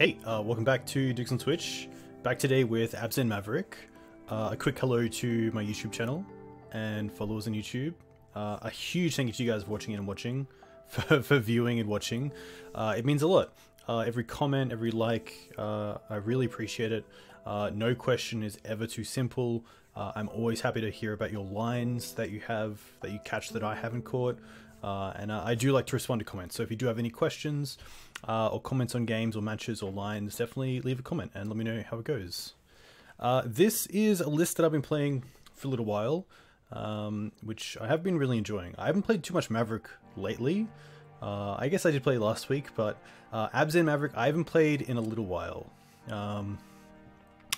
Hey, welcome back to Dukes on Twitch. Back today with Abs and Maverick. A quick hello to my YouTube channel and followers on YouTube. A huge thank you to you guys for watching and watching, for viewing and watching. It means a lot. Every comment, every like, I really appreciate it. No question is ever too simple. I'm always happy to hear about your lines that you have, that you catch that I haven't caught. And I do like to respond to comments, so if you do have any questions or comments on games or matches or lines, definitely leave a comment and let me know how it goes. This is a list that I've been playing for a little while, which I have been really enjoying. I haven't played too much Maverick lately. I guess I did play last week, but Abs and Maverick I haven't played in a little while.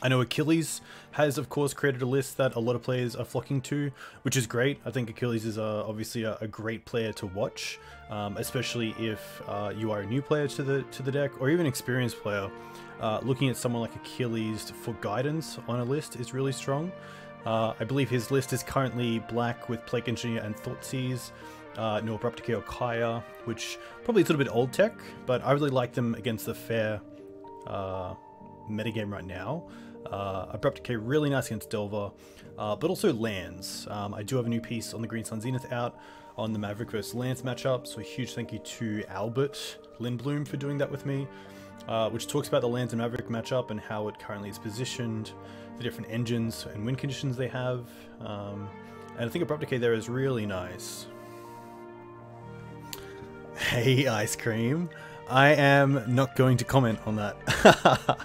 I know Achilles has, of course, created a list that a lot of players are flocking to, which is great. I think Achilles is obviously a great player to watch, especially if you are a new player to the deck, or even experienced player. Looking at someone like Achilles for guidance on a list is really strong. I believe his list is currently black with Plague Engineer and Thoughtseize, no Abrupt Decay or Kaya, which probably is a little bit old tech, but I really like them against the fair metagame right now. Abrupt Decay really nice against Delver, but also lands. I do have a new piece on the Green Sun Zenith out on the Maverick vs Lance matchup, so a huge thank you to Albert Lindblom for doing that with me, which talks about the lands and Maverick matchup and how it currently is positioned, the different engines and wind conditions they have, and I think Abrupt Decay there is really nice. Hey, Ice Cream. I am not going to comment on that.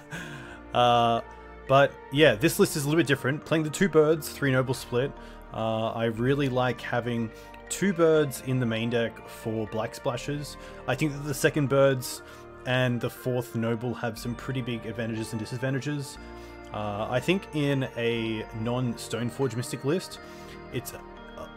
But yeah, this list is a little bit different. Playing the two birds, three noble split. I really like having two birds in the main deck for black splashes. I think that the second birds and the fourth noble have some pretty big advantages and disadvantages. I think in a non-Stoneforge Mystic list, it's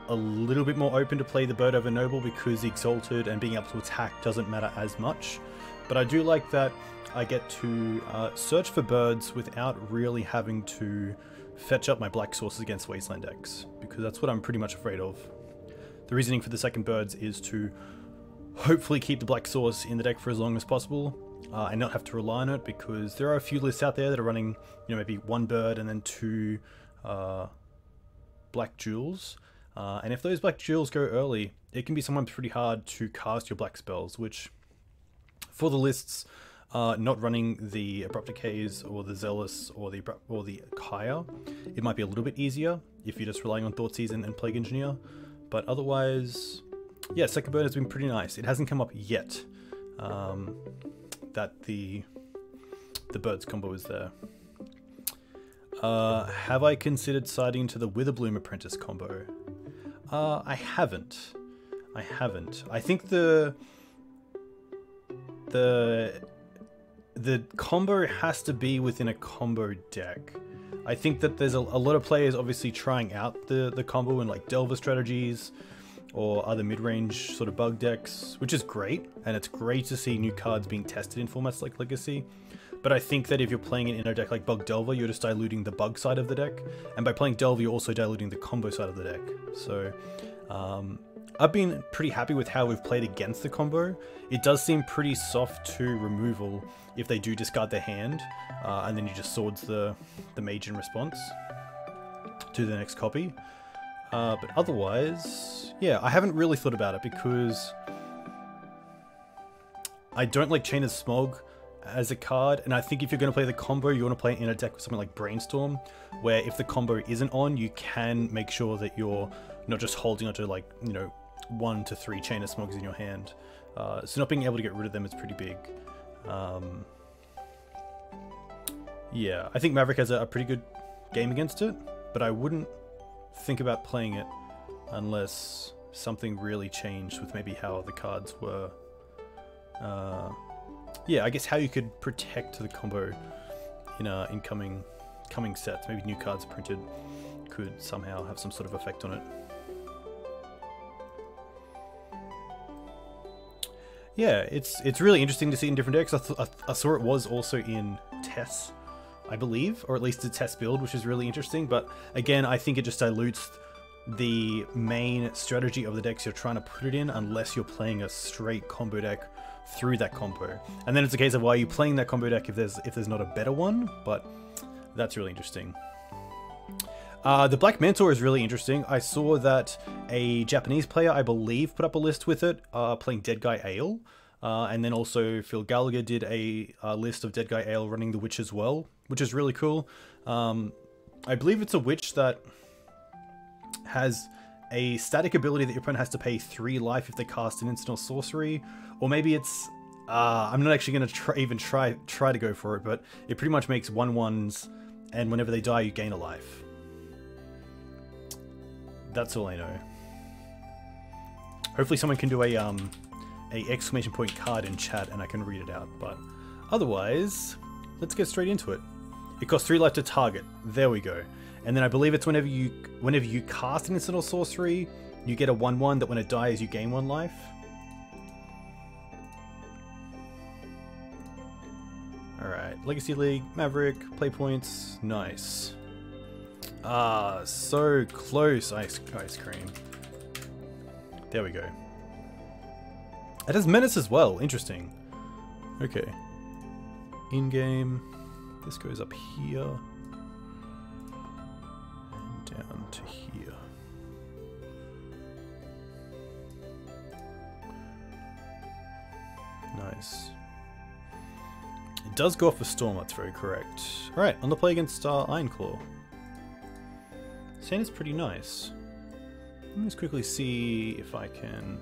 a little bit more open to play the bird over noble because the exalted and being able to attack doesn't matter as much. But I do like that I get to search for birds without really having to fetch up my black sources against Wasteland decks, because that's what I'm pretty much afraid of. The reasoning for the second birds is to hopefully keep the black source in the deck for as long as possible and not have to rely on it, because there are a few lists out there that are running, you know, maybe one bird and then two black jewels. And if those black jewels go early, it can be sometimes pretty hard to cast your black spells, which for the lists not running the Abrupt Decays or the Zealous or the Kaya, it might be a little bit easier if you're just relying on Thoughtseize and Plague Engineer. But otherwise, yeah, second bird has been pretty nice. It hasn't come up yet that the birds combo is there. Have I considered siding to the Witherbloom Apprentice combo? I haven't. I think the combo has to be within a combo deck. I think that there's a lot of players obviously trying out the combo in like Delver strategies or other mid-range sort of bug decks, which is great, and it's great to see new cards being tested in formats like Legacy. But I think that if you're playing it in a deck like Bug Delver, you're just diluting the bug side of the deck, and by playing Delver, you're also diluting the combo side of the deck. So I've been pretty happy with how we've played against the combo. It does seem pretty soft to removal if they do discard their hand, and then you just swords the mage in response to the next copy. But otherwise, yeah, I haven't really thought about it because I don't like Chain of Smog as a card, and I think if you're going to play the combo, you want to play it in a deck with something like Brainstorm, where if the combo isn't on, you can make sure that you're not just holding onto, like, you know, 1 to 3 Chain of Smogs in your hand. So not being able to get rid of them is pretty big. Yeah, I think Maverick has a pretty good game against it, but I wouldn't think about playing it unless something really changed with maybe how the cards were. Yeah, I guess how you could protect the combo in incoming sets. Maybe new cards printed could somehow have some sort of effect on it. Yeah, it's really interesting to see in different decks. I saw it was also in Tess, I believe, or at least the Tess build, which is really interesting. But again, I think it just dilutes the main strategy of the decks you're trying to put it in, unless you're playing a straight combo deck through that combo. And then it's a case of why are you playing that combo deck if there's not a better one, but that's really interesting. The Black Mentor is really interesting. I saw that a Japanese player, I believe, put up a list with it, playing Dead Guy Ale. And then also Phil Gallagher did a list of Dead Guy Ale running the Witch as well, which is really cool. I believe it's a Witch that has a static ability that your opponent has to pay 3 life if they cast an instant or sorcery. Or maybe it's... I'm not actually going to try to go for it, but it pretty much makes 1/1s, and whenever they die, you gain a life. That's all I know. Hopefully someone can do a exclamation point card in chat and I can read it out, but otherwise, let's get straight into it. It costs 3 life to target. There we go. And then I believe it's whenever you cast an instant or sorcery, you get a 1/1 that when it dies, you gain 1 life. Alright, Legacy League, Maverick, play points, nice. Ah, so close, ice cream. There we go. It has menace as well, interesting. Okay. In-game. This goes up here. And down to here. Nice. It does go off a storm, that's very correct. Alright, on the play against Star Ironclaw. Sand is pretty nice. Let me just quickly see if I can...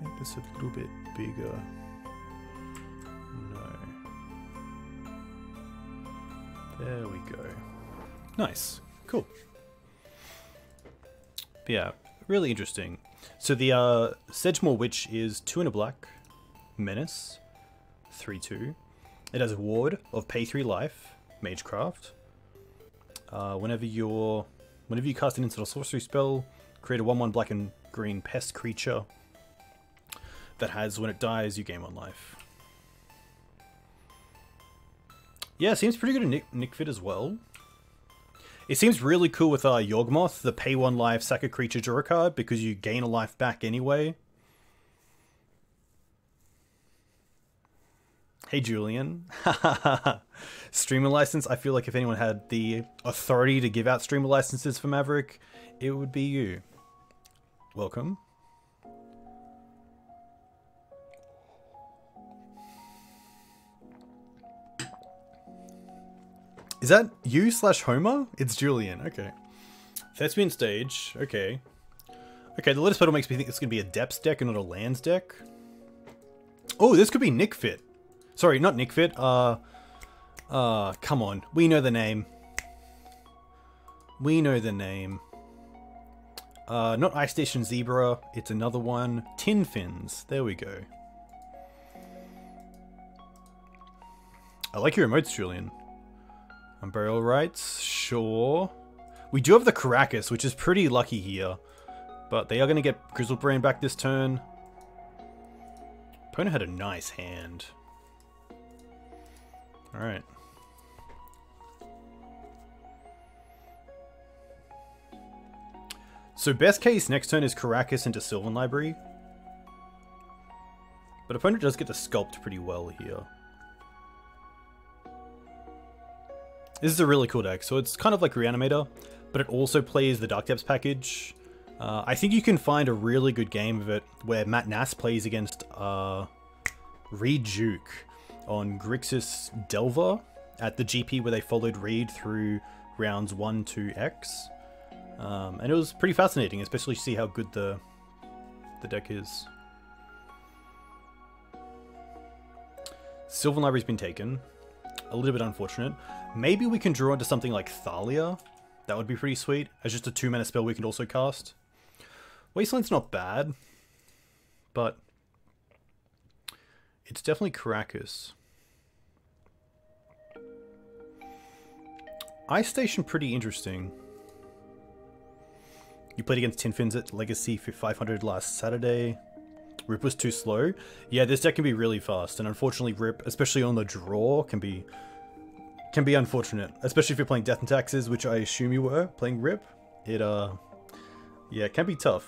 make this a little bit bigger. No. There we go. Nice. Cool. But yeah, really interesting. So the Sedgemoor Witch is 2 and a black. Menace. 3/2. It has a ward of pay 3 life, Magecraft. Whenever you cast an instant or sorcery spell, create a 1/1 black and green pest creature that has, when it dies, you gain 1 life. Yeah, seems pretty good in Nickfit as well. It seems really cool with Yawgmoth, the pay 1 life, sack a creature, draw a card, because you gain a life back anyway. Hey Julian, streamer license. I feel like if anyone had the authority to give out streamer licenses for Maverick, it would be you. Welcome. Is that you / Homer? It's Julian, okay. Thespian Stage, okay. Okay, the Lotus Petal makes me think it's gonna be a Depths deck and not a lands deck. Oh, this could be Nickfit. Sorry, not Nickfit, come on. We know the name. We know the name. Not Ice Station Zebra, it's another one. Tin Fins, there we go. I like your emotes, Julian. Burial Rites, sure. We do have the Karakas, which is pretty lucky here. But they are going to get Griselbrand back this turn. Opponent had a nice hand. Alright. So best case next turn is Karakas into Sylvan Library. But opponent does get to sculpt pretty well here. This is a really cool deck. So it's kind of like Reanimator, but it also plays the Dark Depths package. I think you can find a really good game of it where Matt Nass plays against Reed Duke on Grixis Delver at the GP where they followed Reed through rounds 1, 2, X. And it was pretty fascinating, especially to see how good the deck is. Sylvan Library's been taken. A little bit unfortunate. Maybe we can draw into something like Thalia. That would be pretty sweet. As just a 2-mana spell we can also cast. Wasteland's not bad. But it's definitely Karakas. Ice Station, pretty interesting. You played against Tin Fins at Legacy for 500 last Saturday. Rip was too slow. Yeah, this deck can be really fast. And unfortunately Rip, especially on the draw, can be unfortunate, especially if you're playing Death and Taxes, which I assume you were playing Rip. It yeah, it can be tough.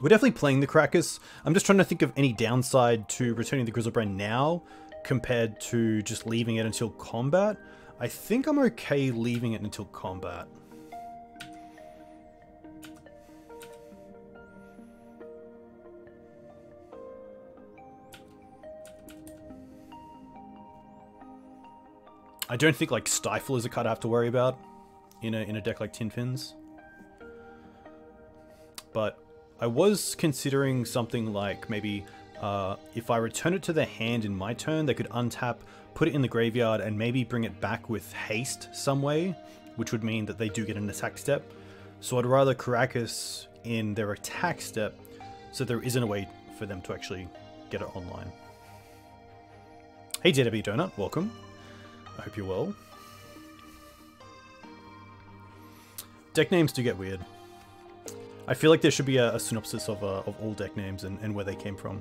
We're definitely playing the Karakas. I'm just trying to think of any downside to returning the Griselbrand now compared to just leaving it until combat. I think I'm okay leaving it until combat. I don't think like Stifle is a card I have to worry about in a deck like Tin Fins. But I was considering something like maybe if I return it to their hand in my turn, they could untap, put it in the graveyard, and maybe bring it back with haste some way, which would mean that they do get an attack step. So I'd rather Karakas in their attack step, so there isn't a way for them to actually get it online. Hey JW Donut, welcome. I hope you're well. Deck names do get weird. I feel like there should be a synopsis of all deck names and where they came from.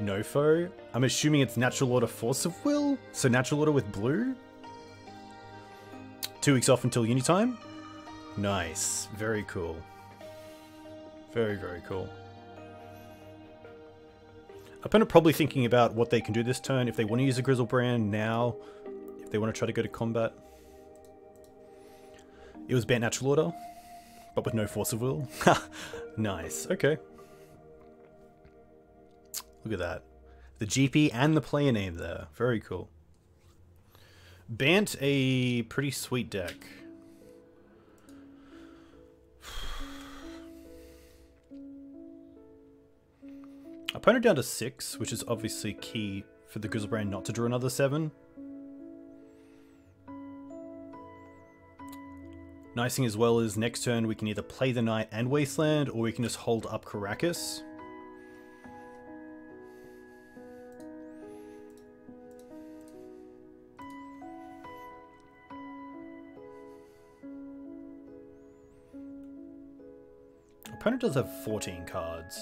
Nofo? I'm assuming it's Natural Order Force of Will? So Natural Order with blue? 2 weeks off until uni time? Nice. Very cool. Very, very cool. I'm probably thinking about what they can do this turn, if they want to use a Griselbrand now, if they want to try to go to combat. It was banned Natural Order, but with no Force of Will. Nice, okay. Look at that. The GP and the player name there. Very cool. Bant, a pretty sweet deck. Opponent down to 6, which is obviously key for the Griselbrand not to draw another 7. Nice thing as well is next turn we can either play the Knight and Wasteland, or we can just hold up Karakas. Opponent does have 14 cards.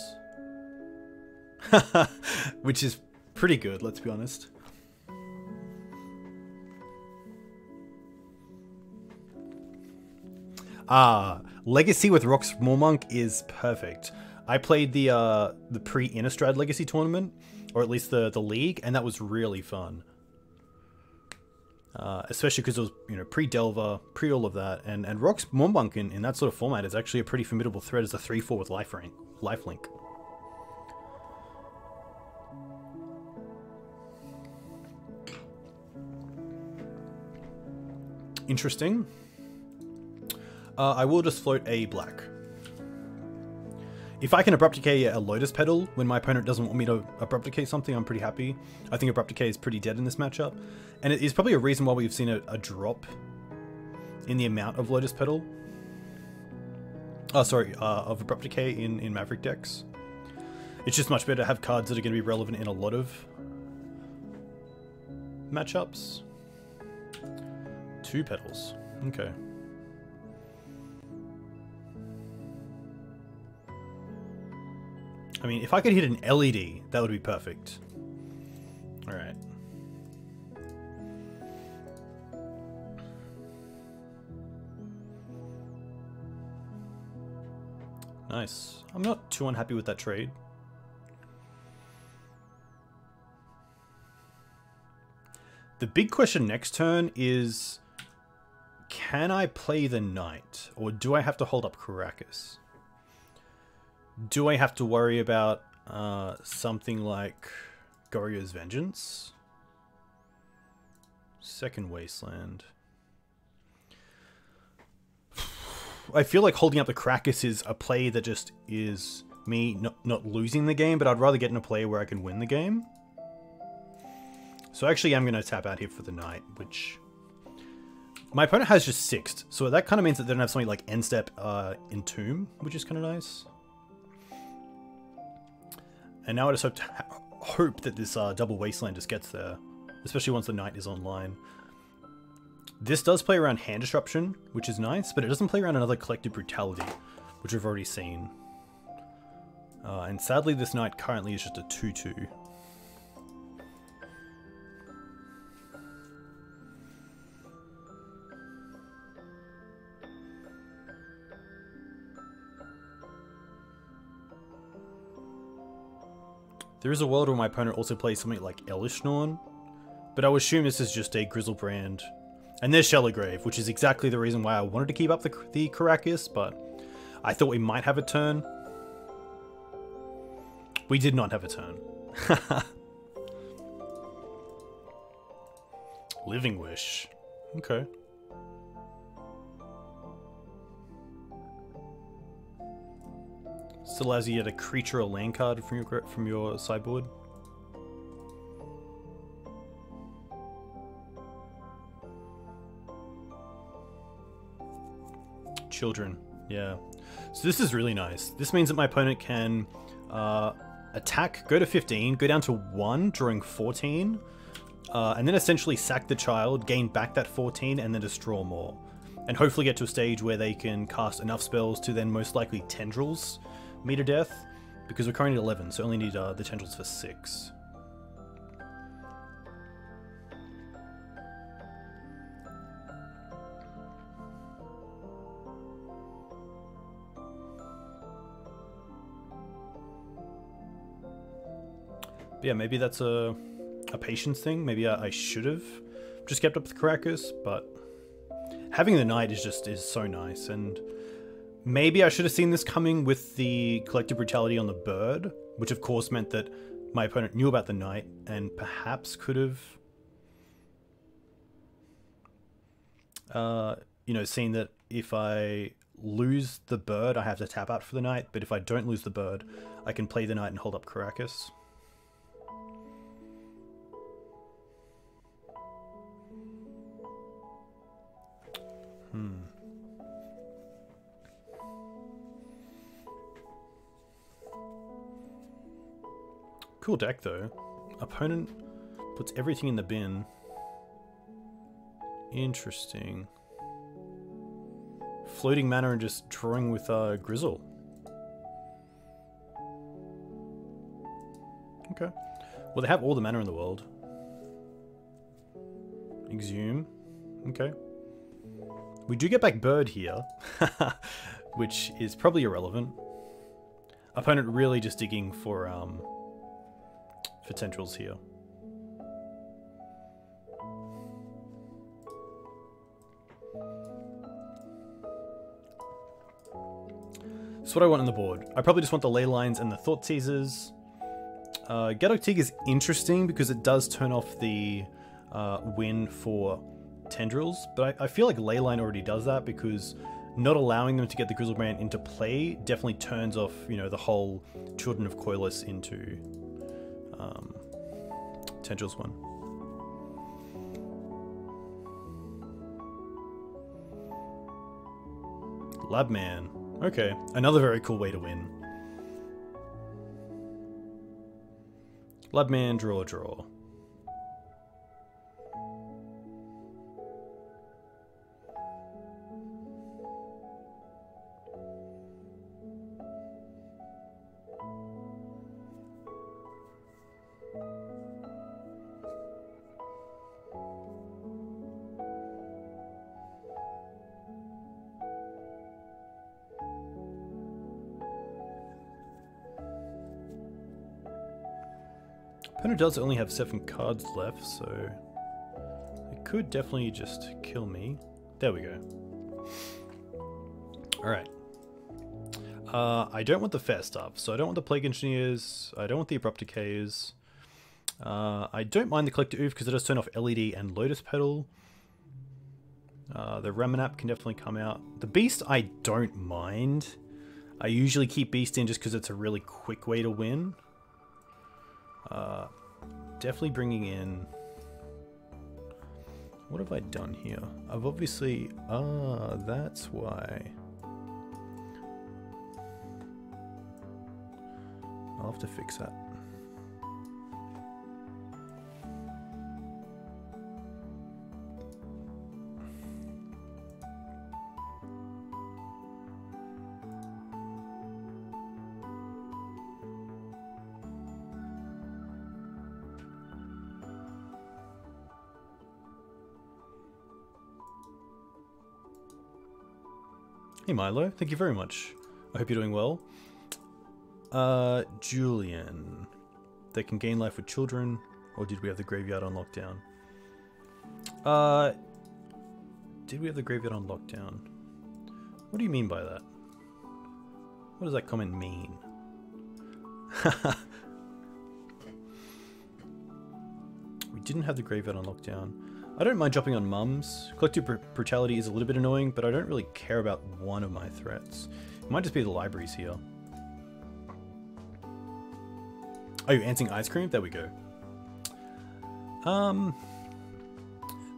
Which is pretty good, let's be honest. Ah, Legacy with Rock's Moormonk is perfect. I played the pre-Innistrad Legacy tournament, or at least the league, and that was really fun. Especially because it was, you know, pre-Delver, pre-all of that, and Rock's Moormonk in that sort of format is actually a pretty formidable threat as a 3/4 with lifelink. Interesting. I will just float a black. If I can Abrupt Decay a Lotus Petal when my opponent doesn't want me to Abrupt Decay something, I'm pretty happy. I think Abrupt Decay is pretty dead in this matchup. And it is probably a reason why we've seen a drop in the amount of Lotus Petal. Oh, sorry, of Abrupt Decay in Maverick decks. It's just much better to have cards that are going to be relevant in a lot of matchups. 2 petals. Okay. I mean, if I could hit an LED, that would be perfect. Alright. Nice. I'm not too unhappy with that trade. The big question next turn is... can I play the Knight, or do I have to hold up Karakas? Do I have to worry about something like Goryo's Vengeance? Second Wasteland. I feel like holding up the Karakas is a play that just is me not losing the game, but I'd rather get in a play where I can win the game. So actually I'm going to tap out here for the Knight, which... my opponent has just 6, so that kind of means that they don't have something like End Step Entomb, which is kind of nice. And now I just hope that this double Wasteland just gets there, especially once the Knight is online. This does play around Hand Disruption, which is nice, but it doesn't play around another Collective Brutality, which we've already seen. And sadly, this Knight currently is just a 2-2. There is a world where my opponent also plays something like Elishnorn, but I would assume this is just a Griselbrand. And there's Shellergrave, which is exactly the reason why I wanted to keep up the Karakas, but I thought we might have a turn. We did not have a turn. Living Wish. Okay. Still allows you to get a creature or land card from your sideboard. Children, yeah. So this is really nice. This means that my opponent can attack, go to 15, go down to 1, drawing 14, and then essentially sack the child, gain back that 14, and then destroy more. And hopefully get to a stage where they can cast enough spells to then most likely Tendrils me to death, because we're currently at 11, so only need the Tendrils for 6. But yeah, maybe that's a patience thing. Maybe I should have just kept up with the Karakas, but having the Knight is so nice. And maybe I should have seen this coming with the Collective Brutality on the bird, which of course meant that my opponent knew about the Knight and perhaps could have, you know, seen that if I lose the bird, I have to tap out for the Knight. But if I don't lose the bird, I can play the Knight and hold up Karakas. Cool deck though. Opponent puts everything in the bin. Interesting. Floating mana and just drawing with Grizzle. Okay. Well, they have all the mana in the world. Exhume. Okay. We do get back bird here, which is probably irrelevant. Opponent really just digging for Tendrils here. So what I want on the board, I probably just want the Ley Lines and the Thought Seizers. Gaddock Teeg is interesting because it does turn off the win for Tendrils, but I feel like Ley Line already does that, because not allowing them to get the Griselbrand into play definitely turns off, you know, the whole Children of Coilus into Tendrils one. Labman. Okay, another very cool way to win. Labman, draw. Opponent does only have 7 cards left, so it could definitely just kill me. There we go. Alright. I don't want the fair stuff, so I don't want the Plague Engineers, I don't want the Abrupt Decays. I don't mind the Collector Ouphe because it does turn off LED and Lotus Petal. The Ramunap can definitely come out. The Beast I don't mind. I usually keep Beast in just because it's a really quick way to win. Definitely bringing in... What have I done here? I've obviously... Ah, that's why. I'll have to fix that. Hey Milo, thank you very much. I hope you're doing well. Julian. They can gain life with children, or did we have the graveyard on lockdown? Did we have the graveyard on lockdown? What do you mean by that? What does that comment mean? We didn't have the graveyard on lockdown. I don't mind jumping on mums. Collective brutality is a little bit annoying, but I don't really care about one of my threats. It might just be the libraries here. Are you answering ice cream? There we go.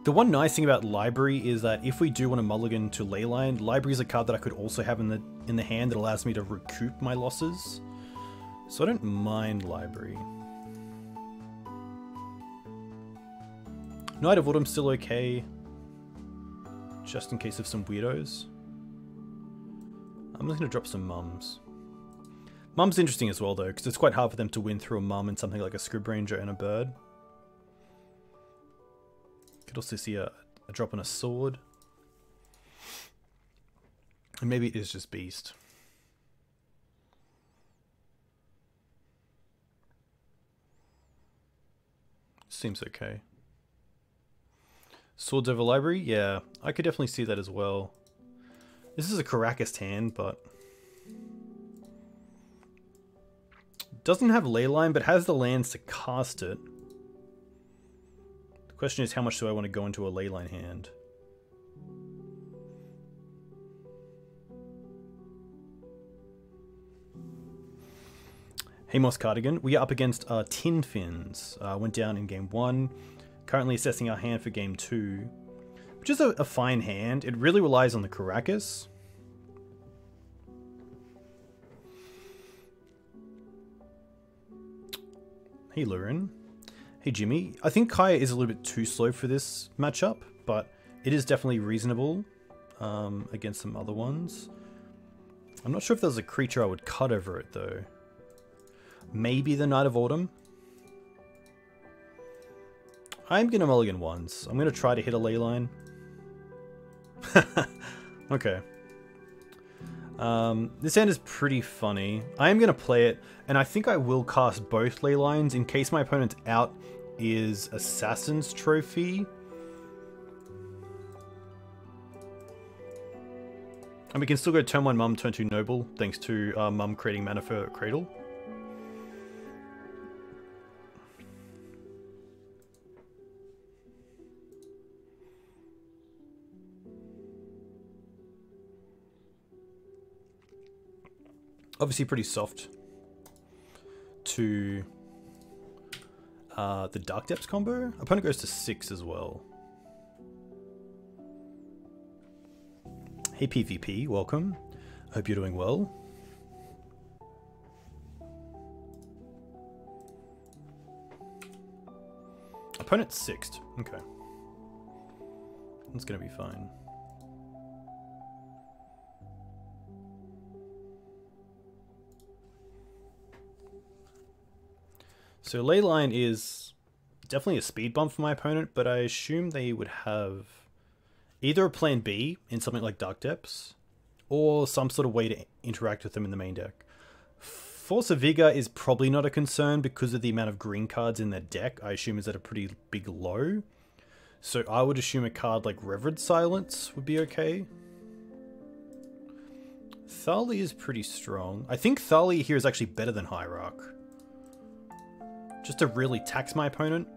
The one nice thing about library is that if we do want to mulligan to Ley Line, library is a card that I could also have in the hand that allows me to recoup my losses. So I don't mind library. Knight of Autumn's still okay, just in case of some weirdos. I'm just gonna drop some mums. Mum's interesting as well though, because it's quite hard for them to win through a mum and something like a Scryb Ranger and a bird. Could also see a drop on a sword. And maybe it is just Beast. Seems okay. Swords over library? Yeah, I could definitely see that as well. This is a Karakas hand, but... doesn't have Ley Line, but has the lands to cast it. The question is, how much do I want to go into a Ley Line hand? Hey Moss Cardigan, we are up against Tin Fins. Went down in game 1. Currently assessing our hand for game 2, which is a fine hand. It really relies on the Karakas. Hey Lurin. Hey Jimmy. I think Kaya is a little bit too slow for this matchup, but it is definitely reasonable against some other ones. I'm not sure if there's a creature I would cut over it though. Maybe the Knight of Autumn. I'm gonna mulligan once. I'm gonna try to hit a Ley Line. Okay. This hand is pretty funny. I am gonna play it, and I think I will cast both Ley Lines in case my opponent's out is Assassin's Trophy. And we can still go turn 1 Mum, turn 2 Noble, thanks to Mum creating mana for Cradle. Obviously pretty soft to the Dark Depths combo. Opponent goes to 6 as well. Hey PvP, welcome. I hope you're doing well. Opponent's 6th, okay. That's gonna be fine. So Ley Line is definitely a speed bump for my opponent, but I assume they would have either a plan B in something like Dark Depths, or some sort of way to interact with them in the main deck. Force of Vigor is probably not a concern because of the amount of green cards in their deck, I assume is at a pretty big low. So I would assume a card like Revered Silence would be okay. Thali is pretty strong. I think Thali here is actually better than Hierarch, just to really tax my opponent.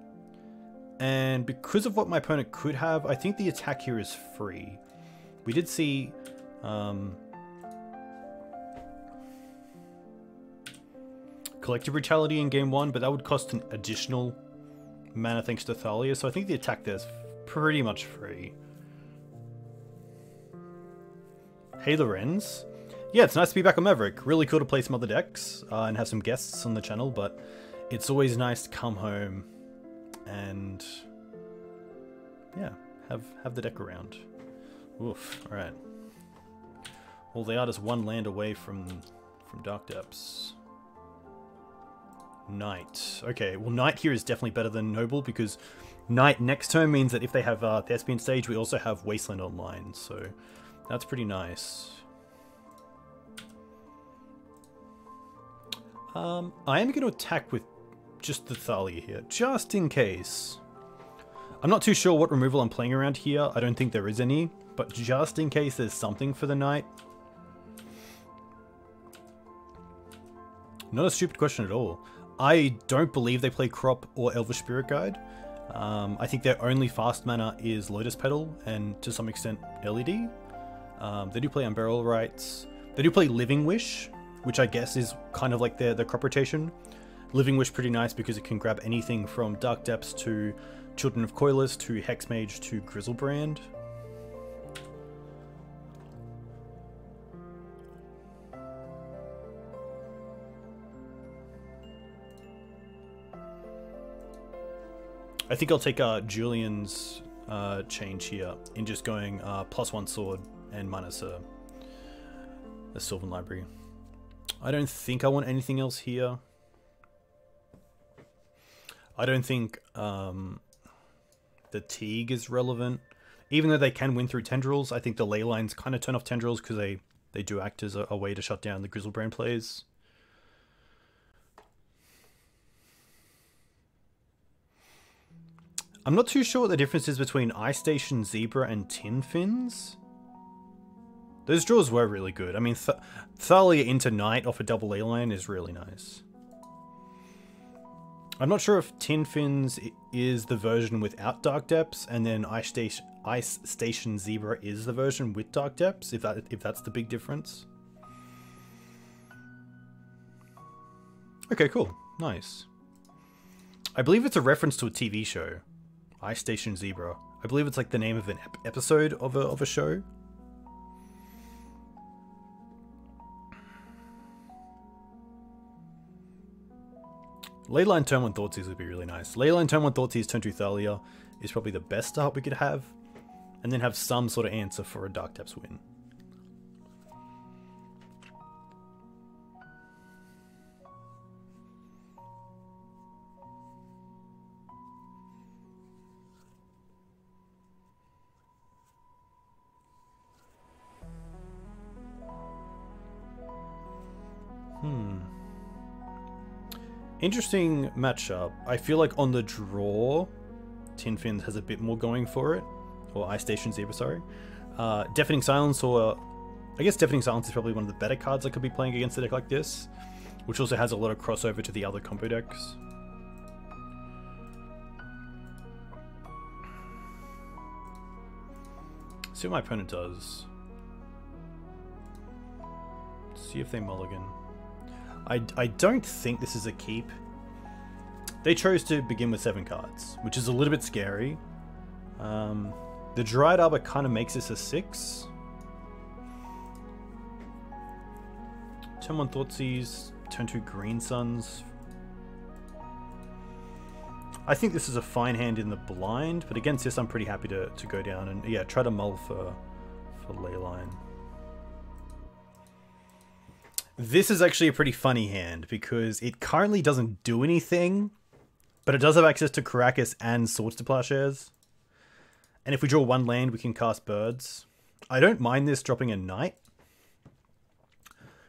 And because of what my opponent could have, I think the attack here is free. We did see Collective Brutality in game 1, but that would cost an additional mana thanks to Thalia, so I think the attack there's pretty much free. Hey Lorenz. Yeah, it's nice to be back on Maverick. Really cool to play some other decks and have some guests on the channel, but it's always nice to come home and yeah, have the deck around. Oof, alright. Well, they are just one land away from Dark Depths. Knight. Okay, well Knight here is definitely better than Noble because Knight next turn means that if they have Thespian Stage, we also have Wasteland online, so that's pretty nice. I am going to attack with just the Thalia here, just in case. I'm not too sure what removal I'm playing around here. I don't think there is any, but just in case there's something for the night. Not a stupid question at all. I don't believe they play Crop or Elvish Spirit Guide. I think their only fast mana is Lotus Petal and to some extent LED. They do play Unburial Rites. They do play Living Wish, which I guess is kind of like their Crop Rotation. Living Wish pretty nice because it can grab anything from Dark Depths to Children of Coilus to Hexmage to Griselbrand. I think I'll take Julian's change here in just going +1 sword and minus a Sylvan Library. I don't think I want anything else here. I don't think the Teeg is relevant. Even though they can win through Tendrils, I think the Ley Lines kind of turn off Tendrils because they do act as a way to shut down the Griselbrand plays. I'm not too sure what the difference is between Ice Station Zebra and Tin Fins. Those draws were really good. I mean, Thalia into Knight off a double Ley Line is really nice. I'm not sure if Tin Fins is the version without Dark Depths, and then Ice Station Zebra is the version with Dark Depths, if that's the big difference. Okay, cool. Nice. I believe it's a reference to a TV show. Ice Station Zebra. I believe it's like the name of an episode of a show. Leyline turn 1 Thoughtseize would be really nice. Leyline turn 1 Thoughtseize, turn 2 Thalia is probably the best start we could have. And then have some sort of answer for a Dark Depths win. Interesting matchup. I feel like on the draw, Tin Fins has a bit more going for it. Or Ice Station Zebra, sorry. Deafening Silence, or I guess Deafening Silence is probably one of the better cards I could be playing against a deck like this, which also has a lot of crossover to the other combo decks. Let's see what my opponent does. Let's see if they mulligan. I don't think this is a keep. They chose to begin with 7 cards, which is a little bit scary. The Dryad Arbor kind of makes this a 6. Turn 1 Thoughtseize, turn 2 Green Suns. I think this is a fine hand in the blind, but against this I'm pretty happy to go down and yeah, try to mull for Ley Line. This is actually a pretty funny hand because it currently doesn't do anything, but it does have access to Karakas and Swords to Plowshares. And if we draw 1 land, we can cast Birds. I don't mind this dropping a Knight.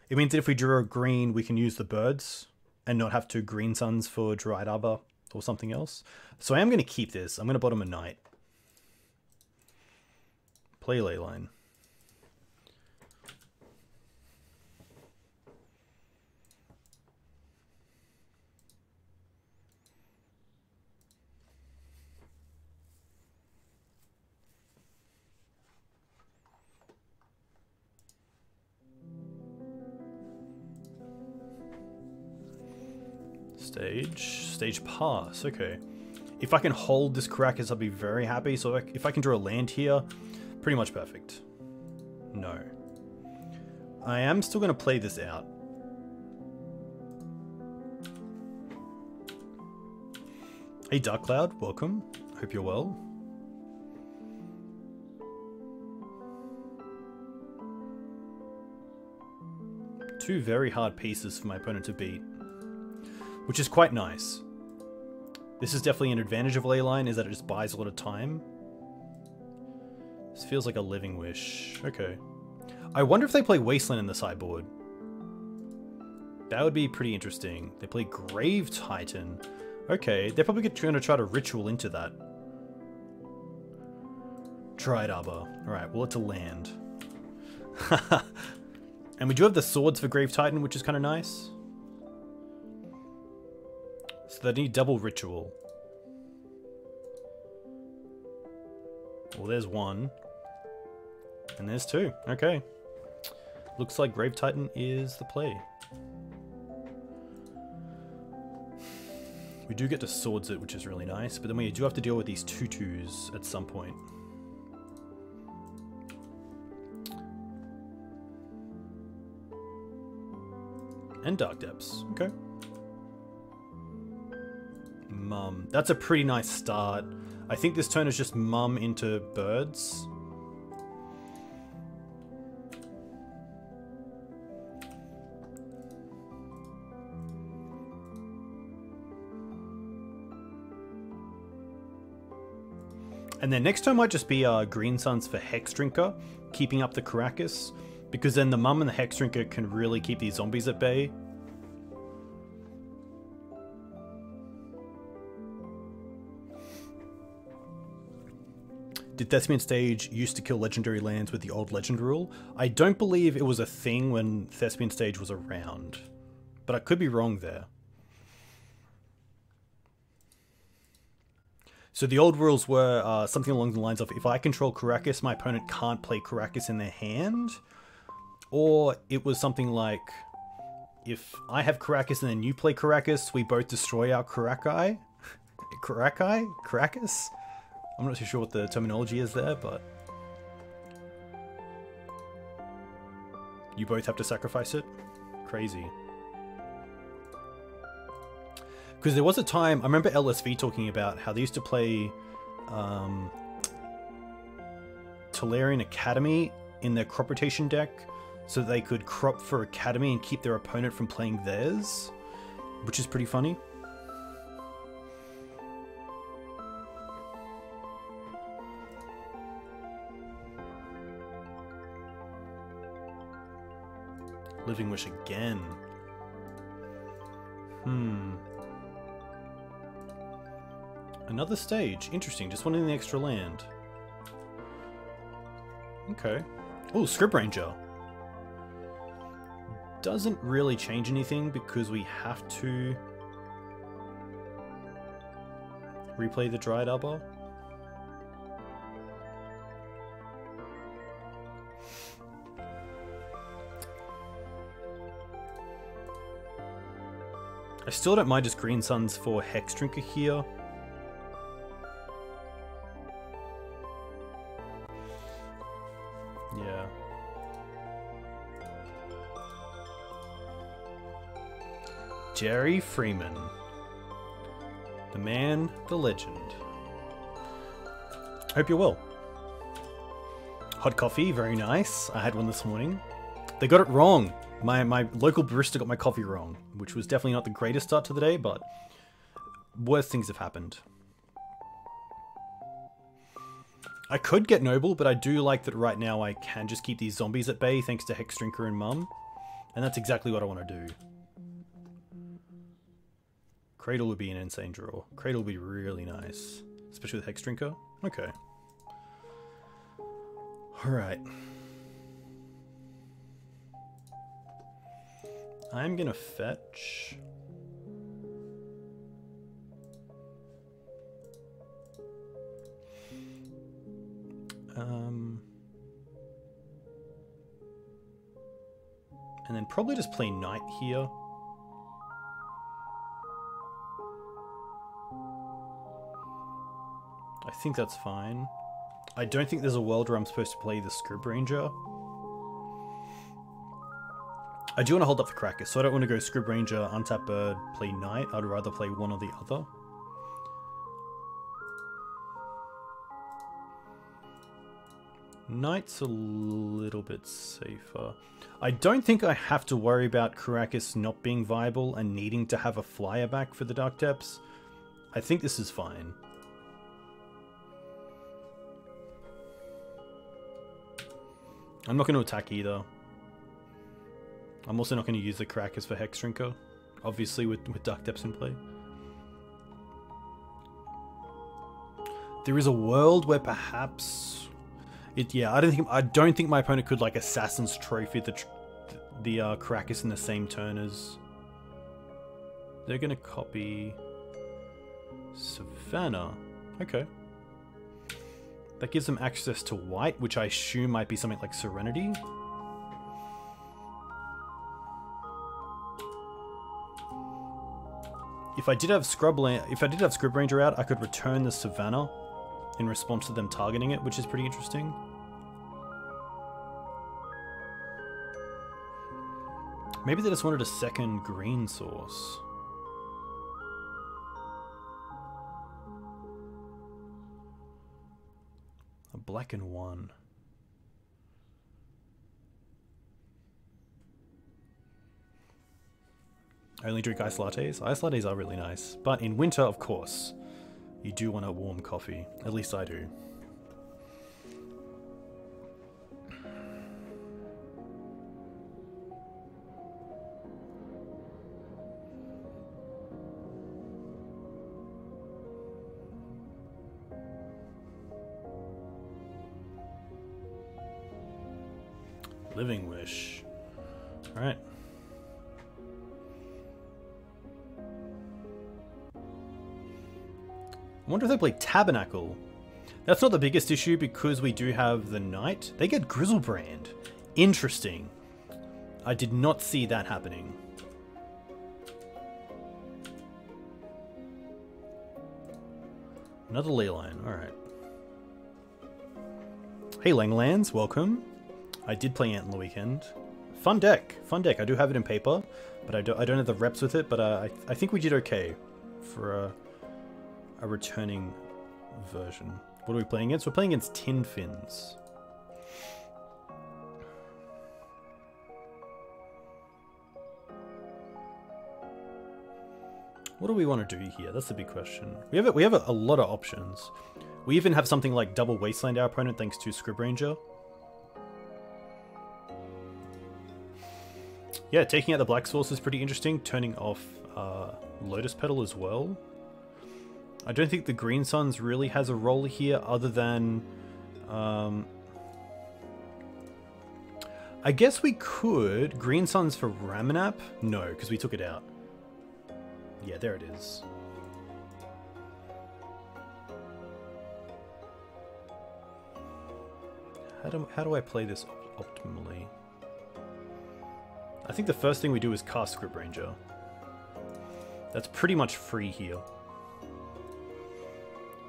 It means that if we draw a green, we can use the Birds and not have 2 Green Suns for Dryad Arbor or something else. So I am going to keep this. I'm going to bottom a Knight. Play Ley Line. Stage pass, okay. If I can hold this Karakas, I'll be very happy. So if I can draw a land here, pretty much perfect. No. I am still gonna play this out. Hey Dark Cloud, welcome. Hope you're well. Two very hard pieces for my opponent to beat, which is quite nice. This is definitely an advantage of Ley Line, is that it just buys a lot of time. This feels like a Living Wish. Okay. I wonder if they play Wasteland in the sideboard. That would be pretty interesting. They play Grave Titan. Okay, they're probably going to try to ritual into that. Dryad Arbor. Alright, well, it's a land. And we do have the swords for Grave Titan, which is kind of nice. So they need double ritual. Well, there's one. And there's two. Okay. Looks like Grave Titan is the play. We do get to swords it, which is really nice, but then we do have to deal with these 2/2s at some point. And Dark Depths. Okay. Mum. That's a pretty nice start. I think this turn is just Mum into birds. And then next turn might just be Green Suns for Hex Drinker, keeping up the Karakas, because then the Mum and the Hex Drinker can really keep these zombies at bay. Did Thespian Stage used to kill legendary lands with the old legend rule? I don't believe it was a thing when Thespian Stage was around, but I could be wrong there. So the old rules were something along the lines of, if I control Karakas, my opponent can't play Karakas in their hand. Or it was something like, if I have Karakas and then you play Karakas, we both destroy our Karakai. Karakai? Karakas? I'm not too sure what the terminology is there, but... you both have to sacrifice it? Crazy. Because there was a time, I remember LSV talking about how they used to play Tolarian Academy in their crop rotation deck so they could crop for Academy and keep their opponent from playing theirs, which is pretty funny. Living Wish again. Hmm. Another stage. Interesting. Just wanting the extra land. Okay. Oh, Scryb Ranger. Doesn't really change anything because we have to replay the Dryad Arbor. I still don't mind just Green Suns for Hex Drinker here. Jerry Freeman, the man, the legend. Hope you're well. Hot coffee, very nice. I had one this morning. They got it wrong. My local barista got my coffee wrong, which was definitely not the greatest start to the day, but worse things have happened. I could get Noble, but I do like that right now I can just keep these zombies at bay thanks to Hex Drinker and Mum, and that's exactly what I want to do. Cradle would be an insane draw. Cradle would be really nice. Especially with Hex Drinker. Okay. Alright. I'm gonna fetch. And then probably just play Knight here. I think that's fine. I don't think there's a world where I'm supposed to play the Scryb Ranger. I do want to hold up for Karakas, so I don't want to go Scryb Ranger, untap bird, play Knight. I'd rather play one or the other. Knight's a little bit safer. I don't think I have to worry about Karakas not being viable and needing to have a flyer back for the Dark Depths. I think this is fine. I'm not going to attack either. I'm also not going to use the Karakas for Hex Drinker, obviously with Dark Depths in play. There is a world where perhaps it. Yeah, I don't think my opponent could like Assassin's Trophy the Karakas in the same turn as. They're gonna copy Savannah. Okay. That gives them access to white, which I assume might be something like Serenity. If I did have Scryb Ranger out, I could return the Savannah in response to them targeting it, which is pretty interesting. Maybe they just wanted a second green source. A black and one. I only drink ice lattes. Ice lattes are really nice, but in winter, of course, you do want a warm coffee. At least I do. Living Wish. All right. I wonder if they play Tabernacle. That's not the biggest issue because we do have the Knight. They get Griselbrand. Interesting. I did not see that happening. Another Ley Line. Alright. Hey Langlands, welcome. I did play Ant in the weekend. Fun deck. Fun deck. I do have it in paper, but I don't have the reps with it, but I think we did okay for a returning version. What are we playing against? We're playing against Tin Fins. What do we want to do here? That's the big question. We have a lot of options. We even have something like double Wasteland our opponent thanks to Scryb Ranger. Yeah, taking out the black source is pretty interesting. Turning off Lotus Petal as well. I don't think the Green Suns really has a role here other than... I guess we could... Green Suns for Ramunap? No, because we took it out. Yeah, there it is. How do I play this optimally? I think the first thing we do is cast Scryb Ranger. That's pretty much free here.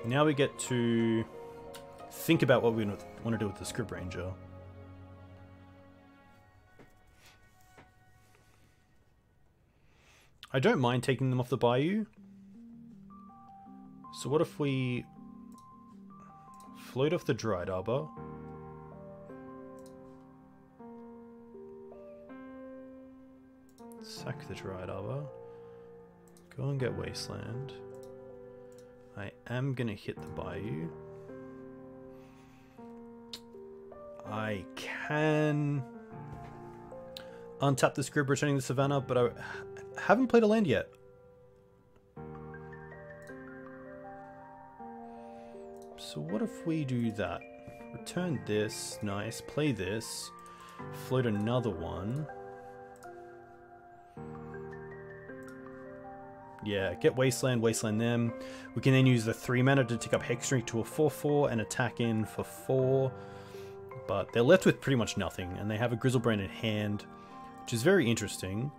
Now we get to think about what we want to do with the Scryb Ranger. I don't mind taking them off the bayou. So what if we float off the Dryad Arbor? Sack the Dryad Arbor. Go and get Wasteland. I am gonna hit the bayou. I can untap the Scryb, returning the Savannah, but I haven't played a land yet. So what if we do that? Return this, nice, play this, float another one. Yeah, get Wasteland, Wasteland them. We can then use the 3 mana to tick up Hextree to a 4/4 and attack in for 4. But they're left with pretty much nothing, and they have a Griselbrand in hand, which is very interesting.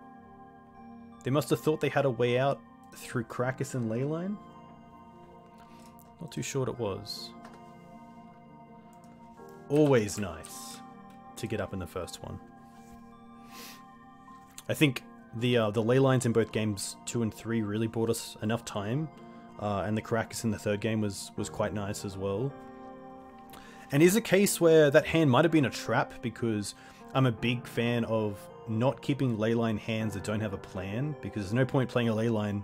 They must have thought they had a way out through Karakas and Ley Line. Not too sure what it was. Always nice to get up in the first one. I think... The Ley Lines in both games 2 and 3 really bought us enough time, and the Karakas in the third game was quite nice as well. And is a case where that hand might have been a trap because I'm a big fan of not keeping Ley Line hands that don't have a plan, because there's no point playing a Ley Line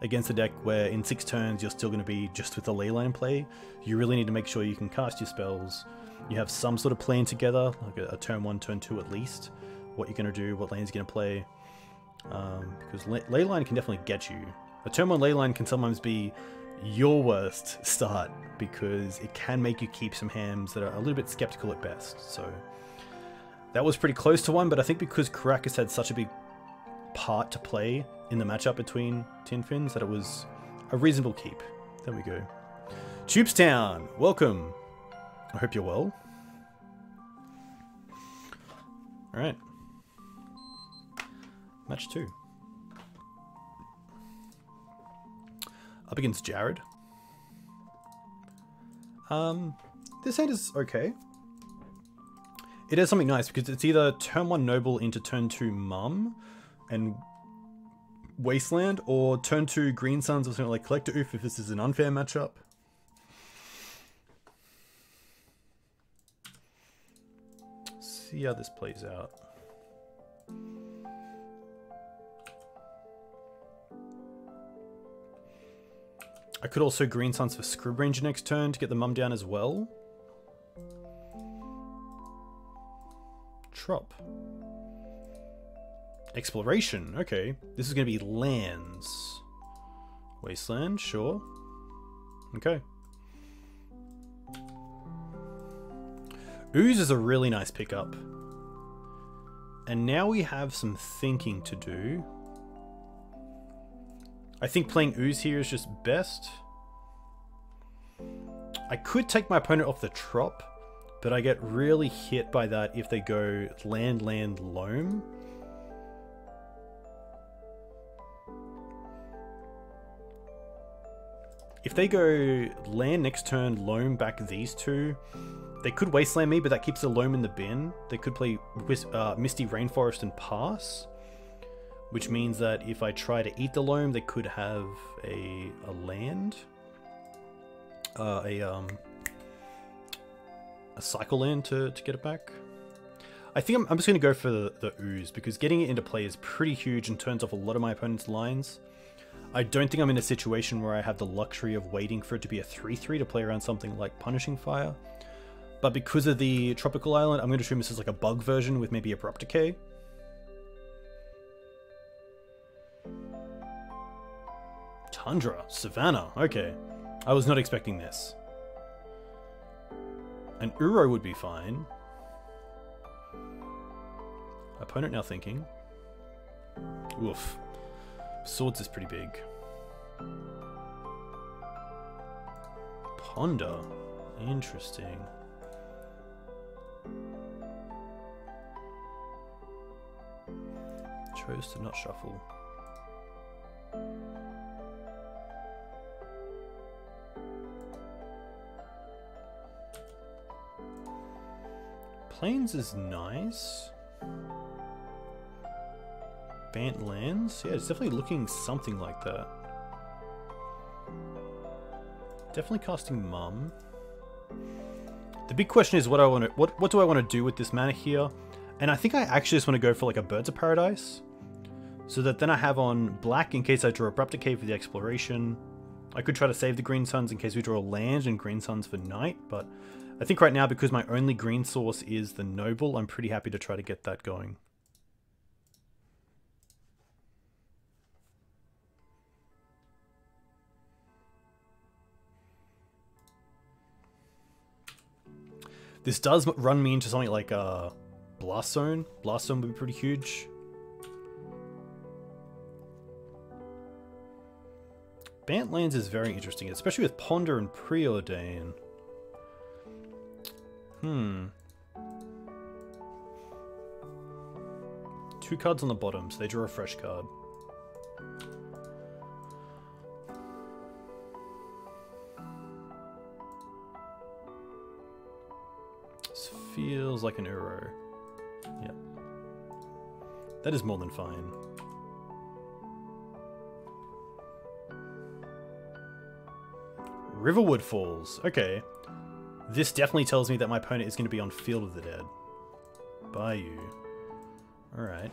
against a deck where in 6 turns you're still going to be just with the Ley Line play. You really need to make sure you can cast your spells, you have some sort of plan together, like a turn 1, turn 2 at least, what you're going to do, what lane's you're going to play. Because Ley Line can definitely get you. A turn 1 Ley Line can sometimes be your worst start, because it can make you keep some hams that are a little bit skeptical at best. So that was pretty close to one, but I think because Karakas had such a big part to play in the matchup between Tin Fins that it was a reasonable keep. There we go. Tubestown, welcome. I hope you're well. All right. Match two. Up against Jared. This hand is okay. It has something nice because it's either turn one Noble into turn two Mum and Wasteland, or turn two Green Suns or something like Collector Ouphe if this is an unfair matchup. See how this plays out. I could also Green Suns for Scryb Ranger next turn to get the Mum down as well. Trop. Exploration, okay. This is going to be lands. Wasteland, sure. Okay. Ooze is a really nice pickup. And now we have some thinking to do. I think playing Ooze here is just best. I could take my opponent off the Trop, but I get really hit by that if they go land, land, loam. If they go land next turn, loam back these two, they could Wasteland me, but that keeps the loam in the bin. They could play Misty Rainforest and pass, which means that if I try to eat the loam, they could have a land, a cycle land to get it back. I think I'm just going to go for the Ooze, because getting it into play is pretty huge and turns off a lot of my opponent's lines. I don't think I'm in a situation where I have the luxury of waiting for it to be a 3-3 to play around something like Punishing Fire. But because of the Tropical Island, I'm going to assume this is like a bug version with maybe Abrupt Decay. Tundra, Savannah, okay. I was not expecting this. An Uro would be fine. Opponent now thinking. Oof. Swords is pretty big. Ponder, interesting. Chose to not shuffle. Plains is nice. Bant lands? Yeah, it's definitely looking something like that. Definitely casting Mum. The big question is what do I want to do with this mana here? And I think I actually just want to go for like a Birds of Paradise, so that then I have on black in case I draw Abrupt Decay for the Exploration. I could try to save the Green Suns in case we draw land and Green Suns for night, but I think right now, because my only green source is the Noble, I'm pretty happy to try to get that going. This does run me into something like Blast Zone. Blast Zone would be pretty huge. Bantlands is very interesting, especially with Ponder and Preordain. Two cards on the bottom, so they draw a fresh card. This feels like an Uro. Yeah. That is more than fine. Riverwood Falls. Okay. This definitely tells me that my opponent is going to be on Field of the Dead. Bayou. Alright.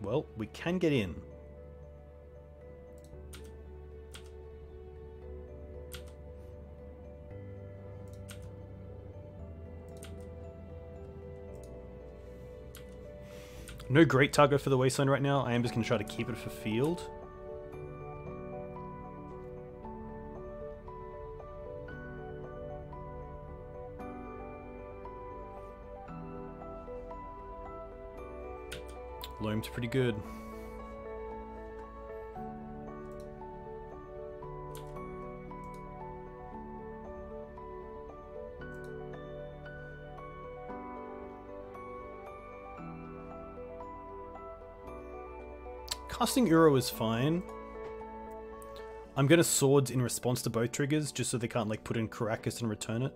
Well, we can get in. No great target for the Wasteland right now. I am just going to try to keep it for Field. Looms pretty good. Casting Uro is fine. I'm gonna Swords in response to both triggers, just so they can't like put in Karakas and return it.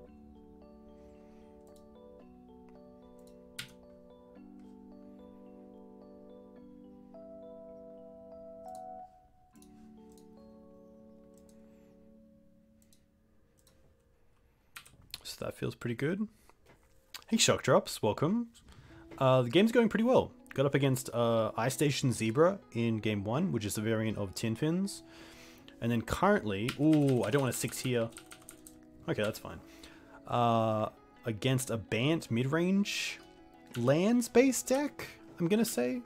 So that feels pretty good. Hey Shock Drops, welcome. The game's going pretty well. Got up against Ice Station Zebra in game 1, which is a variant of Tin Fins. And then currently, ooh, I don't want a 6 here. Okay, that's fine. Against a Bant mid-range lands-based deck, I'm gonna say.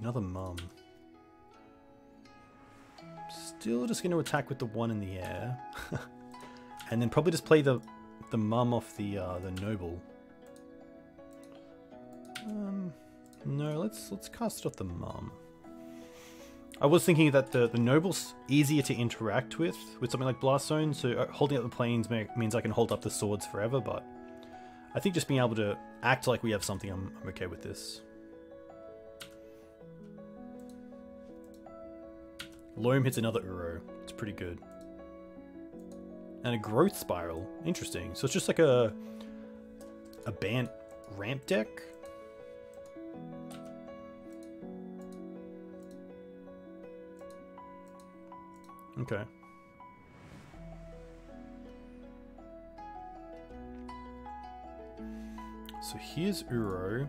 Another Mum. Still just gonna attack with the 1 in the air. And then probably just play the Mum off the Noble. No, let's cast it off the Mum. I was thinking that the Noble's easier to interact with something like Blast Zone, so holding up the Plains means I can hold up the Swords forever, but I think just being able to act like we have something, I'm okay with this. Loam hits another Uro. It's pretty good. And a Growth Spiral. Interesting. So it's just like a Bant ramp deck? Okay. So here's Uro.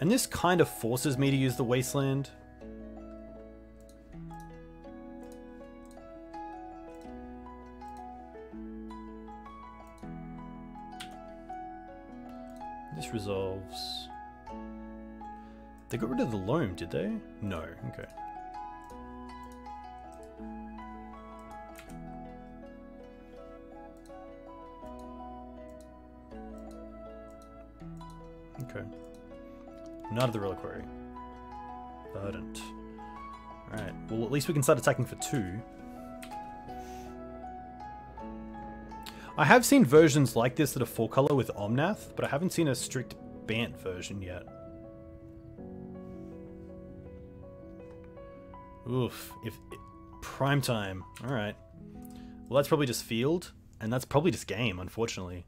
And this kind of forces me to use the Wasteland. This resolves. They got rid of the Loam, did they? No. Okay. Okay. Not of the Reliquary. Verdant. Alright, well at least we can start attacking for 2. I have seen versions like this that are full color with Omnath, but I haven't seen a strict Bant version yet. Oof, prime time. Alright. Well that's probably just field, and that's probably just game, unfortunately.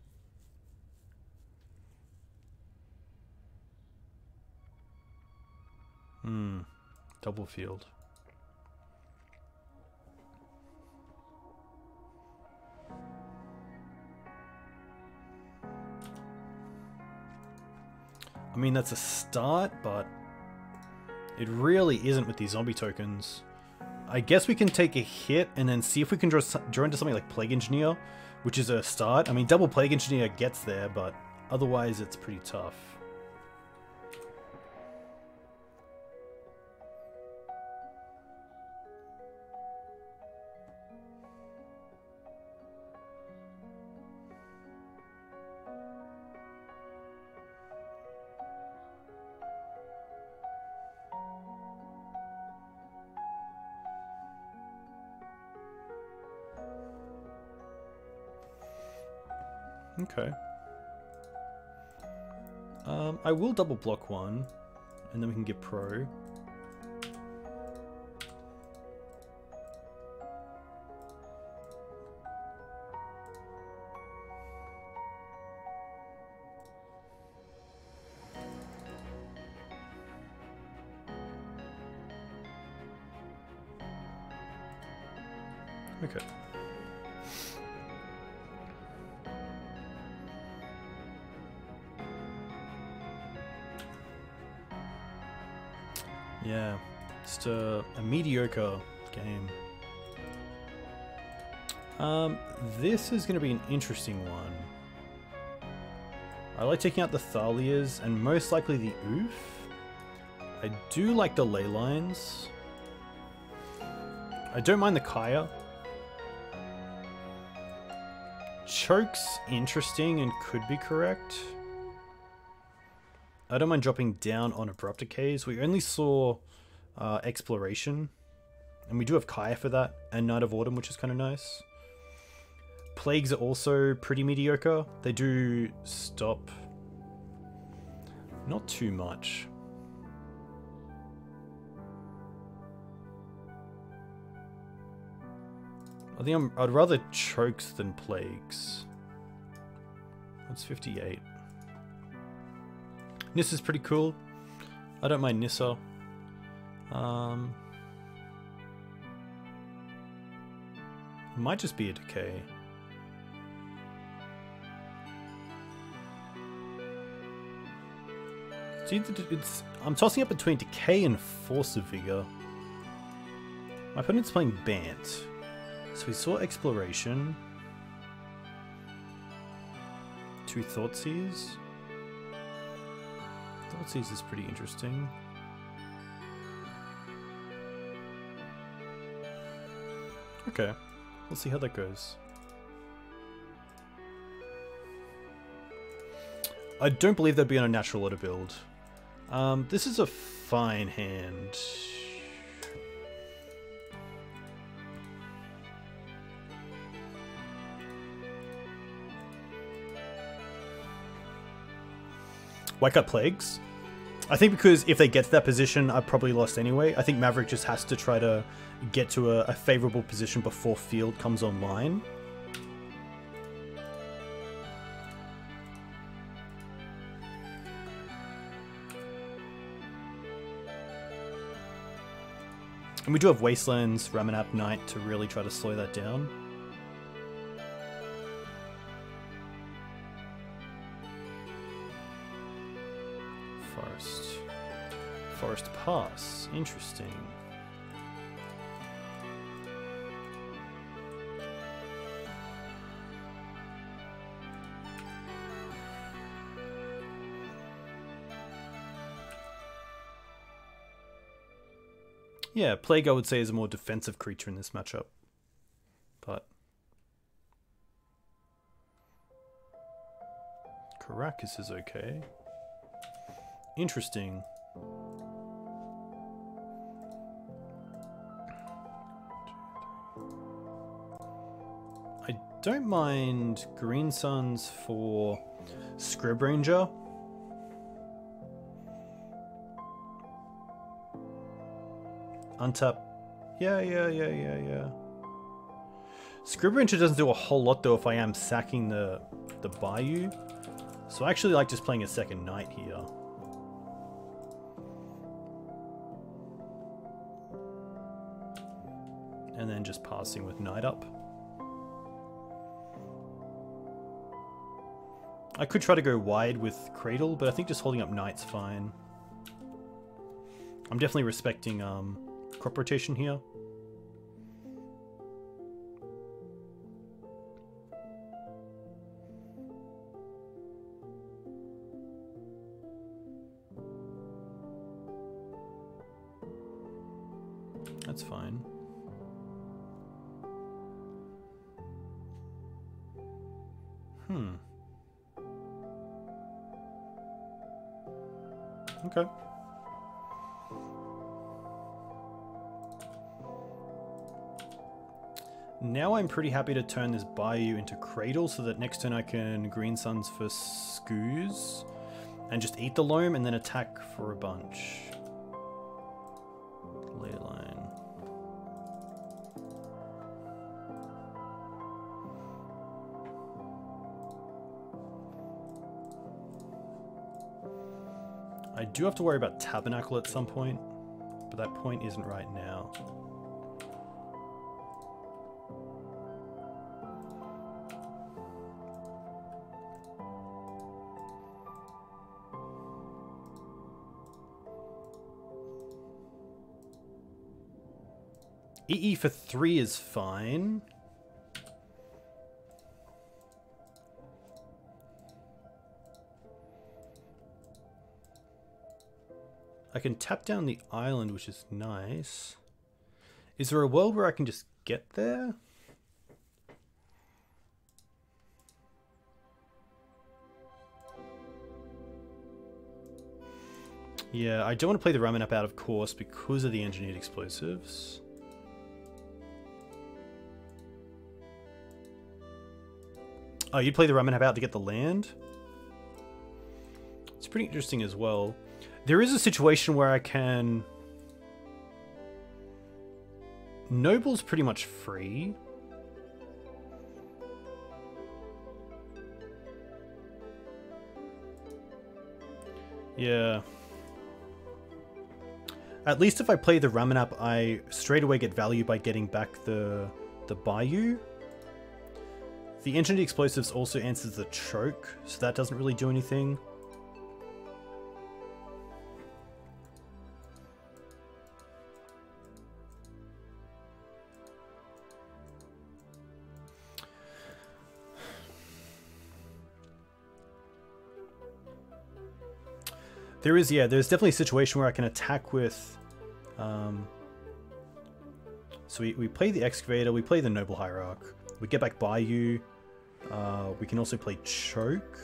Double field. I mean, that's a start, but it really isn't with these zombie tokens. I guess we can take a hit and then see if we can draw into something like Plague Engineer, which is a start. I mean, double Plague Engineer gets there, but otherwise it's pretty tough. Okay. I will double block 1, and then we can get pro. Okay. Yeah, just a mediocre game. This is going to be an interesting one. I like taking out the Thalia's and most likely the Ouphe. I do like the Ley Lines. I don't mind the Kaya. Choke's interesting and could be correct. I don't mind dropping down on Abrupt Decays. We only saw Exploration, and we do have Kaya for that, and Night of Autumn, which is kind of nice. Plagues are also pretty mediocre. They do stop not too much. I think I'd rather chokes than plagues. That's 58. Nissa's pretty cool. I don't mind Nissa. It might just be a decay. I'm tossing up between decay and force of vigor. My opponent's playing Bant. So we saw Exploration. Two Thoughtseize. Thoughtseize is pretty interesting. Okay, we'll see how that goes. I don't believe that'd be on a natural order build. This is a fine hand. Why cut plagues? I think because if they get to that position, I probably lost anyway. I think Maverick just has to try to get to a favorable position before field comes online. And we do have Wastelands, Ramunap Knight to really try to slow that down. Forest Pass. Interesting. Yeah, Plague I would say is a more defensive creature in this matchup. But Karakas is okay. Interesting. I don't mind Green Suns for Scryb Ranger. Untap. Yeah. Scryb Ranger doesn't do a whole lot though if I am sacking the Bayou. So I actually like just playing a second Knight here. And then just passing with Knight up. I could try to go wide with Cradle, but I think just holding up Knight's fine. I'm definitely respecting crop rotation here. That's fine. Okay. Now I'm pretty happy to turn this Bayou into Cradle so that next turn I can Green Suns for Skoos and just eat the Loam and then attack for a bunch. Ley Line. I do have to worry about Tabernacle at some point, but that point isn't right now. EE for 3 is fine. I can tap down the island, which is nice. Is there a world where I can just get there? Yeah, I don't want to play the Ramunap out, of course, because of the engineered explosives. Oh, you'd play the Ramunap out to get the land? It's pretty interesting as well. There is a situation where I can... Noble's pretty much free. Yeah. At least if I play the Ramunap, I straight away get value by getting back the Bayou. The engineered explosives also answers the choke, so that doesn't really do anything. There is, yeah, there's definitely a situation where I can attack with, so we play the Excavator, we play the Noble Hierarch, we get back Bayou, we can also play Choke.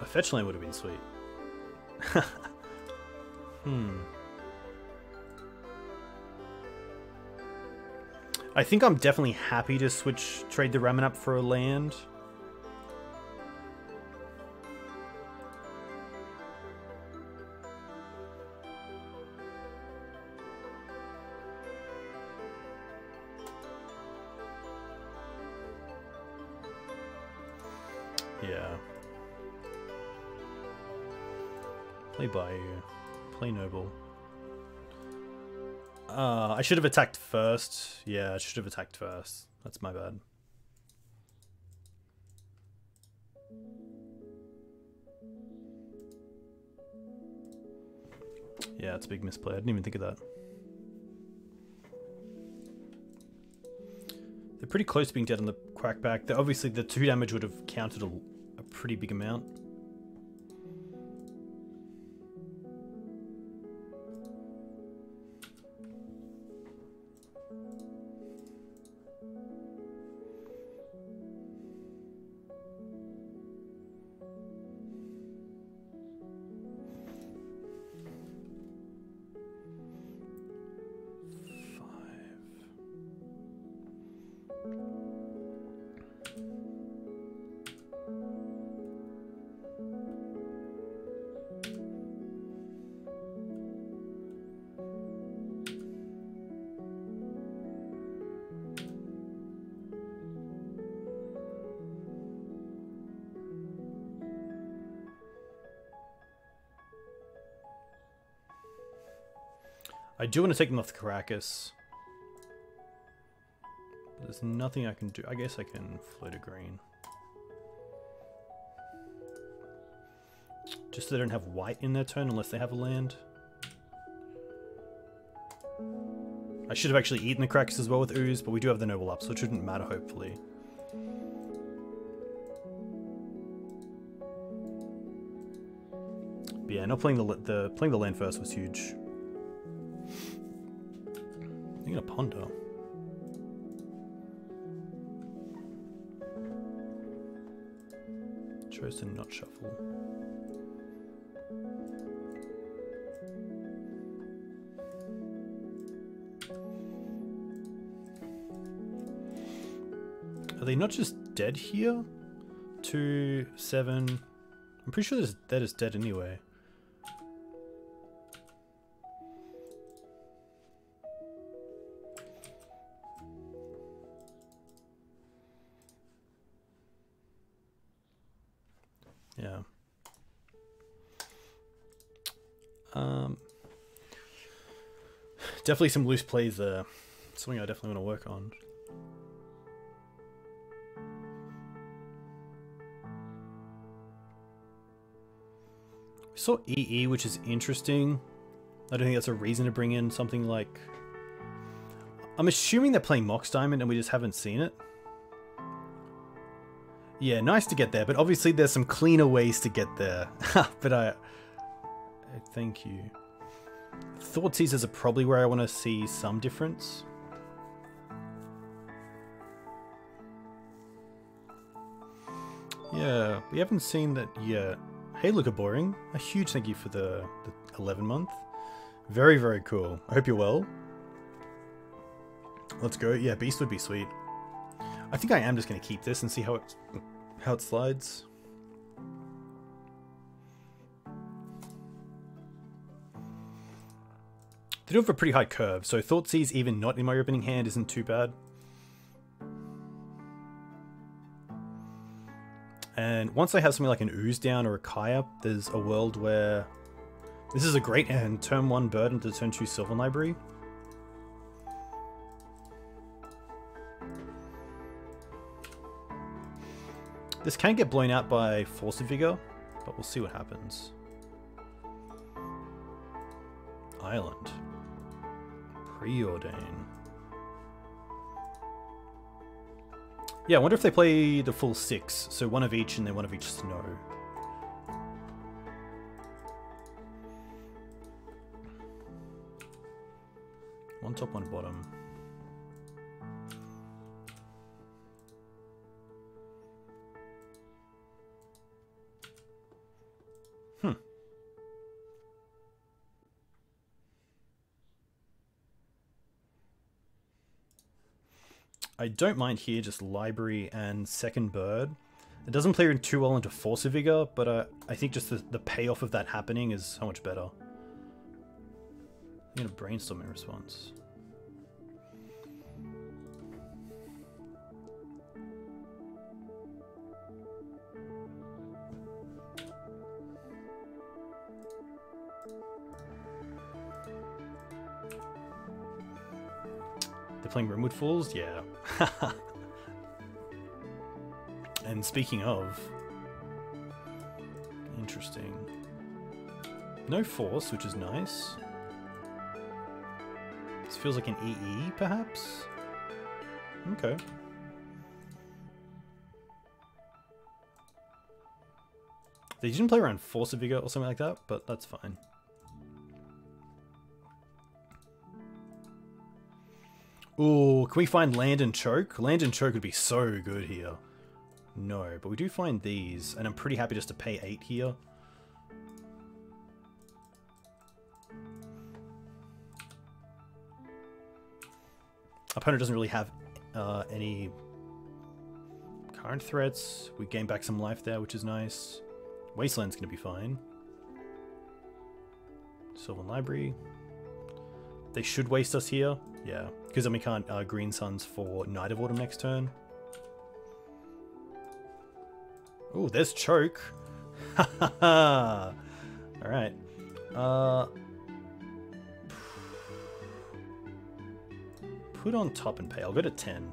A fetch lane would have been sweet. I think I'm definitely happy to trade the Ramunap for a land. Yeah. Play Bayou. Play Noble. I should have attacked first. Yeah, I should have attacked first. That's my bad. Yeah, it's a big misplay. I didn't even think of that. They're pretty close to being dead on the crackback. They're obviously, the 2 damage would have counted a pretty big amount. I do want to take them off the Karakas. But there's nothing I can do. I guess I can float a green. Just so they don't have white in their turn unless they have a land. I should have actually eaten the Karakas as well with Ooze, but we do have the Noble up, so it shouldn't matter, hopefully. But yeah, not playing playing the land first was huge. I'm gonna ponder. Chose to not shuffle. Are they not just dead here? 2, 7. I'm pretty sure that is dead anyway. Definitely some loose plays there. Something I definitely want to work on. We saw EE, which is interesting. I don't think that's a reason to bring in something like... I'm assuming they're playing Mox Diamond and we just haven't seen it. Yeah, nice to get there, but obviously there's some cleaner ways to get there. But thank you. Thought Seizers are probably where I want to see some difference. Yeah, we haven't seen that yet. Hey, Looker Boring. A huge thank you for the 11 month. Very, very cool. I hope you're well. Let's go. Yeah, Beast would be sweet. I think I am just going to keep this and see how it slides. They do have a pretty high curve, so Thoughtseize even not in my opening hand isn't too bad. And once I have something like an Ooze Down or a Kaya, there's a world where... This is a great hand. Turn 1 Burden to turn 2 Sylvan Library. This can get blown out by Force of Vigor, but we'll see what happens. Island. Preordain. Yeah, I wonder if they play the full 6, so one of each and then one of each snow. One top, one bottom. I don't mind here, just Library and Second Bird. It doesn't play too well into Force of Vigor, but I think just the payoff of that happening is so much better. I'm going to Brainstorm in response. Playing Rimwood Falls? Yeah. And speaking of... Interesting. No force, which is nice. This feels like an EE, perhaps? Okay. They didn't play around Force of Vigor or something like that, but that's fine. Ooh, can we find Land and Choke? Land and Choke would be so good here. No, but we do find these, and I'm pretty happy just to pay 8 here. Opponent doesn't really have any current threats. We gain back some life there, which is nice. Wasteland's going to be fine. Sylvan Library. They should waste us here. Yeah, because then we can't Green Suns for Night of Autumn next turn. Oh, there's Choke. All right. Put on top and pay. I'll go to 10.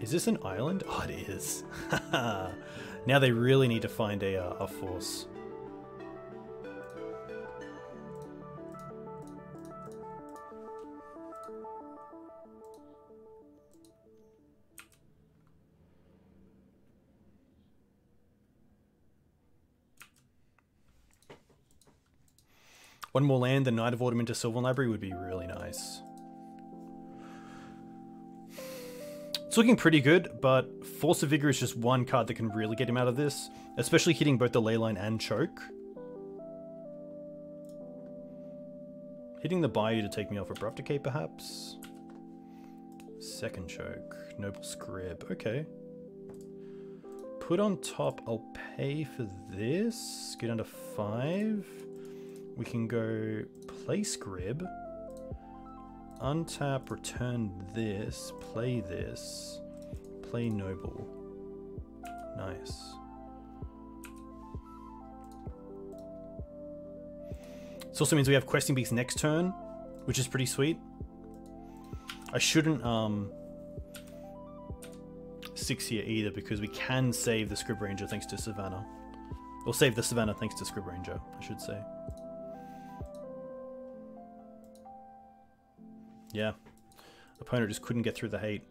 Is this an island? Oh, it is. Now they really need to find a force. One more land, the Knight of Autumn into Sylvan Library would be really nice. It's looking pretty good, but Force of Vigor is just one card that can really get him out of this, especially hitting both the Ley Line and Choke. Hitting the Bayou to take me off Abrupt Decay, perhaps. Second Choke, Noble Scrib, okay. Put on top, I'll pay for this, get under 5. We can go play Scryb, untap, return this, play Noble. Nice. This also means we have Questing Beast next turn, which is pretty sweet. I shouldn't 6 here either, because we can save the Scryb Ranger thanks to Savannah. Or save the Savannah thanks to Scryb Ranger, I should say. Yeah, opponent just couldn't get through the hate,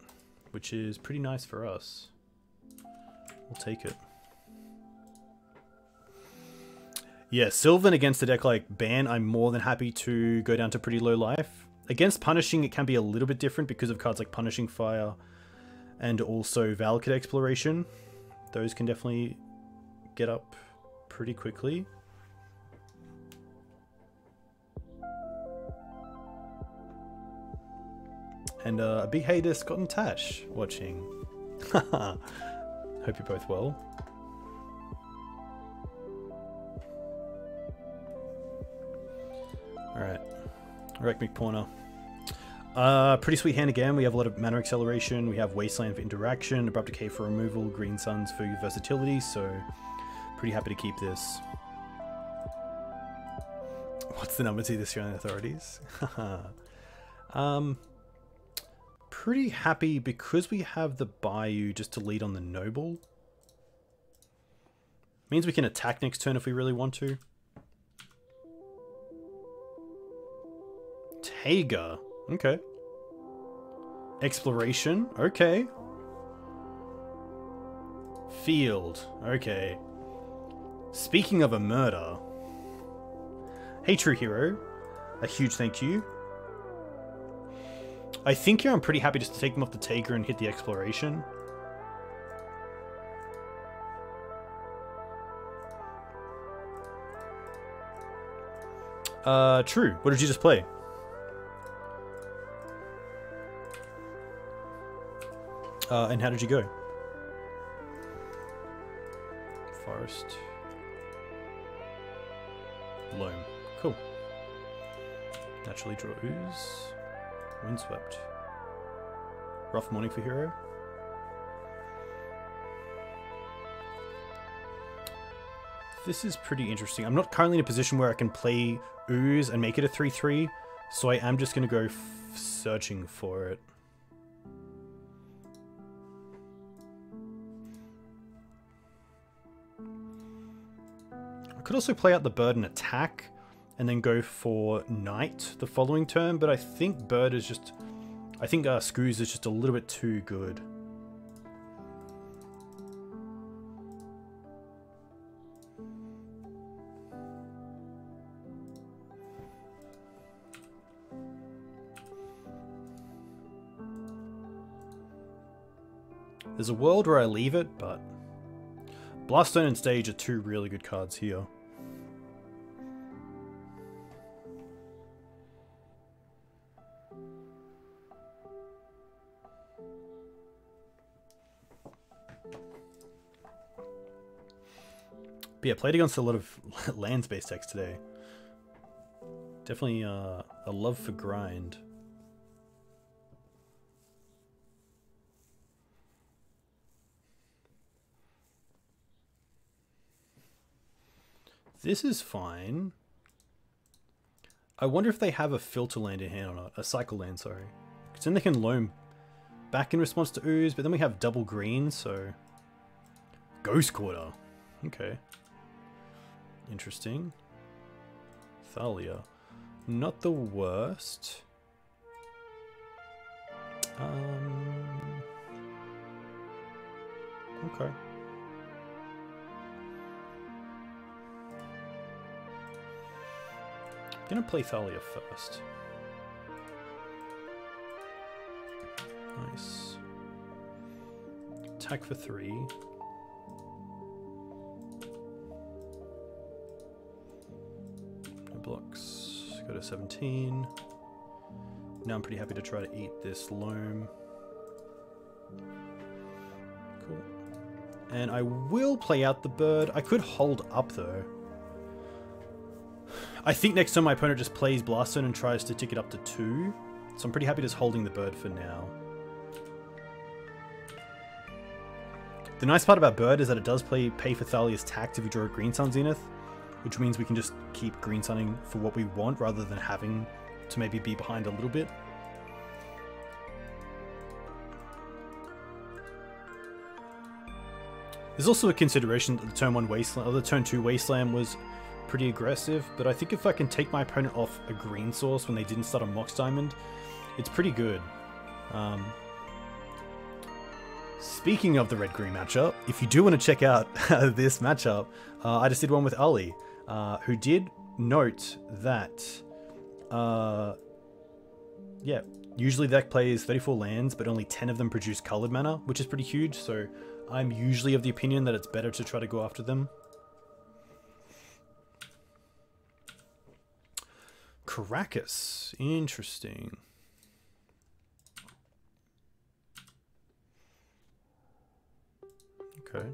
which is pretty nice for us. We'll take it. Yeah, Sylvan against a deck like Ban, I'm more than happy to go down to pretty low life. Against Punishing, it can be a little bit different because of cards like Punishing Fire and also Valakut Exploration. Those can definitely get up pretty quickly. And a big hey to Scott and Tash watching. Haha. Hope you're both well. Alright. Recmic Porner. Pretty sweet hand again. We have a lot of mana acceleration. We have Wasteland for interaction, Abrupt Decay for removal, Green Suns for versatility, so pretty happy to keep this. What's the number to the Australian authorities? Pretty happy because we have the Bayou just to lead on the Noble. Means we can attack next turn if we really want to. Taiga. Okay. Exploration. Okay. Field. Okay. Speaking of a murder. Hey, True Hero. A huge thank you. I think here I'm pretty happy just to take them off the Taiga and hit the Exploration. True. What did you just play? And how did you go? Forest. Loam. Cool. Naturally draw ooze. Windswept. Rough morning for Hero. This is pretty interesting. I'm not currently in a position where I can play ooze and make it a 3-3, so I am just going to go searching for it. Could also play out the bird and attack and then go for knight the following turn, but I think bird is just, I think Scooze is just a little bit too good. There's a world where I leave it, but Blaststone and Stage are two really good cards here. But yeah, played against a lot of lands-based decks today. Definitely a love for grind. This is fine. I wonder if they have a filter land in hand or not. A cycle land, sorry. Because then they can loam back in response to ooze, but then we have double green, so... Ghost Quarter. Okay. Interesting. Thalia. Not the worst. Okay. I'm gonna play Thalia first. Nice. Attack for 3. Blocks, go to 17. Now I'm pretty happy to try to eat this loam. Cool. And I will play out the bird. I could hold up though. I think next time my opponent just plays Blaststone and tries to tick it up to 2. So I'm pretty happy just holding the bird for now. The nice part about bird is that it does pay for Thalia's tact if you draw a Green Sun Zenith, which means we can just keep green sunning for what we want rather than having to maybe be behind a little bit. There's also a consideration that the turn 1 Wasteland, or the turn 2 Wasteland was pretty aggressive, but I think if I can take my opponent off a green source when they didn't start on Mox Diamond, it's pretty good. Speaking of the red-green matchup, if you do want to check out this matchup, I just did one with Ali. who did note that, yeah, usually the deck plays 34 lands, but only 10 of them produce colored mana, which is pretty huge, so I'm usually of the opinion that it's better to try to go after them. Karakas, interesting. Okay.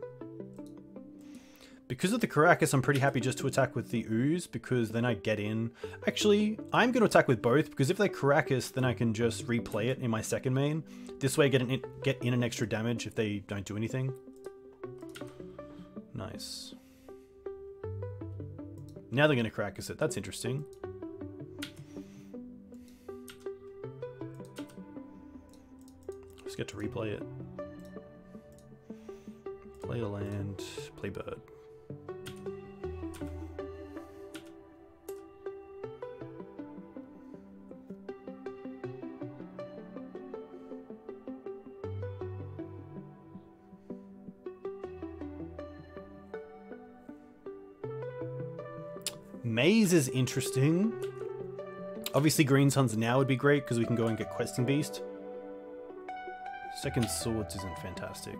Because of the Karakas, I'm pretty happy just to attack with the Ooze, because then I get in. Actually, I'm going to attack with both, because if they Karakas, then I can just replay it in my second main. This way I get in an extra damage if they don't do anything. Nice. Now they're going to Karakas it. That's interesting. Just get to replay it. Play a land, play bird. Maze is interesting. Obviously Green Suns now would be great because we can go and get Questing Beast. Second Swords isn't fantastic.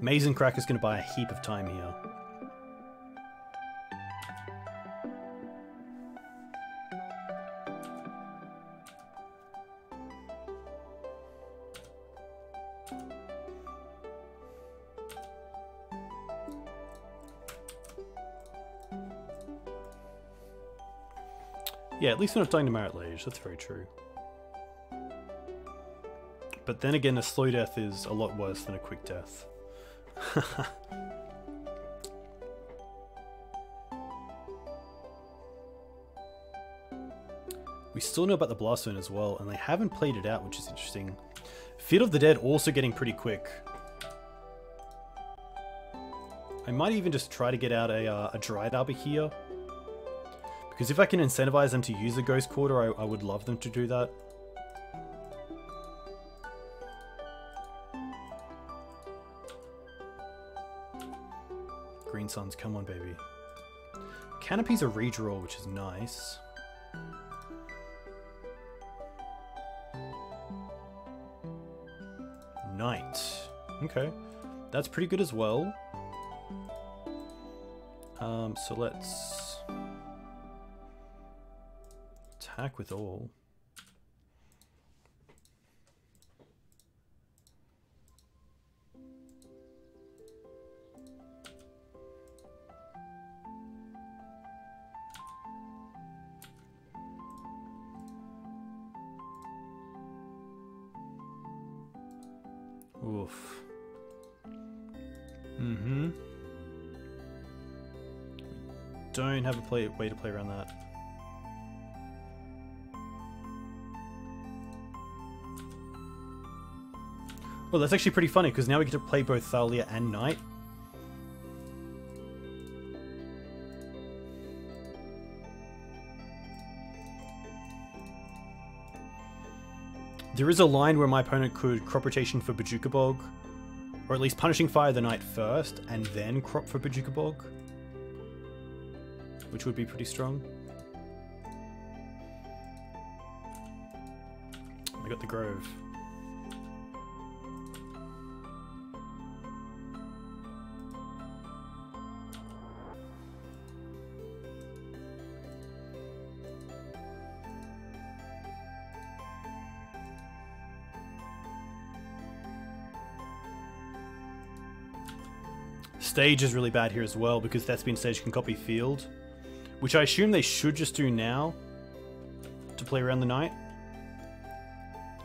Maze and Karakas is going to buy a heap of time here. Yeah, at least they're not dying to Merit Liege, that's very true. But then again, a slow death is a lot worse than a quick death. We still know about the Blast Zone as well, and they haven't played it out, which is interesting. Field of the Dead also getting pretty quick. I might even just try to get out a Dryad Arbor here, because if I can incentivize them to use a Ghost Quarter, I would love them to do that. Green Suns, come on, baby. Canopy's a redraw, which is nice. Knight. Okay. That's pretty good as well. So let's attack with all. Oof. Mm-hmm. Don't have a way to play around that. Well, that's actually pretty funny, because now we get to play both Thalia and Knight. There is a line where my opponent could Crop Rotation for Bajuka Bog, or at least Punishing Fire the Knight first, and then Crop for Bajuka Bog, which would be pretty strong. I got the Grove. Stage is really bad here as well, because Thespian Stage can copy field, which I assume they should just do now to play around the Knight.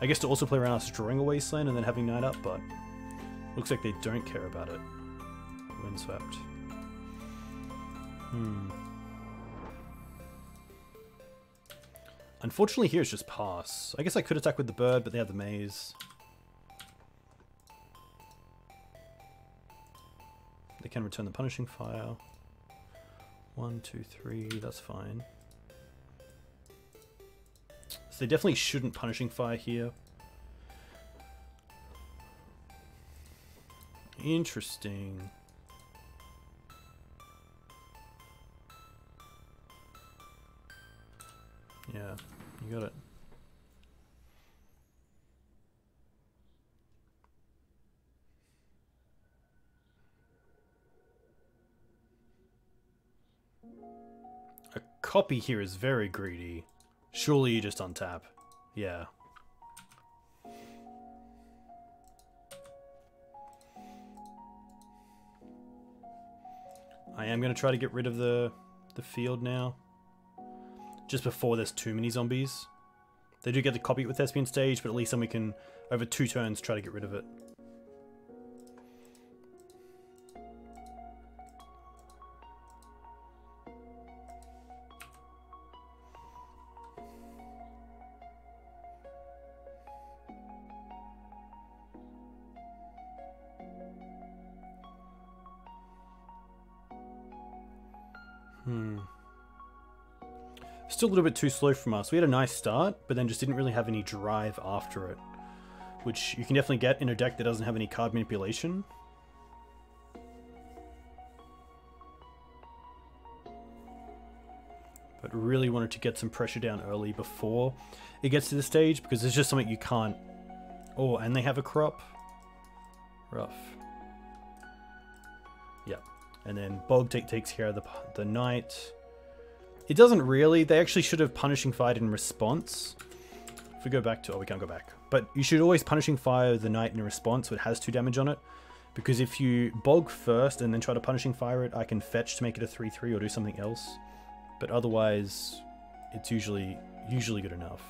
I guess to also play around us drawing a Wasteland and then having Knight up, but looks like they don't care about it. Windswept. Unfortunately here it's just pass. I guess I could attack with the bird, but they have the maze. They can return the Punishing Fire. 1, 2, 3, that's fine. So they definitely shouldn't Punishing Fire here. Interesting. You got it. A copy here is very greedy. Surely you just untap. Yeah. I am going to try to get rid of the field now. Just before there's too many zombies. They do get the copy with Thespian Stage, but at least then we can, over 2 turns, try to get rid of it. Still a little bit too slow from us. We had a nice start, but then just didn't really have any drive after it, which you can definitely get in a deck that doesn't have any card manipulation. But really wanted to get some pressure down early before it gets to this stage, because there's just something you can't... Oh, and they have a crop. Rough. Yep. And then Bog takes care of the knight. It doesn't really. They actually should have Punishing Fire in response. If we go back to... Oh, we can't go back. But you should always Punishing Fire the Knight in response, so it has 2 damage on it. Because if you Bog first and then try to Punishing Fire it, I can fetch to make it a 3/3 or do something else. But otherwise, it's usually good enough.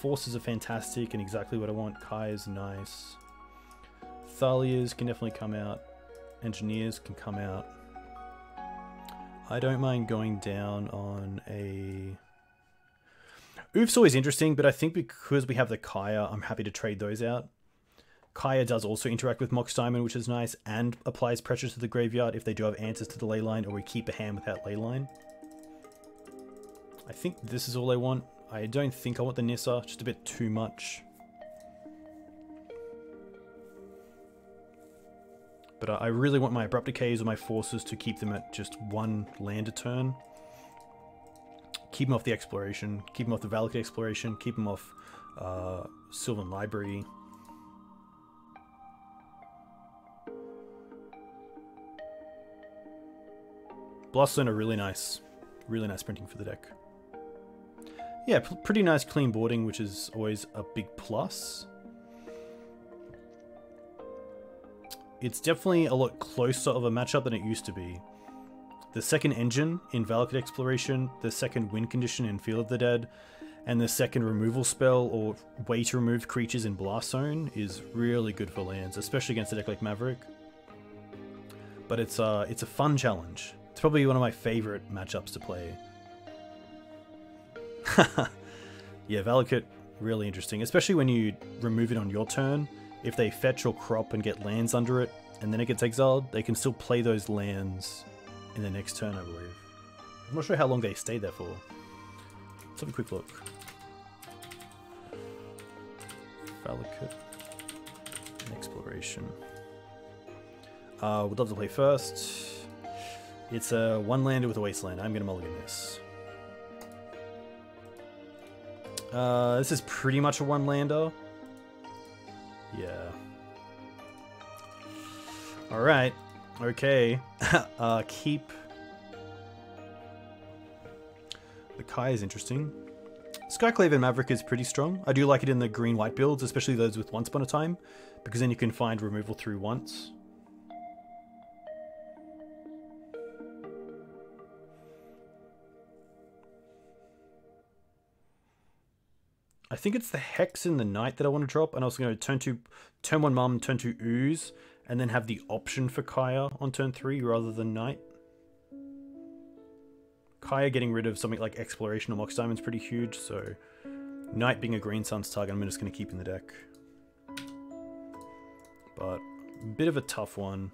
Forces are fantastic and exactly what I want. Kai is nice. Thalia's can definitely come out. Engineers can come out. I don't mind going down on a... Ouphe's always interesting, but I think because we have the Kaya, I'm happy to trade those out. Kaya does also interact with Mox Diamond, which is nice, and applies pressure to the graveyard if they do have answers to the Ley Line, or we keep a hand without Ley Line. I think this is all I want. I don't think I want the Nissa, just a bit too much. But I really want my Abrupt Decays or my Forces to keep them at just 1 land a turn. Keep them off the Exploration, keep them off the Valakut Exploration, keep them off Sylvan Library. Blastzones are really nice printing for the deck. Yeah, pretty nice clean boarding, which is always a big plus. It's definitely a lot closer of a matchup than it used to be. The second engine in Valakut Exploration, the second win condition in Field of the Dead, and the second removal spell or way to remove creatures in Blast Zone is really good for lands, especially against a deck like Maverick. But it's a fun challenge. It's probably one of my favorite matchups to play. Yeah, Valakut, really interesting, especially when you remove it on your turn. If they fetch or crop and get lands under it, and then it gets exiled, they can still play those lands in the next turn, I believe. I'm not sure how long they stay there for. Let's have a quick look. Valakut Exploration. Would love to play first. It's a 1-lander with a Wasteland. I'm going to mulligan this. This is pretty much a 1-lander. Yeah. Alright. Okay. Keep. The Kai is interesting. Skyclave and Maverick is pretty strong. I do like it in the green-white builds, especially those with Once Upon a Time, because then you can find removal through once. I think it's the Hex in the Night that I want to drop, and I was going to turn 1 Mum, turn 2 Ooze, and then have the option for Kaya on turn 3 rather than Night. Kaya getting rid of something like Exploration or Mox Diamond is pretty huge, so Night being a Green Sun's target, I'm just going to keep in the deck. But a bit of a tough one.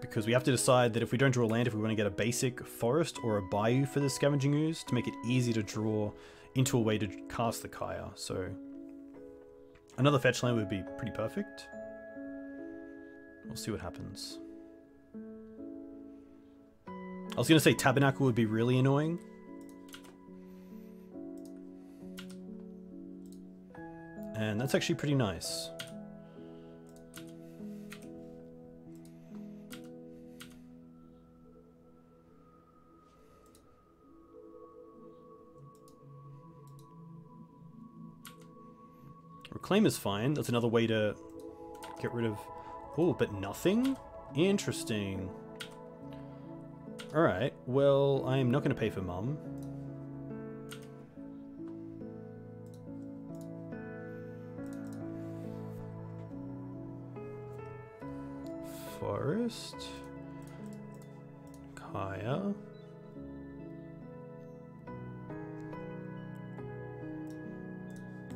Because we have to decide that if we don't draw land, if we want to get a basic forest or a bayou for the Scavenging Ooze to make it easy to draw into a way to cast the Kaya. So another fetch land would be pretty perfect. We'll see what happens. I was going to say Tabernacle would be really annoying. And that's actually pretty nice. Reclaim is fine. That's another way to get rid of... Oh, but nothing? Interesting. Alright, well, I'm not going to pay for Mum. Forest. Kaya.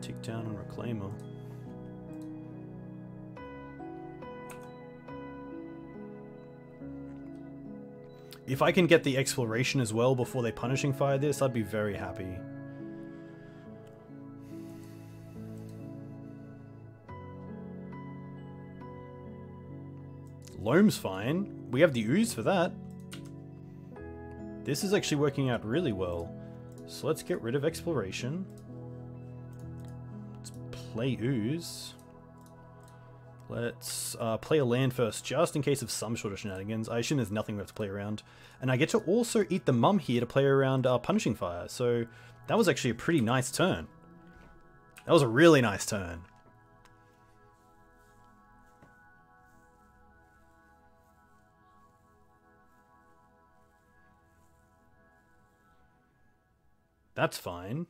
Tick down on Reclaimer. If I can get the exploration as well before they punishing fire this, I'd be very happy. Loam's fine. We have the ooze for that. This is actually working out really well. So let's get rid of exploration. Let's play ooze. Let's play a land first, just in case of some sort of shenanigans. I assume there's nothing we have to play around. And I get to also eat the Mum here to play around Punishing Fire. So that was actually a pretty nice turn. That was a really nice turn. That's fine.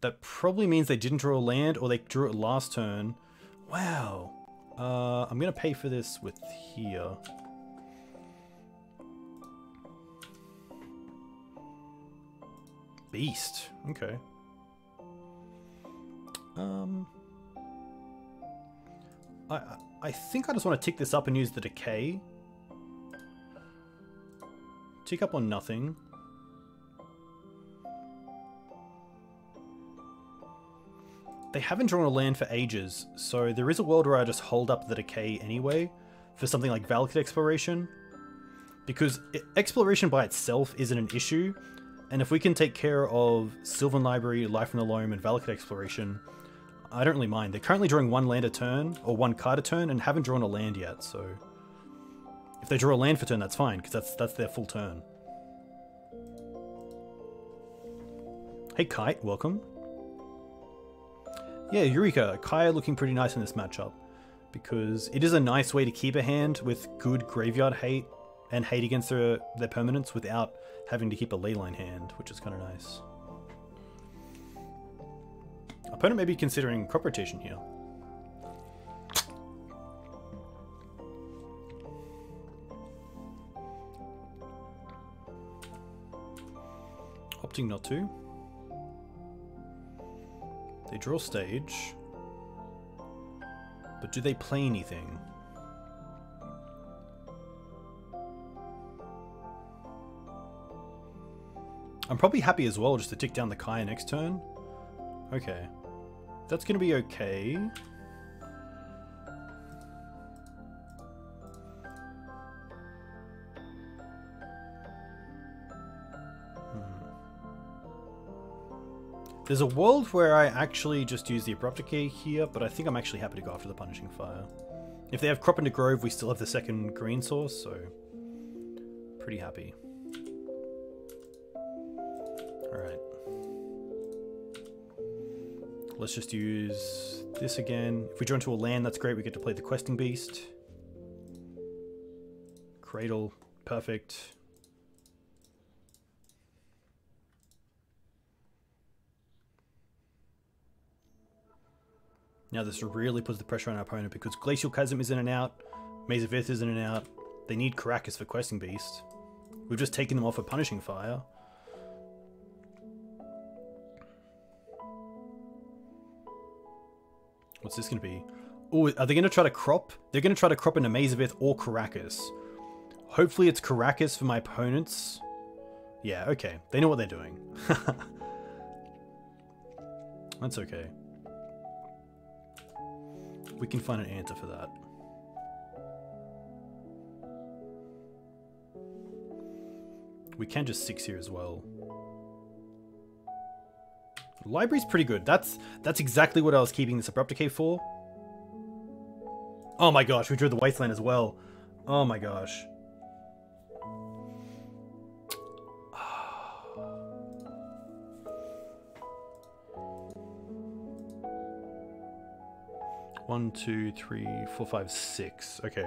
That probably means they didn't draw land, or they drew it last turn. Wow. I'm going to pay for this with here. Beast. Okay. I think I just want to tick this up and use the decay. Tick up on nothing. They haven't drawn a land for ages, so there is a world where I just hold up the decay anyway for something like Valakut Exploration, because exploration by itself isn't an issue, and if we can take care of Sylvan Library, Life from the Loam, and Valakut Exploration, I don't really mind. They're currently drawing one land a turn, or one card a turn, and haven't drawn a land yet, so if they draw a land for turn, that's fine, because that's their full turn. Hey Kite, welcome. Yeah, Eureka, Kaya looking pretty nice in this matchup, because it is a nice way to keep a hand with good graveyard hate and hate against their permanents without having to keep a Ley Line hand, which is kind of nice. Opponent may be considering crop rotation here. Opting not to. They draw stage, but do they play anything? I'm probably happy as well just to tick down the Kaya next turn. Okay, that's going to be okay. There's a world where I actually just use the Abrupt Decay here, but I think I'm actually happy to go after the Punishing Fire. If they have Crop into Grove, we still have the second green source, so pretty happy. Alright. Let's just use this again. If we draw into a land, that's great. We get to play the Questing Beast. Cradle. Perfect. Now this really puts the pressure on our opponent, because Glacial Chasm is in and out, Maze of Earth is in and out, they need Karakas for Questing Beast. We've just taken them off for Punishing Fire. What's this going to be? Oh, are they going to try to crop? They're going to try to crop into Maze of Earth or Karakas. Hopefully it's Karakas for my opponents. Yeah, okay. They know what they're doing. That's okay. We can find an answer for that. We can just 6 here as well. The library's pretty good. That's exactly what I was keeping this Abrupt Decay for. Oh my gosh, we drew the Wasteland as well. Oh my gosh. One, two, three, four, five, six. Okay.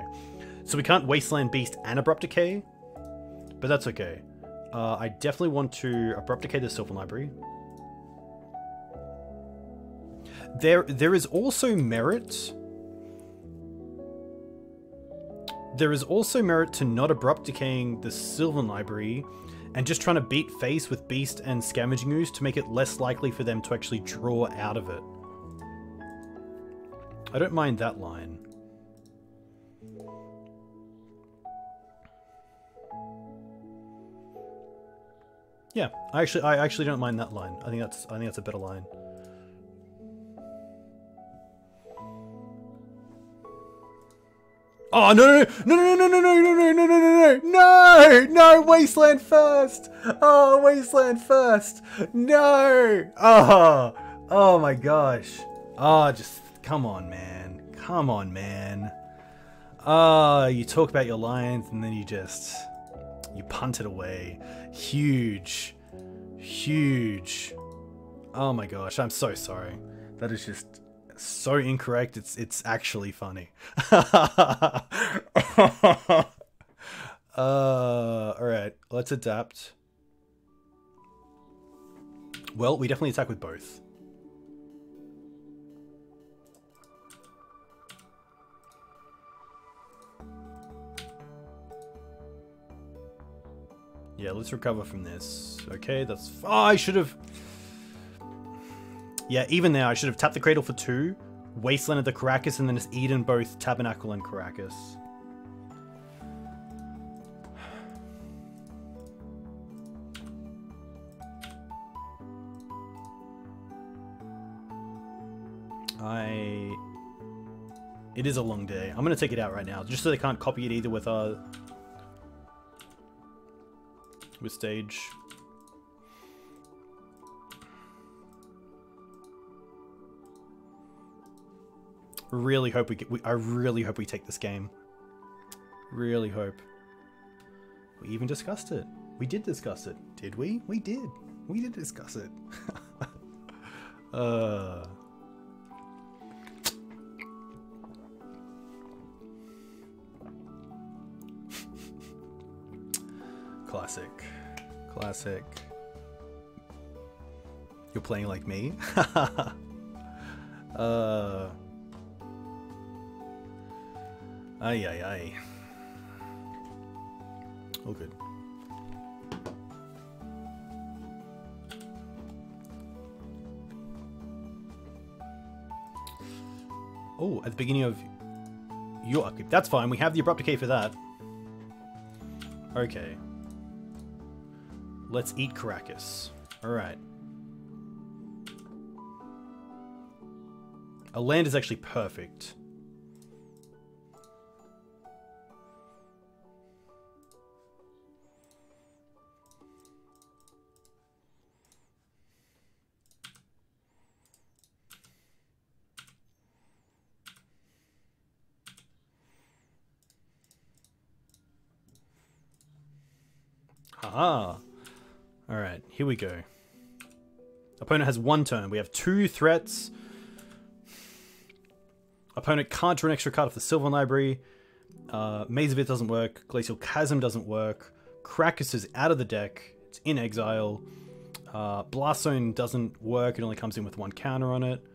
So we can't Wasteland Beast and Abrupt Decay, but that's okay. I definitely want to Abrupt Decay the Sylvan Library. There is also merit. There is also merit to not Abrupt Decaying the Sylvan Library and just trying to beat face with Beast and Scavenging Ooze to make it less likely for them to actually draw out of it. I don't mind that line. Yeah, I actually don't mind that line. I think that's a better line. Oh no no no no no no no no no no no no no no, Wasteland first! Oh, Wasteland first! No! Oh, oh my gosh. Oh, just come on, man. Come on, man. Ah, you talk about your lines and then you punt it away. Huge. Huge. Oh my gosh, I'm so sorry. That is just so incorrect. It's actually funny. All right, let's adapt. Well, we definitely attack with both. Yeah, let's recover from this. Okay, that's... Oh, I should have... Yeah, even there, I should have tapped the Cradle for 2, Wastelanded the Karakas, and then just eaten both Tabernacle and Karakas. It is a long day. I'm going to take it out right now, just so they can't copy it either with our... with stage. Really hope we get. I really hope we take this game. Really hope. We even discussed it. We did discuss it, did we? We did. We did discuss it. Classic. Classic. You're playing like me? Ay, ay, ay. All good. Oh, at the beginning of your upkeep. That's fine. We have the Abrupt Decay for that. Okay. Let's eat Karakas. Alright. A land is actually perfect. Haha. Alright, here we go. Opponent has 1 turn. We have 2 threats. Opponent can't draw an extra card off the Sylvan Library. Maze of It doesn't work. Glacial Chasm doesn't work. Karakas is out of the deck. It's in exile. Blast Zone doesn't work. It only comes in with 1 counter on it.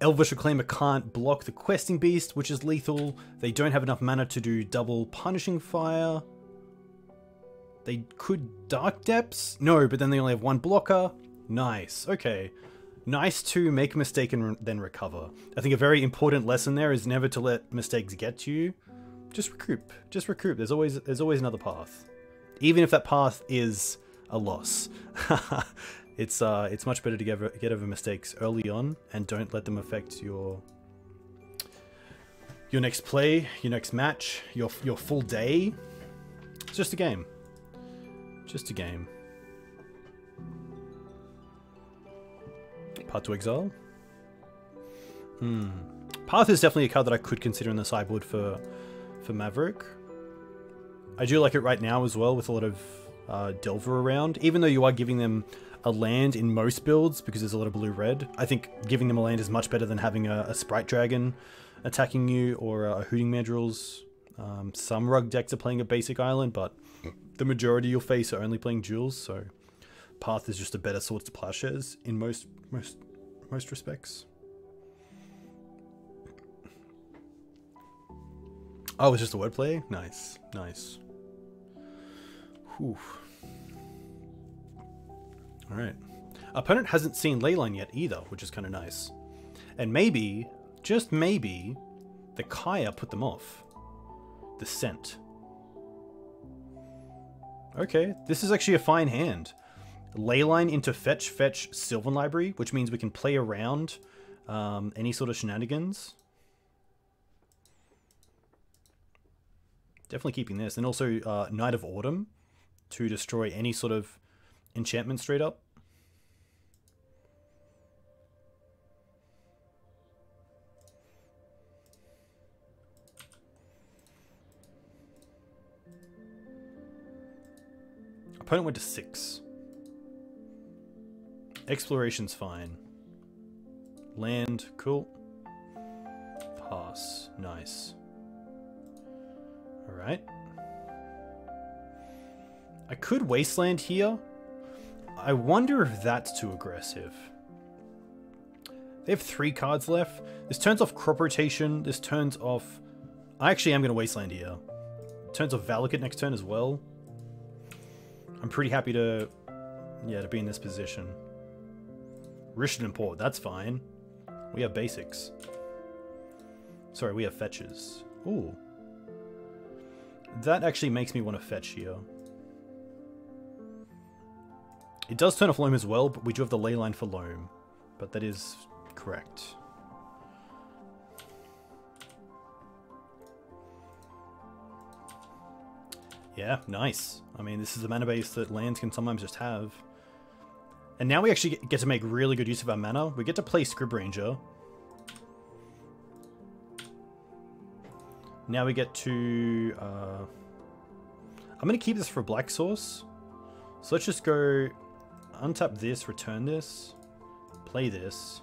Elvish Reclaimer can't block the Questing Beast, which is lethal. They don't have enough mana to do double Punishing Fire. They could Dark Depths? No, but then they only have 1 blocker. Nice, okay. Nice to make a mistake and then recover. I think a very important lesson there is never to let mistakes get to you. Just recoup, just recoup. There's always another path. Even if that path is a loss. It's much better to get over mistakes early on and don't let them affect your next play, your next match, your full day. It's just a game. Just a game. Path to Exile? Hmm. Path is definitely a card that I could consider in the sideboard for Maverick. I do like it right now as well with a lot of Delver around, even though you are giving them a land in most builds because there's a lot of blue-red. I think giving them a land is much better than having a Sprite Dragon attacking you or a Hooting Mandrels. Some Rug decks are playing a basic island, but the majority you'll face are only playing duels, so Path is just a better Swords to Plowshares in most respects. Oh, it's just a wordplay? Nice, nice. Whew. Alright. Opponent hasn't seen Ley Line yet either, which is kind of nice. And maybe, just maybe, the Kaya put them off. The scent. Okay, this is actually a fine hand. Ley Line into fetch, fetch Sylvan Library, which means we can play around any sort of shenanigans. Definitely keeping this. And also Night of Autumn to destroy any sort of enchantment straight up. Opponent went to 6. Exploration's fine. Land, cool. Pass, nice. Alright. I could Wasteland here. I wonder if that's too aggressive. They have 3 cards left. This turns off Crop Rotation. This turns off... I actually am going to Wasteland here. It turns off Valakut next turn as well. I'm pretty happy to... yeah, to be in this position. Rishadan Port, that's fine. We have basics. Sorry, we have fetches. Ooh. That actually makes me want to fetch here. It does turn off Loam as well, but we do have the Ley Line for Loam. But that is correct. Yeah, nice. I mean, this is the mana base that lands can sometimes just have. And now we actually get to make really good use of our mana. We get to play Scryb Ranger. Now we get to... I'm going to keep this for black source. So let's just go untap this, return this, play this,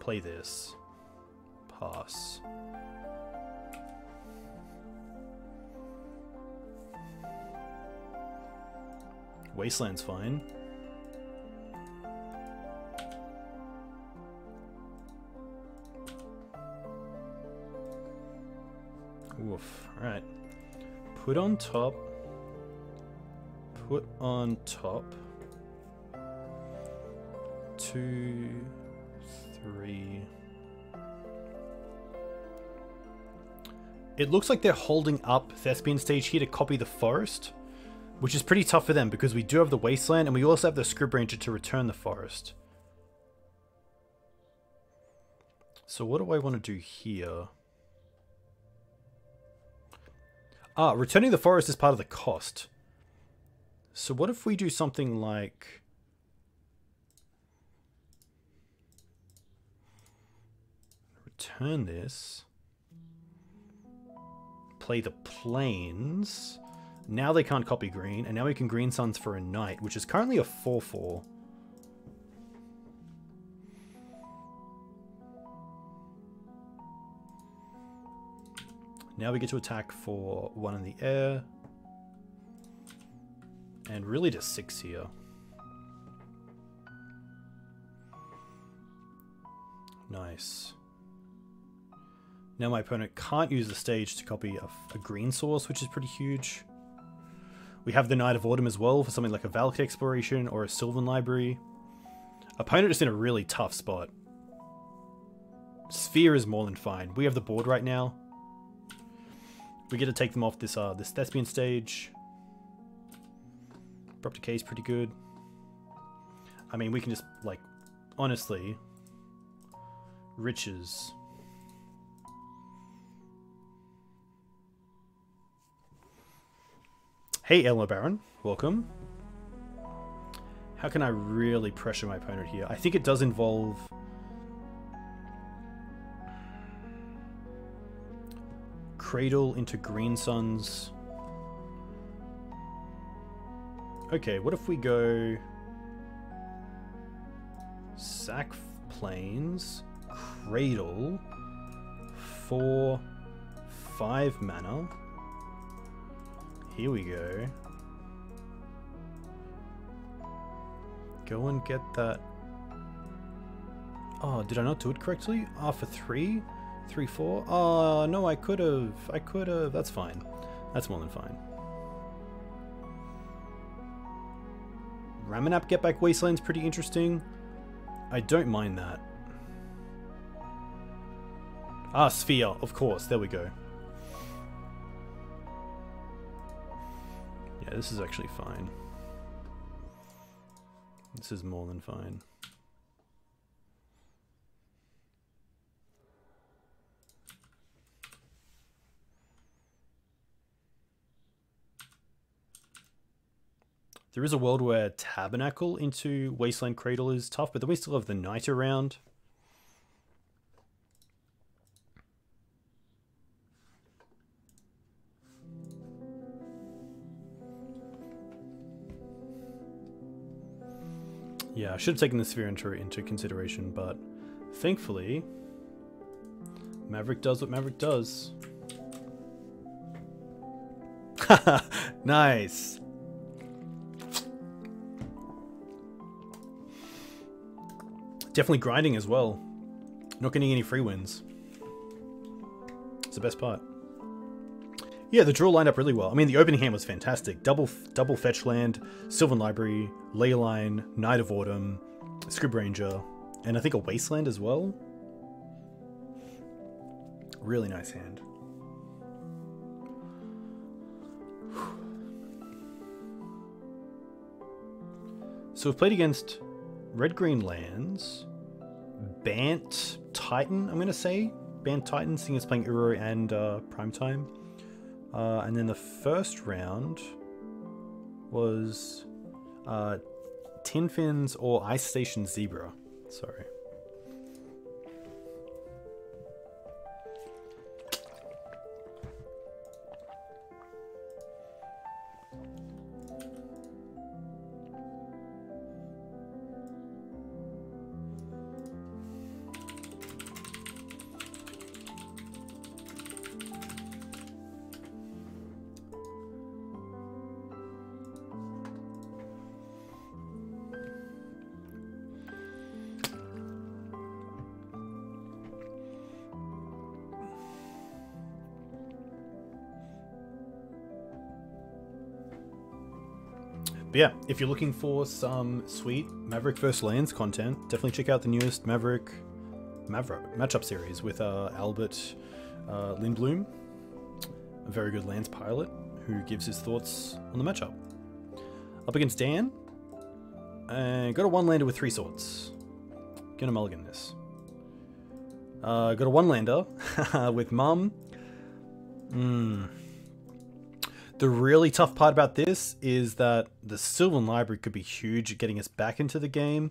play this, pass. Wasteland's fine. Oof, alright. Put on top. Put on top. 2, 3. It looks like they're holding up Thespian Stage here to copy the forest, which is pretty tough for them because we do have the Wasteland and we also have the Scryb Ranger to return the forest. So what do I want to do here? Ah, returning the forest is part of the cost. So what if we do something like... return this. Play the plains. Now they can't copy green, and now we can Green Suns for a night, which is currently a 4-4. Now we get to attack for 1 in the air. And really to 6 here. Nice. Now my opponent can't use the stage to copy a green source, which is pretty huge. We have the Night of Autumn as well for something like a Valakut Exploration or a Sylvan Library. Opponent is in a really tough spot. Sphere is more than fine. We have the board right now. We get to take them off this this Thespian Stage. Abrupt Decay is pretty good. I mean, we can just, like, honestly, riches. Hey, Elmer Baron, welcome. How can I really pressure my opponent here? I think it does involve... Cradle into Green Suns. Okay, what if we go... Sack Plains, Cradle, 4/5 mana. Here we go. Go and get that. Oh, did I not do it correctly? Ah, for 3/4. Oh, no, I could have. I could have. That's fine. That's more than fine. Ramunap Get Back Wasteland's pretty interesting. I don't mind that. Ah, Sphere, of course. There we go. Yeah, this is actually fine. This is more than fine. There is a world where Tabernacle into Wasteland Cradle is tough, but then we still have the Knight around. Yeah, I should have taken the Sphere into consideration, but thankfully, Maverick does what Maverick does. Haha, nice! Definitely grinding as well. Not getting any free wins. It's the best part. Yeah, the draw lined up really well. I mean, the opening hand was fantastic. Double fetch land, Sylvan Library, Ley Line, Knight of Autumn, Scryb Ranger, and I think a Wasteland as well. Really nice hand. So we've played against red-green lands, Bant Titan, I'm going to say. Bant Titan, seeing it's playing Uro and Primetime. And then the first round was Tin Fins or Ice Station Zebra. Sorry. Yeah, if you're looking for some sweet Maverick vs. Lands content, definitely check out the newest Maverick matchup series with Albert Lindblom, a very good Lands pilot who gives his thoughts on the matchup. Up against Dan, and got a one-lander with 3 swords. Gonna mulligan this. Got a one-lander with Mum. The really tough part about this is that the Sylvan Library could be huge at getting us back into the game,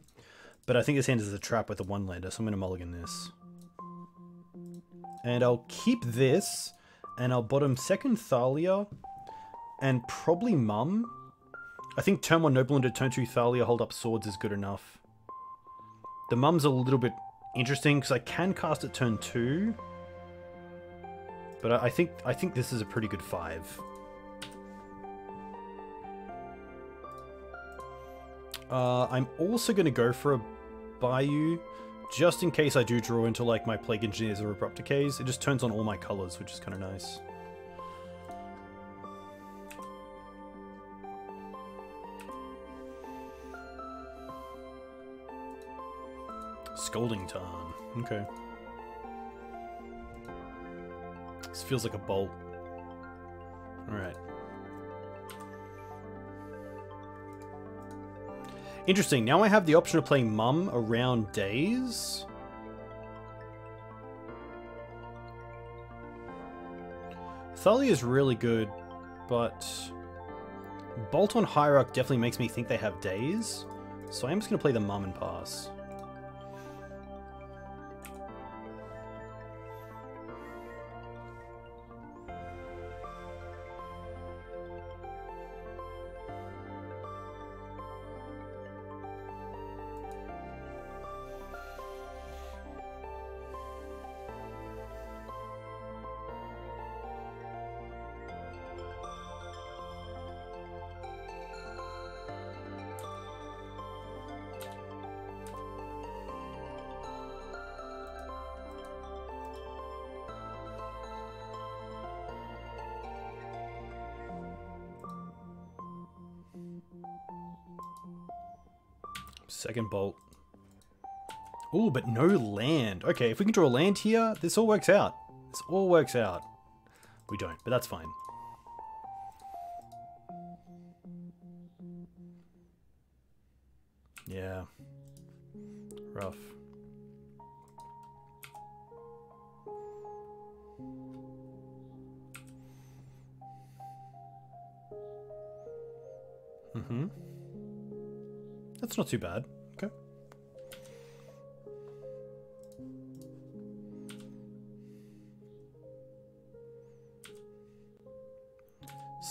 but I think this hand is a trap with the one-lander, so I'm going to mulligan this. And I'll keep this, and I'll bottom second Thalia, and probably Mum. I think turn 1 Noblelander, turn 2 Thalia, hold up swords is good enough. The Mum's a little bit interesting, because I can cast it turn 2, but I think this is a pretty good 5. I'm also going to go for a Bayou, just in case I do draw into, like, my Plague Engineers or Abrupt Decays. It just turns on all my colors, which is kind of nice. Scalding Tarn. Okay. This feels like a bolt. Alright. Interesting, now I have the option of playing Mum around Days. Thalia is really good, but Bolt on Hierarch definitely makes me think they have days, so I'm just going to play the Mum and pass. Second bolt. Ooh, but no land. Okay, if we can draw land here, this all works out. This all works out. We don't, but that's fine. Yeah. Rough. Mm-hmm. That's not too bad. Okay.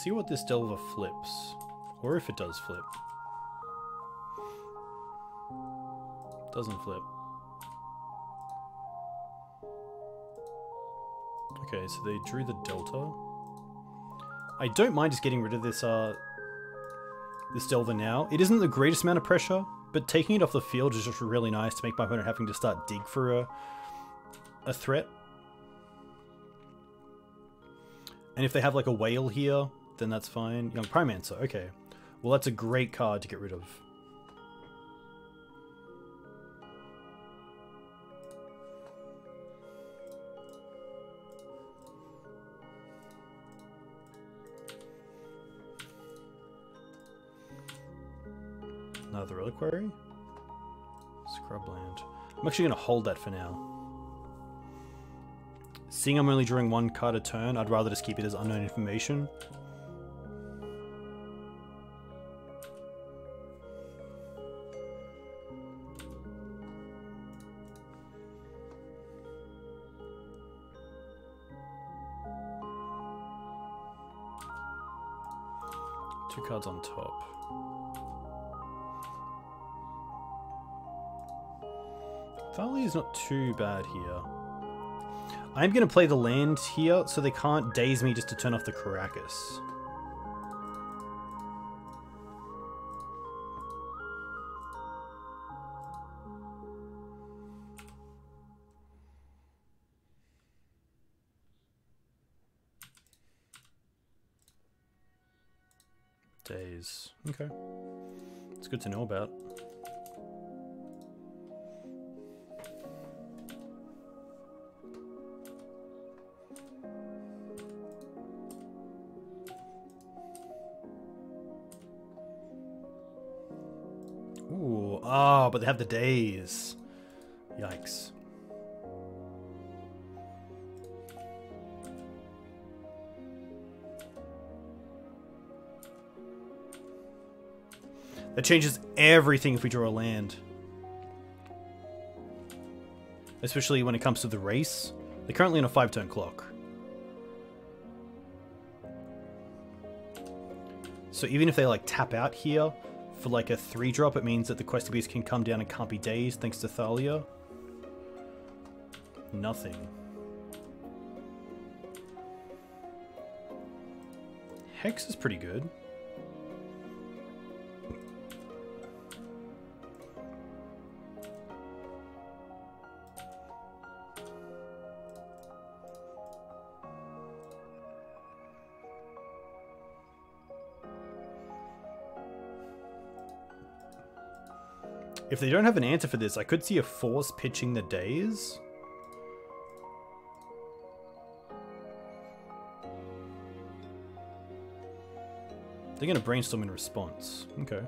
See what this Delver flips, or if it does flip. Doesn't flip. Okay, so they drew the Delta. I don't mind just getting rid of this, this Delver now. It isn't the greatest amount of pressure, but taking it off the field is just really nice to make my opponent having to start dig for a threat. And if they have like a whale here, then that's fine. Young Primancer, okay. Well, that's a great card to get rid of. The Reliquary. Scrubland. I'm actually going to hold that for now. Seeing I'm only drawing one card a turn, I'd rather just keep it as unknown information. Two cards on top. Valley is not too bad here. I'm going to play the land here so they can't daze me just to turn off the Karakas. Daze. Okay. It's good to know about. Oh, but they have the days. Yikes. That changes everything if we draw a land. Especially when it comes to the race. They're currently on a 5-turn clock. So even if they like tap out here, for like a 3-drop, it means that the Questing Beast can come down and can't be dazed thanks to Thalia. Nothing. Hex is pretty good. If they don't have an answer for this, I could see a force pitching the days. They're going to brainstorm in response. Okay.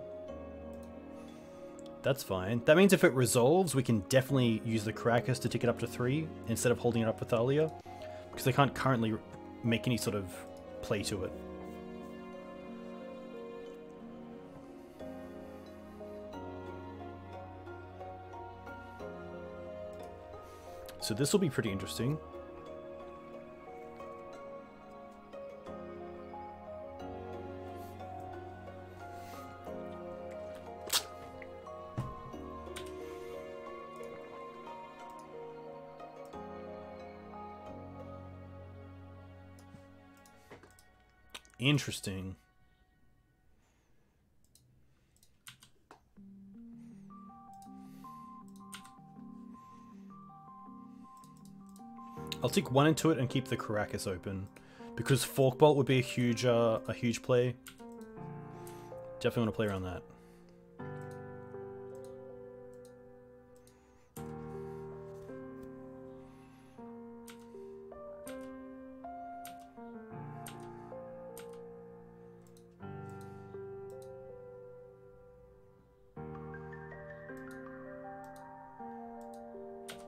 That's fine. That means if it resolves, we can definitely use the Karakas to tick it up to 3 instead of holding it up with Thalia, because they can't currently make any sort of play to it. So this will be pretty interesting. Interesting. I'll take one into it and keep the Karakas open, because Forkbolt would be a huge play. Definitely want to play around that.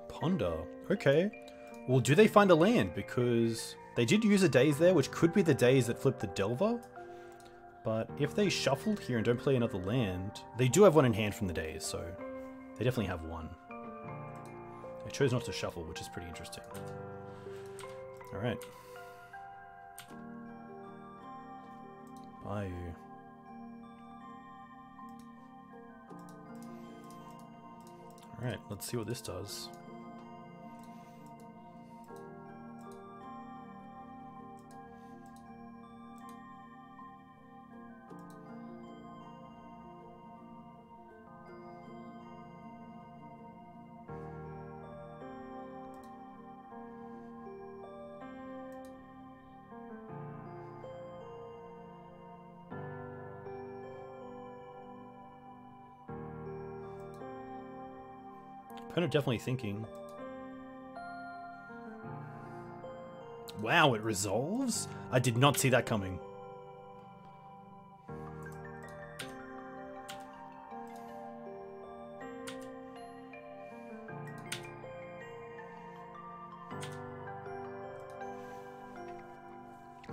Ponder. Okay. Well, do they find a land? Because they did use a daze there, which could be the daze that flipped the Delver. But if they shuffled here and don't play another land, they do have one in hand from the daze, so they definitely have one. They chose not to shuffle, which is pretty interesting. All right. Bye. All right, let's see what this does. Definitely thinking. Wow, it resolves? I did not see that coming.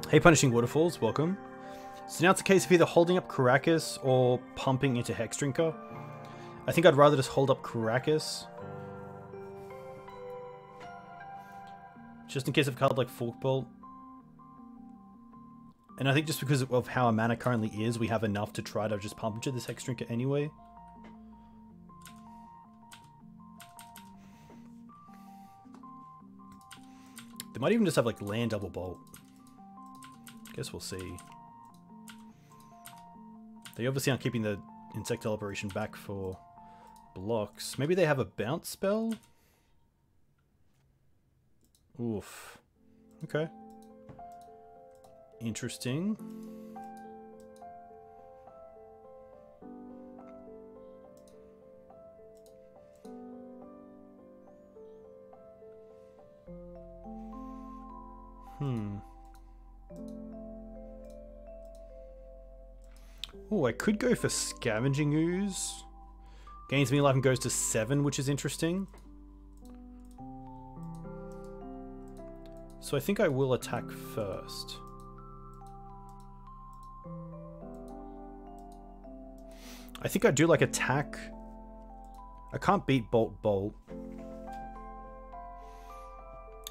Hey, Punishing Waterfalls, welcome. So now it's a case of either holding up Karakas or pumping into Hexdrinker. I think I'd rather just hold up Karakas. Just in case of a card like Forkbolt. And I think just because of how our mana currently is, we have enough to try to just pump into this Hexdrinker anyway. They might even just have like land double bolt. Guess we'll see. They obviously aren't keeping the Insect Celebration back for blocks. Maybe they have a bounce spell? Oof. Okay. Interesting. Oh, I could go for Scavenging Ooze. Gains me life and goes to 7, which is interesting. So I think I will attack first. I think I do like attack. I can't beat Bolt Bolt.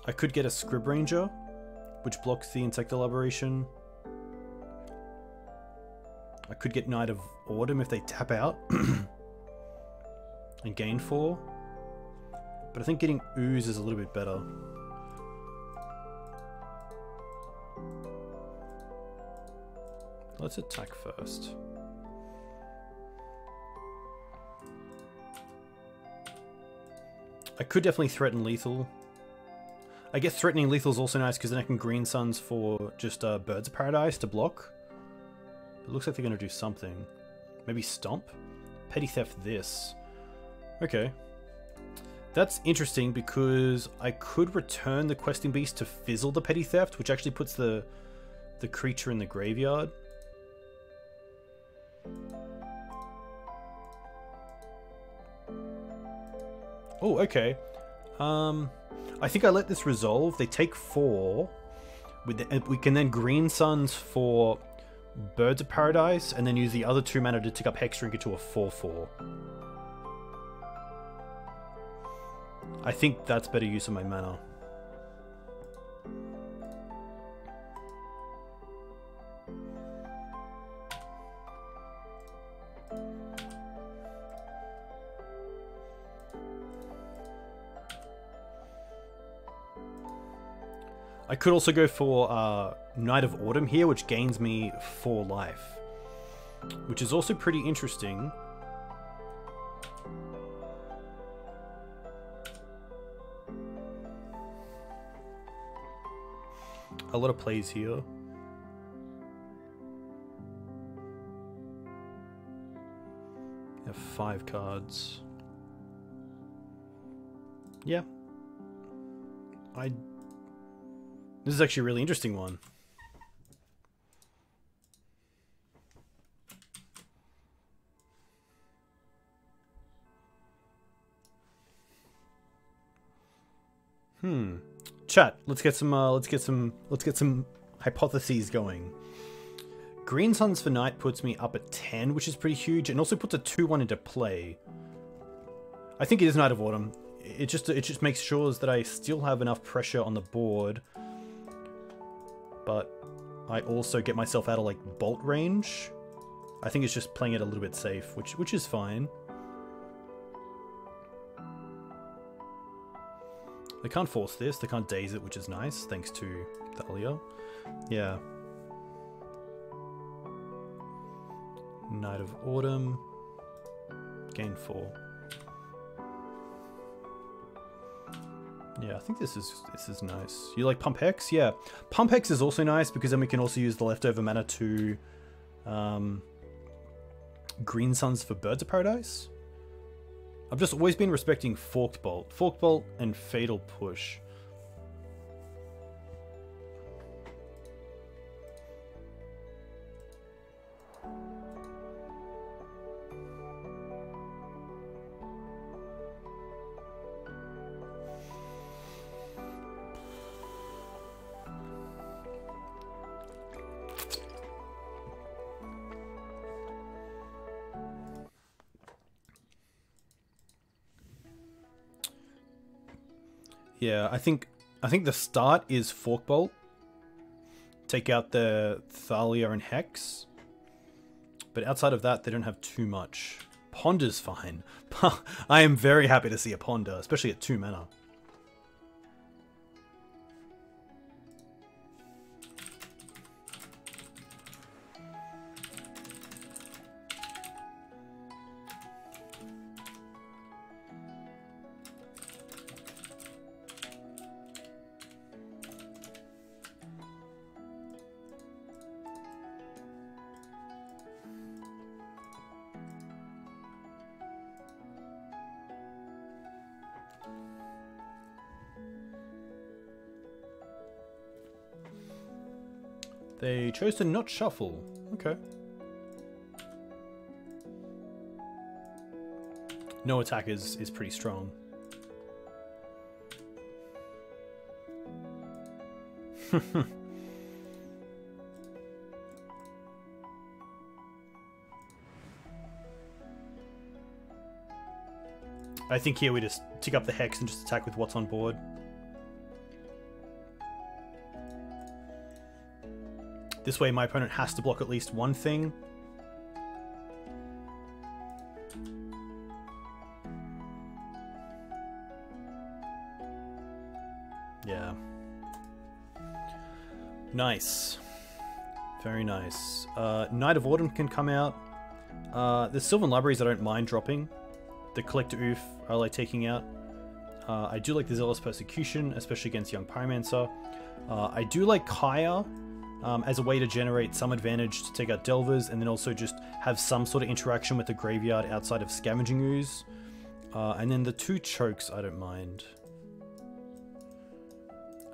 I could get a Scryb Ranger, which blocks the Insect Elaboration. I could get Knight of Autumn if they tap out and gain 4. But I think getting Ooze is a little bit better. Let's attack first. I could definitely threaten lethal. I guess threatening lethal is also nice because then I can Green Suns for just Birds of Paradise to block. It looks like they're going to do something. Maybe Stomp? Petty Theft this. Okay. That's interesting because I could return the Questing Beast to fizzle the Petty Theft, which actually puts the creature in the graveyard. Oh, okay. I think I let this resolve. They take 4. We can then Green Suns for Birds of Paradise and then use the other 2 mana to tick up Hexdrinker to a 4-4. I think that's better use of my mana. I could also go for Knight of Autumn here, which gains me 4 life, which is also pretty interesting. A lot of plays here. We have 5 cards. Yeah. This is actually a really interesting one. Chat, let's get some hypotheses going. Green Suns for Night puts me up at 10, which is pretty huge, and also puts a 2/1 into play. I think it is Knight of Autumn. It just makes sure that I still have enough pressure on the board, but I also get myself out of like bolt range. I think it's just playing it a little bit safe, which is fine. They can't force this, they can't daze it, which is nice, thanks to Thalia. Yeah. Knight of Autumn. Gain 4. Yeah, I think this is nice. You like Pump Hex? Yeah, Pump Hex is also nice because then we can also use the leftover mana to Green Suns for Birds of Paradise. I've just always been respecting Forked Bolt, and Fatal Push. Yeah, I think the start is Forkbolt. Take out the Thalia and Hex. But outside of that, they don't have too much. Ponder's fine. I am very happy to see a Ponder, especially at 2 mana. They chose to not shuffle. Okay. No attack is pretty strong. I think here we just tick up the Hex and just attack with what's on board. This way my opponent has to block at least one thing. Yeah. Nice. Very nice. Knight of Autumn can come out. The Sylvan Libraries I don't mind dropping. The Collector Ouphe I like taking out. I do like the Zealous Persecution, especially against Young Pyromancer. I do like Kaya. As a way to generate some advantage to take out Delvers, and then also just have some sort of interaction with the graveyard outside of Scavenging Ooze. And then the 2 chokes, I don't mind.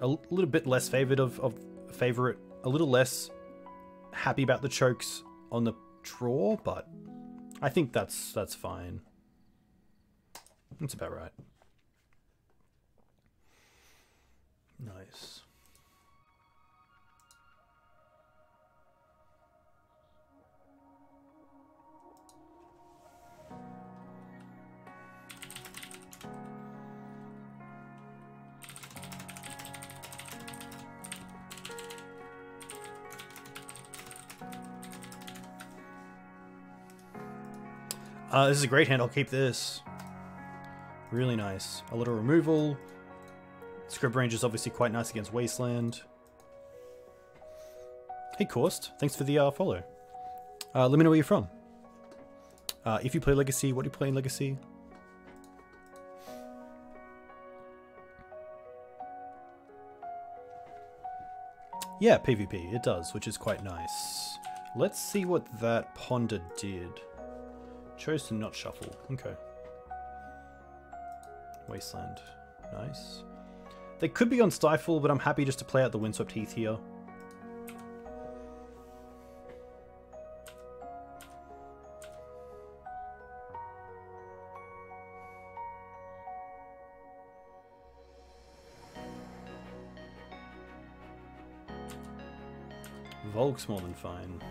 A little bit less favored a little less happy about the chokes on the draw, but I think that's fine. That's about right. Nice. This is a great hand. I'll keep this. Really nice. A little removal. Scryb Ranger is obviously quite nice against Wasteland. Hey, Korst. Thanks for the follow. Let me know where you're from. If you play Legacy, what do you play in Legacy? Yeah, PvP. It does, which is quite nice. Let's see what that Ponder did. Chose to not shuffle. Okay. Wasteland. Nice. They could be on Stifle, but I'm happy just to play out the Windswept Heath here. Volk's more than fine.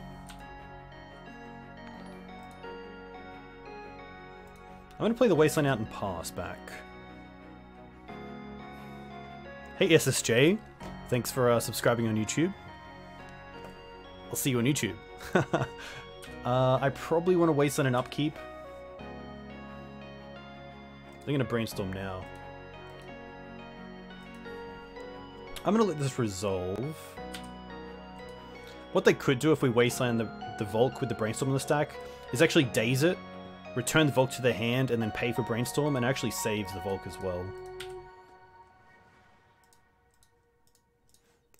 I'm going to play the Wasteland out and pass back. Hey SSJ, thanks for subscribing on YouTube. I'll see you on YouTube. I probably want to Wasteland an upkeep. I'm going to Brainstorm now. I'm going to let this resolve. What they could do if we Wasteland the Volk with the Brainstorm on the stack is actually daze it, return the Volk to their hand, and then pay for Brainstorm, and actually saves the Volk as well.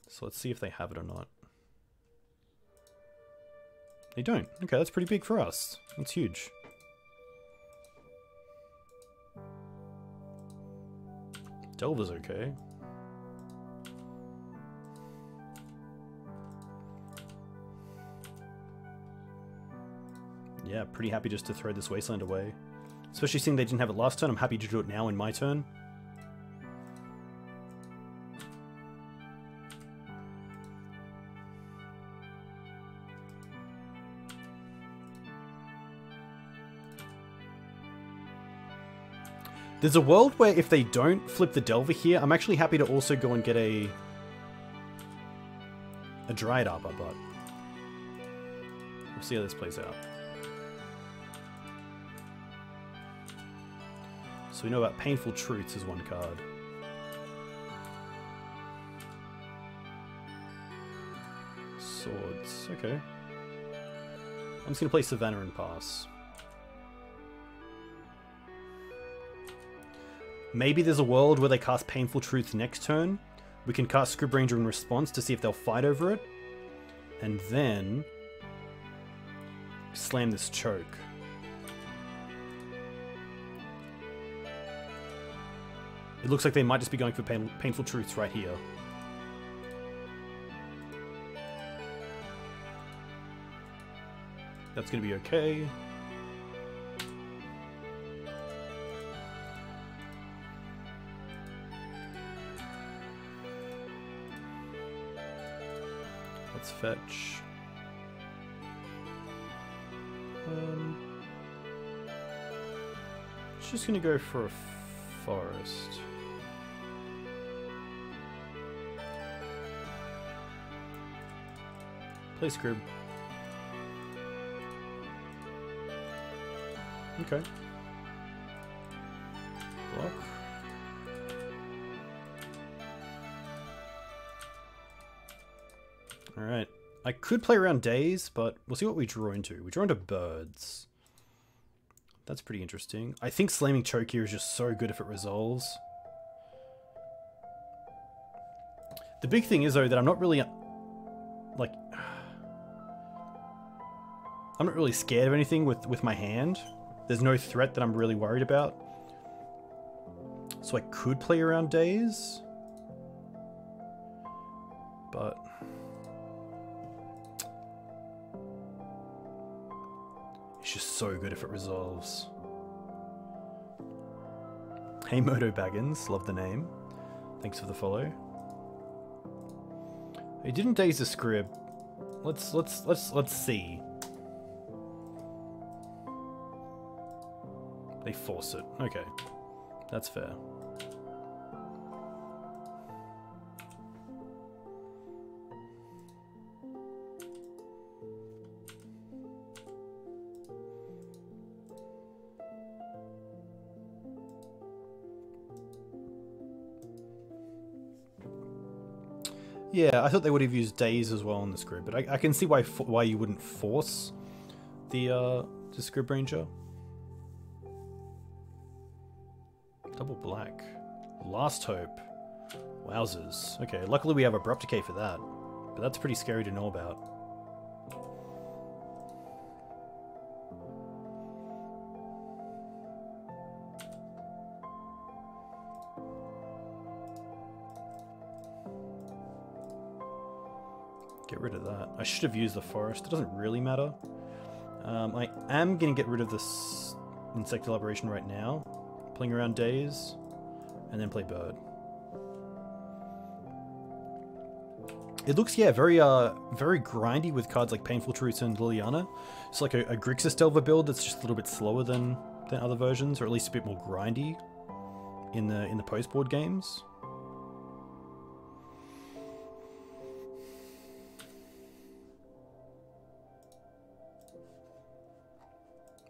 So let's see if they have it or not. They don't. Okay, that's pretty big for us. That's huge. Delver's okay. Yeah, pretty happy just to throw this Wasteland away. Especially seeing they didn't have it last turn, I'm happy to do it now in my turn. There's a world where if they don't flip the Delver here, I'm actually happy to also go and get a Dryad Arbor, but we'll see how this plays out. So we know about Painful Truths is one card. Swords, okay. I'm just gonna play Savannah and pass. Maybe there's a world where they cast Painful Truths next turn. We can cast Scryb Ranger in response to see if they'll fight over it. And then slam this choke. It looks like they might just be going for Painful Truths right here. That's going to be okay. Let's fetch. It's just going to go for a forest. Play Scryb. Okay. Block. Alright. I could play around days, but we'll see what we draw into. We draw into birds. That's pretty interesting. I think slamming choke here is just so good if it resolves. The big thing is though that I'm not really like... I'm not really scared of anything with my hand. There's no threat that I'm really worried about. So I could play around days. But... it's just so good if it resolves. Hey Moto Baggins, love the name. Thanks for the follow. He didn't daze the Scryb. Let's see. They force it. Okay. That's fair. Yeah, I thought they would have used days as well on the Scryb, but I can see why you wouldn't force the Scryb Ranger. Double black. Last Hope. Wowzers. Okay, luckily we have Abrupt Decay for that, but that's pretty scary to know about. Get rid of that. I should have used the forest. It doesn't really matter. I am going to get rid of this insect elaboration right now. Playing around days, and then play bird. It looks, yeah, very grindy with cards like Painful Truths and Liliana. It's like a Grixis Delver build that's just a little bit slower than other versions, or at least a bit more grindy in the post-board games.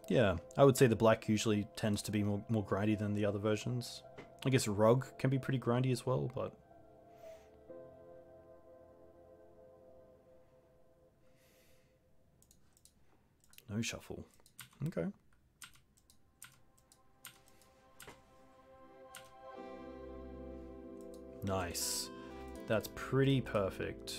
Yeah, I would say the black usually tends to be more grindy than the other versions. I guess Rogue can be pretty grindy as well, but... no shuffle. Okay. Nice. That's pretty perfect.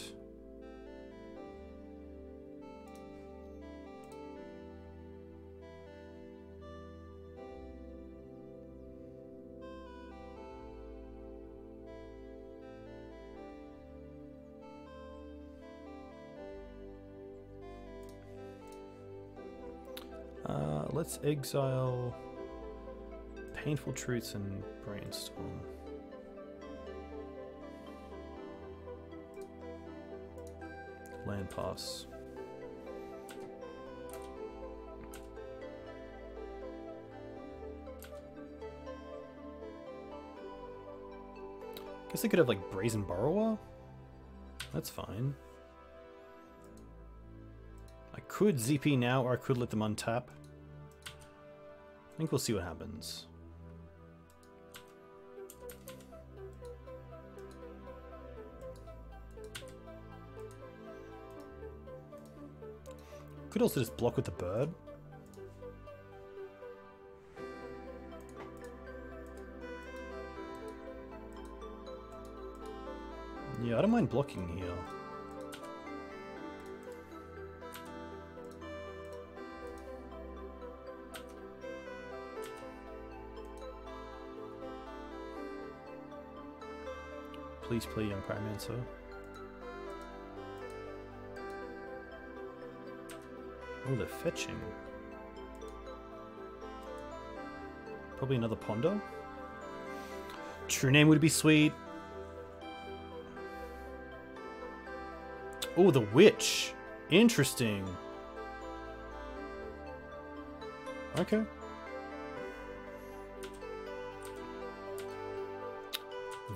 Let's exile Painful Truths and Brainstorm. Land pass. Guess they could have like Brazen Borrower? That's fine. I could ZP now, or I could let them untap. I think we'll see what happens. Could also just block with the bird. Yeah, I don't mind blocking here. Please play Young Pyromancer. Oh, they're fetching. Probably another Ponder. True Name would be sweet. Oh, the Witch. Interesting. Okay.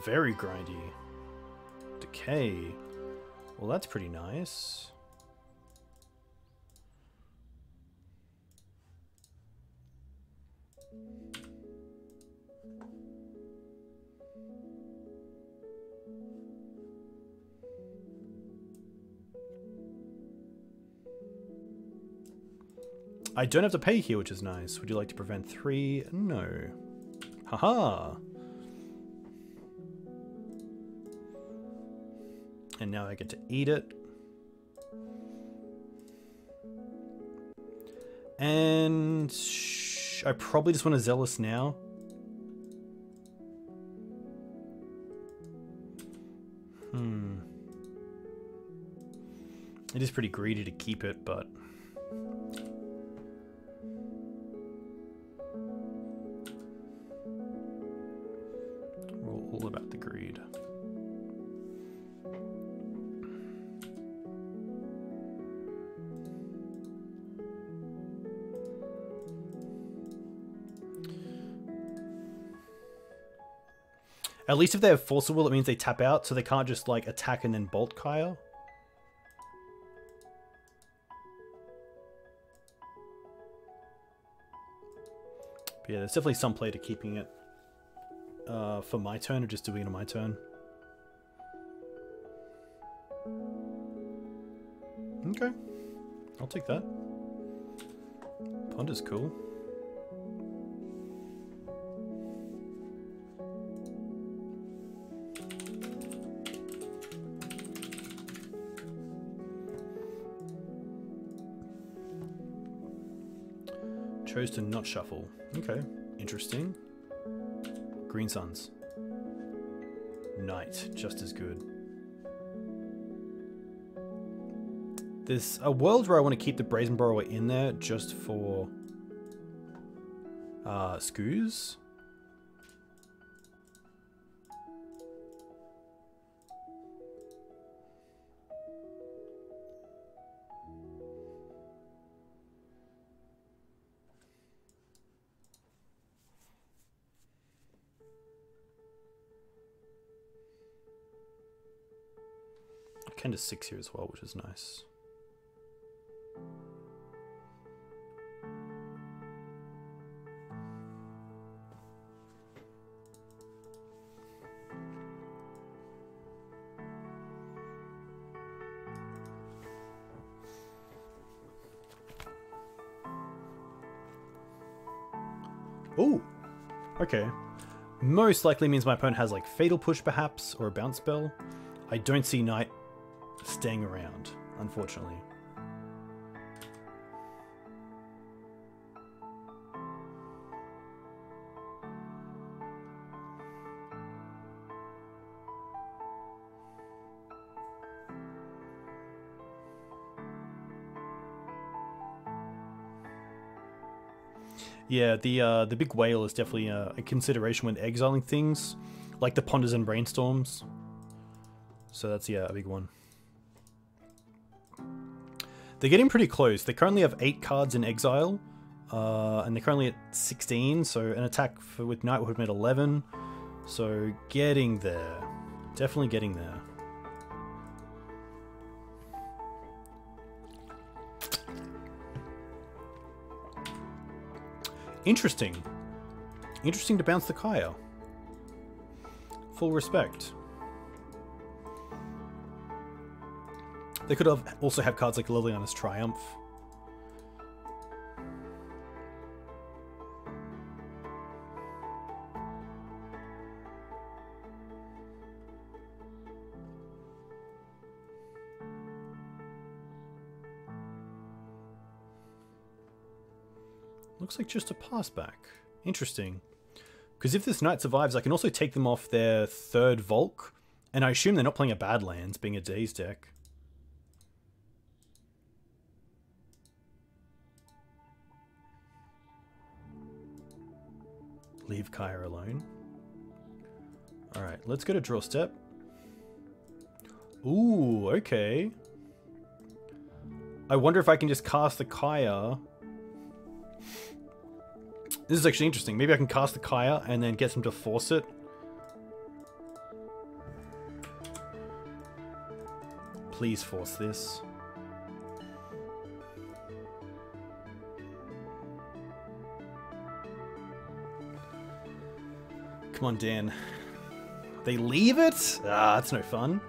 Very grindy. Decay. Well, that's pretty nice. I don't have to pay here, which is nice. Would you like to prevent 3? No. Haha! And now I get to eat it. And I probably just want to Zealous now. It is pretty greedy to keep it, but... at least if they have Force of Will, it means they tap out, so they can't just, like, attack and then bolt Kaya. But yeah, there's definitely some play to keeping it for my turn, or just doing it on my turn. Okay. I'll take that. Pond is cool. Chose to not shuffle. Okay. Interesting. Green Suns. Knight. Just as good. There's a world where I want to keep the Brazen Borrower in there just for scoos. Kind of 6 here as well, which is nice. Ooh! Okay. Most likely means my opponent has like Fatal Push perhaps, or a Bounce Spell. I don't see Knight staying around, unfortunately. Yeah, the big whale is definitely a consideration when exiling things, like the Ponders and Brainstorms. So that's, yeah, a big one. They're getting pretty close. They currently have 8 cards in exile, and they're currently at 16, so an attack with Knight would have made 11. So getting there. Definitely getting there. Interesting. Interesting to bounce the Kaya. Full respect. They could have also have cards like Liliana's Triumph. Looks like just a pass back. Interesting. Because if this Knight survives, I can also take them off their 3rd Volk. And I assume they're not playing a Badlands, being a Daze deck. Leave Kaya alone. Alright, let's go to draw step. Ooh, okay. I wonder if I can just cast the Kaya. This is actually interesting. Maybe I can cast the Kaya and then get them to force it. Please force this. Come on, Dan. They leave it? Ah, that's no fun.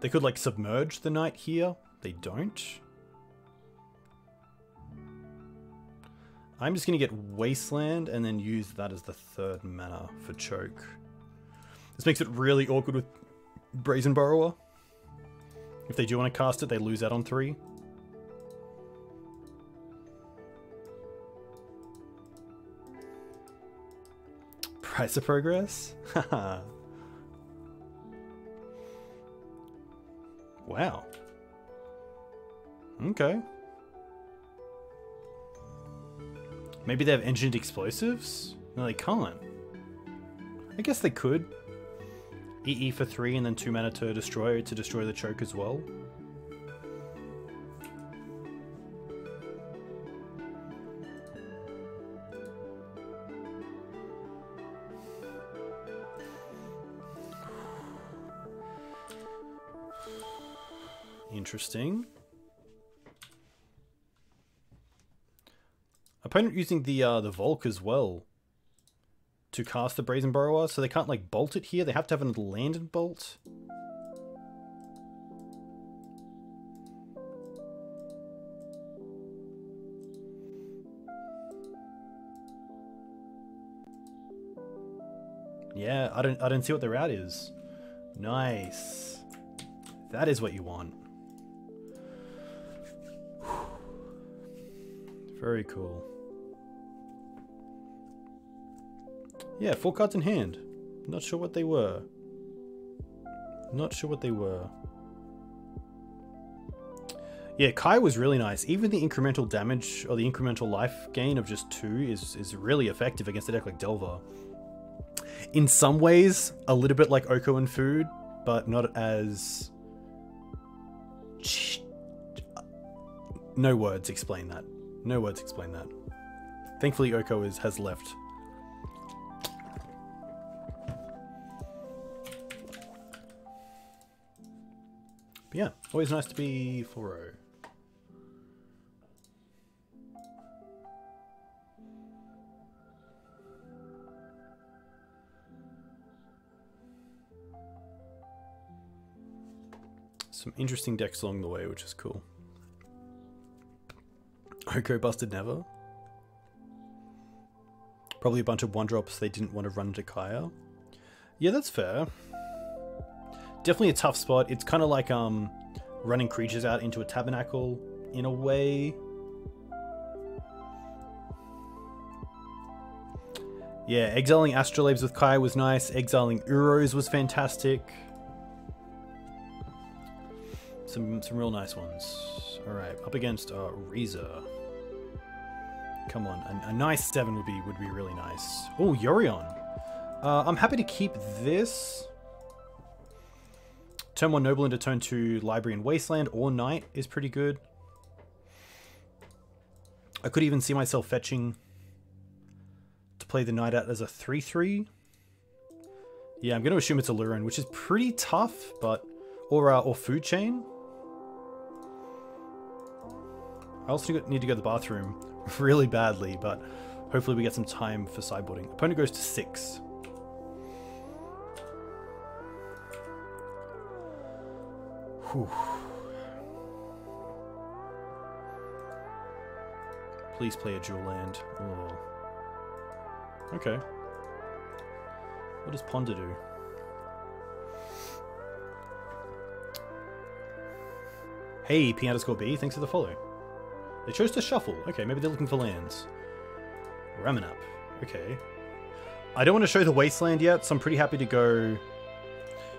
They could, like, submerge the Knight here. They don't. I'm just going to get Wasteland and then use that as the 3rd mana for Choke. This makes it really awkward with Brazen Borrower. If they do want to cast it, they lose out on 3. Price of Progress? Haha. Wow. Okay. Maybe they have engineered explosives? No, they can't. I guess they could. EE for 3 and then 2 mana to destroy the Choke as well. interesting. Opponent using the Volk as well to cast the Brazen Borrower, so they can't like bolt it here. They have to have another land and bolt. Yeah, I don't see what the route is. Nice. That is what you want. Very cool. Yeah, 4 cards in hand. Not sure what they were. Not sure what they were. Yeah, Kai was really nice. Even the incremental damage or the incremental life gain of just 2 is really effective against a deck like Delver. In some ways, a little bit like Oko and Food, but not as... No words explain that. No words explain that. Thankfully, Oko has left. But yeah, always nice to be 4-0. Some interesting decks along the way, which is cool. Oko busted never. Probably a bunch of 1-drops they didn't want to run to Kaya. Yeah, that's fair. Definitely a tough spot. It's kind of like running creatures out into a Tabernacle in a way. Yeah, exiling Astrolabes with Kaya was nice. Exiling Uros was fantastic. Some real nice ones. Alright, up against Reza. Come on, a nice 7 would be really nice. Oh, Yorion. I'm happy to keep this. Turn 1 Noble into turn 2 Library and Wasteland or Knight is pretty good. I could even see myself fetching to play the Knight out as a 3-3. Yeah, I'm going to assume it's a Luren, which is pretty tough, but... Or Food Chain. I also need to go to the bathroom really badly, but hopefully we get some time for sideboarding. Opponent goes to 6. Whew. Please play a dual land. Oh. Okay. What does Ponder do? Hey, P_B, thanks for the follow. They chose to shuffle. Okay, maybe they're looking for lands. Ramunap. Okay. I don't want to show the Wasteland yet, so I'm pretty happy to go...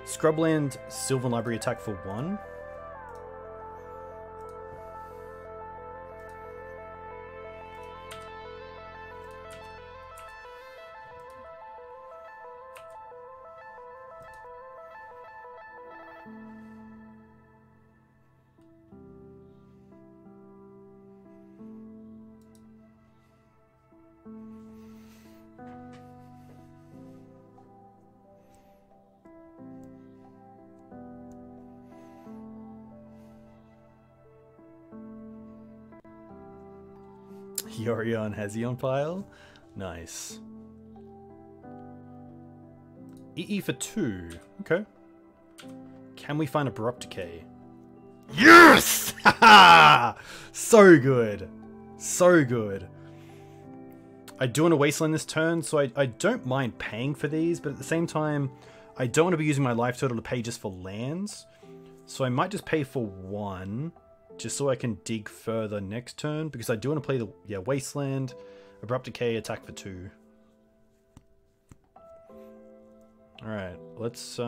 Scrubland, Sylvan Library attack for 1. Yorion, has he on pile? Nice. EE for 2. Okay. Can we find Abrupt Decay? Yes! So good. So good. I do want to Wasteland this turn, so I don't mind paying for these, but at the same time, I don't want to be using my life total to pay just for lands. So I might just pay for 1. Just so I can dig further next turn, because I do want to play the Wasteland, Abrupt Decay, attack for 2. Alright, let's put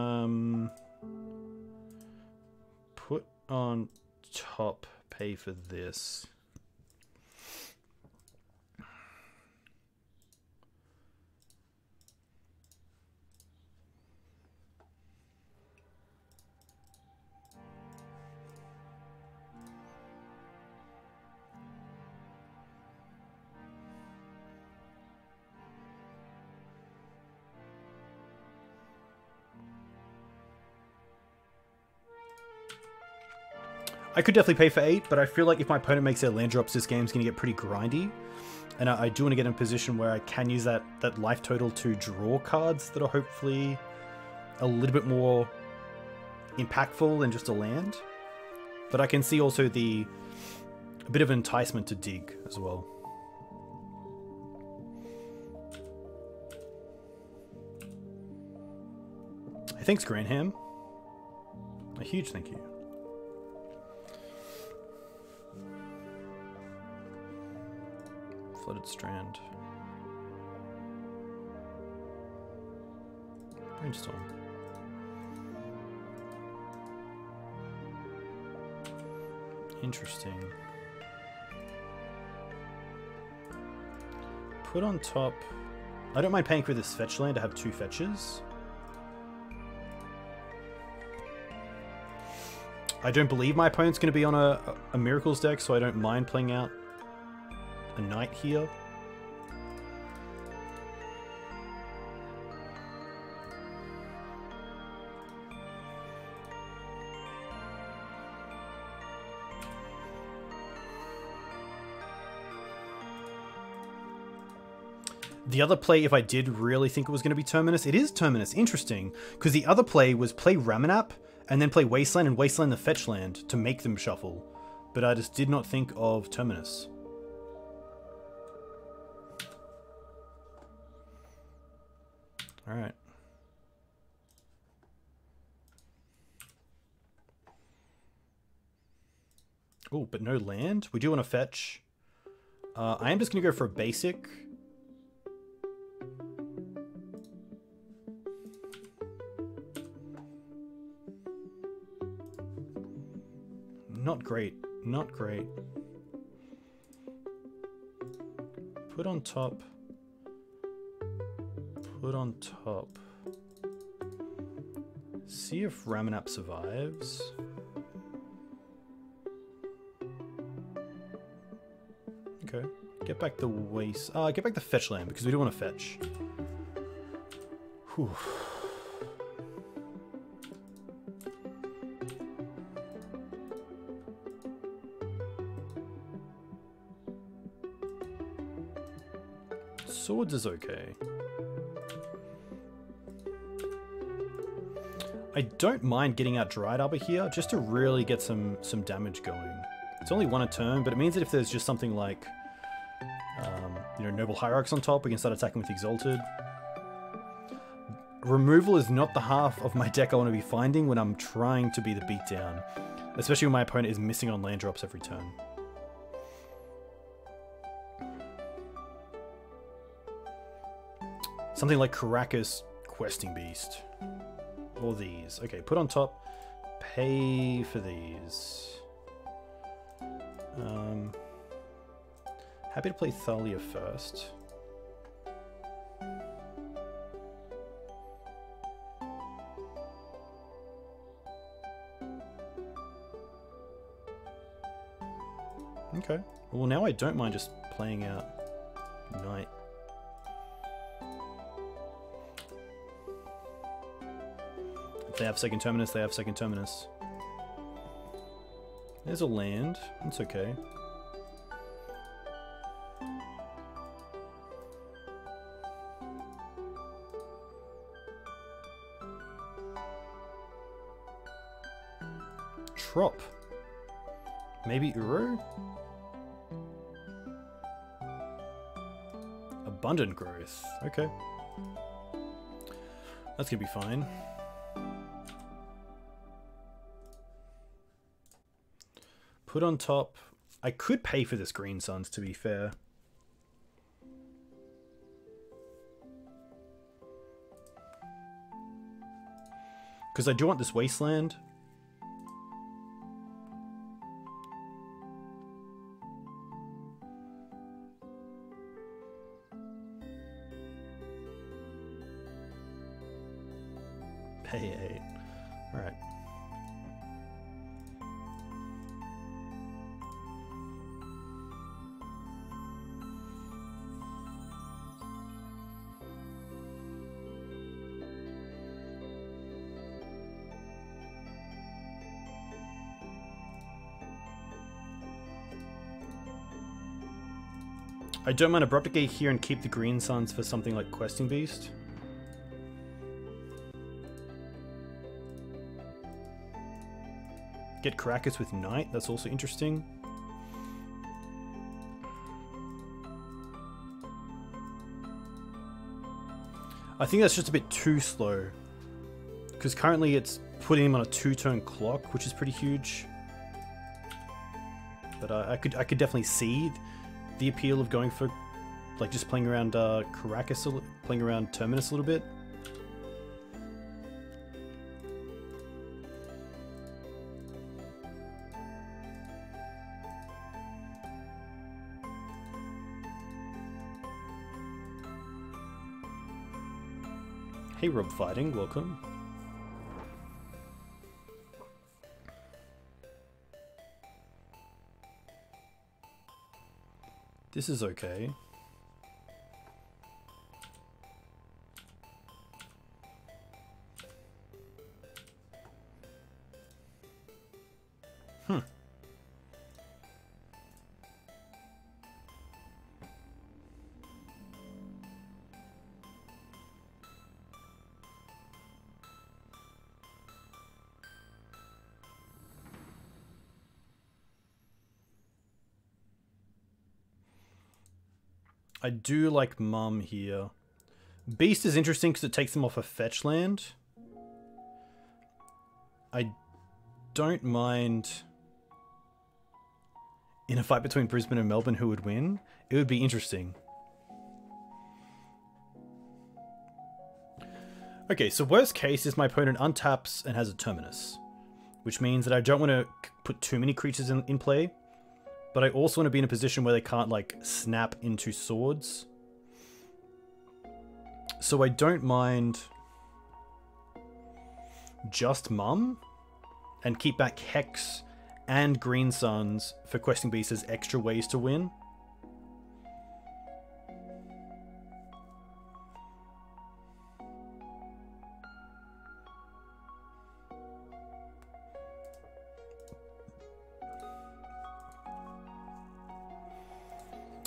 on top, pay for this. I could definitely pay for 8, but I feel like if my opponent makes their land drops, this game's going to get pretty grindy. And I do want to get in a position where I can use that life total to draw cards that are hopefully a little bit more impactful than just a land. But I can see also a bit of an enticement to dig as well. Thanks, Granham. A huge thank you. Flooded Strand. Brainstorm. Interesting. Put on top. I don't mind paying for this fetch land. I have 2 fetches. I don't believe my opponent's going to be on a Miracles deck, so I don't mind playing out a Knight here. The other play, if I did really think it was going to be Terminus, it is Terminus. Interesting, because the other play was play Ramunap, and then play Wasteland and Wasteland the fetch land to make them shuffle. But I just did not think of Terminus. Alright. Oh, but no land. We do want to fetch. I am just going to go for a basic. Not great, not great. Put on top. Put on top. See if Ramunap survives. Okay, get back the waste. Get back the fetch land because we do want to fetch. Whew. Swords is okay. I don't mind getting out Dryad Arbor here, just to really get some damage going. It's only one a turn, but it means that if there's just something like, you know, Noble Hierarchs on top, we can start attacking with Exalted. Removal is not the half of my deck I want to be finding when I'm trying to be the beatdown, especially when my opponent is missing on land drops every turn. Something like Karakas, Questing Beast, or these. Okay, put on top, pay for these. Happy to play Thalia first. Okay, well now I don't mind just playing out Knight. They have second Terminus, they have second Terminus. There's a land, that's okay. Trop. Maybe Uro? Abundant Growth, okay. That's gonna be fine. Put on top. I could pay for this Green Suns, to be fair. Because I do want this Wasteland. Pay 8. Alright. I don't mind Abrupt Decay here and keep the Green Suns for something like Questing Beast. Get Karakas with Knight, that's also interesting. I think that's just a bit too slow, because currently it's putting him on a 2-turn clock, which is pretty huge. But I could definitely see the appeal of going for, like, just playing around Karakas, playing around Terminus a little bit. Hey, Rob Fighting, welcome. This is okay. I do like Mum here. Beast is interesting because it takes them off a fetch land. I don't mind in a fight between Brisbane and Melbourne who would win. It would be interesting. Okay, so worst case is my opponent untaps and has a Terminus, which means that I don't want to put too many creatures in play. But I also want to be in a position where they can't, like, snap into swords. So I don't mind just Mum and keep back Hex and Green Suns for Questing Beast as extra ways to win.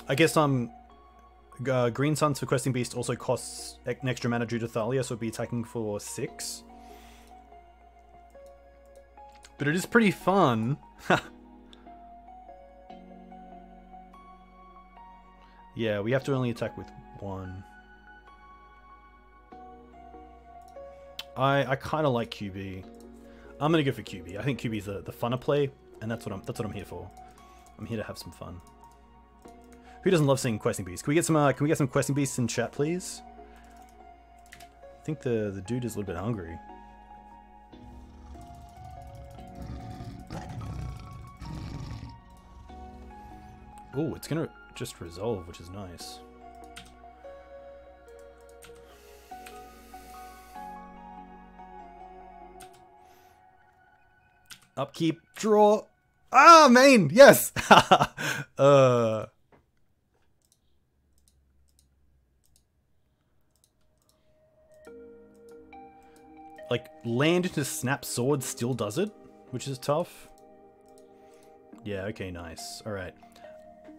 I guess Green Suns for Questing Beast also costs an extra mana due to Thalia, so it'd be attacking for 6. But it is pretty fun. Yeah, we have to only attack with 1. I kind of like QB. I'm gonna go for QB. I think QB's the funner play, and that's what I'm here for. I'm here to have some fun. Who doesn't love seeing Questing Beasts? Can we get some? Can we get some Questing Beasts in chat, please? I think the dude is a little bit hungry. Oh, it's gonna just resolve, which is nice. Upkeep, draw. Ah, main. Yes. Like, land into snap sword still does it, which is tough. Yeah, okay, nice. Alright.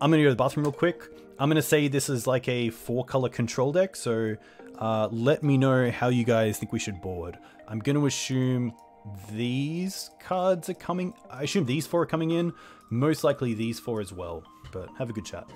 I'm gonna go to the bathroom real quick. I'm gonna say this is like a 4-color control deck, so let me know how you guys think we should board. I'm gonna assume these cards are coming. I assume these 4 are coming in. Most likely these 4 as well, but have a good chat.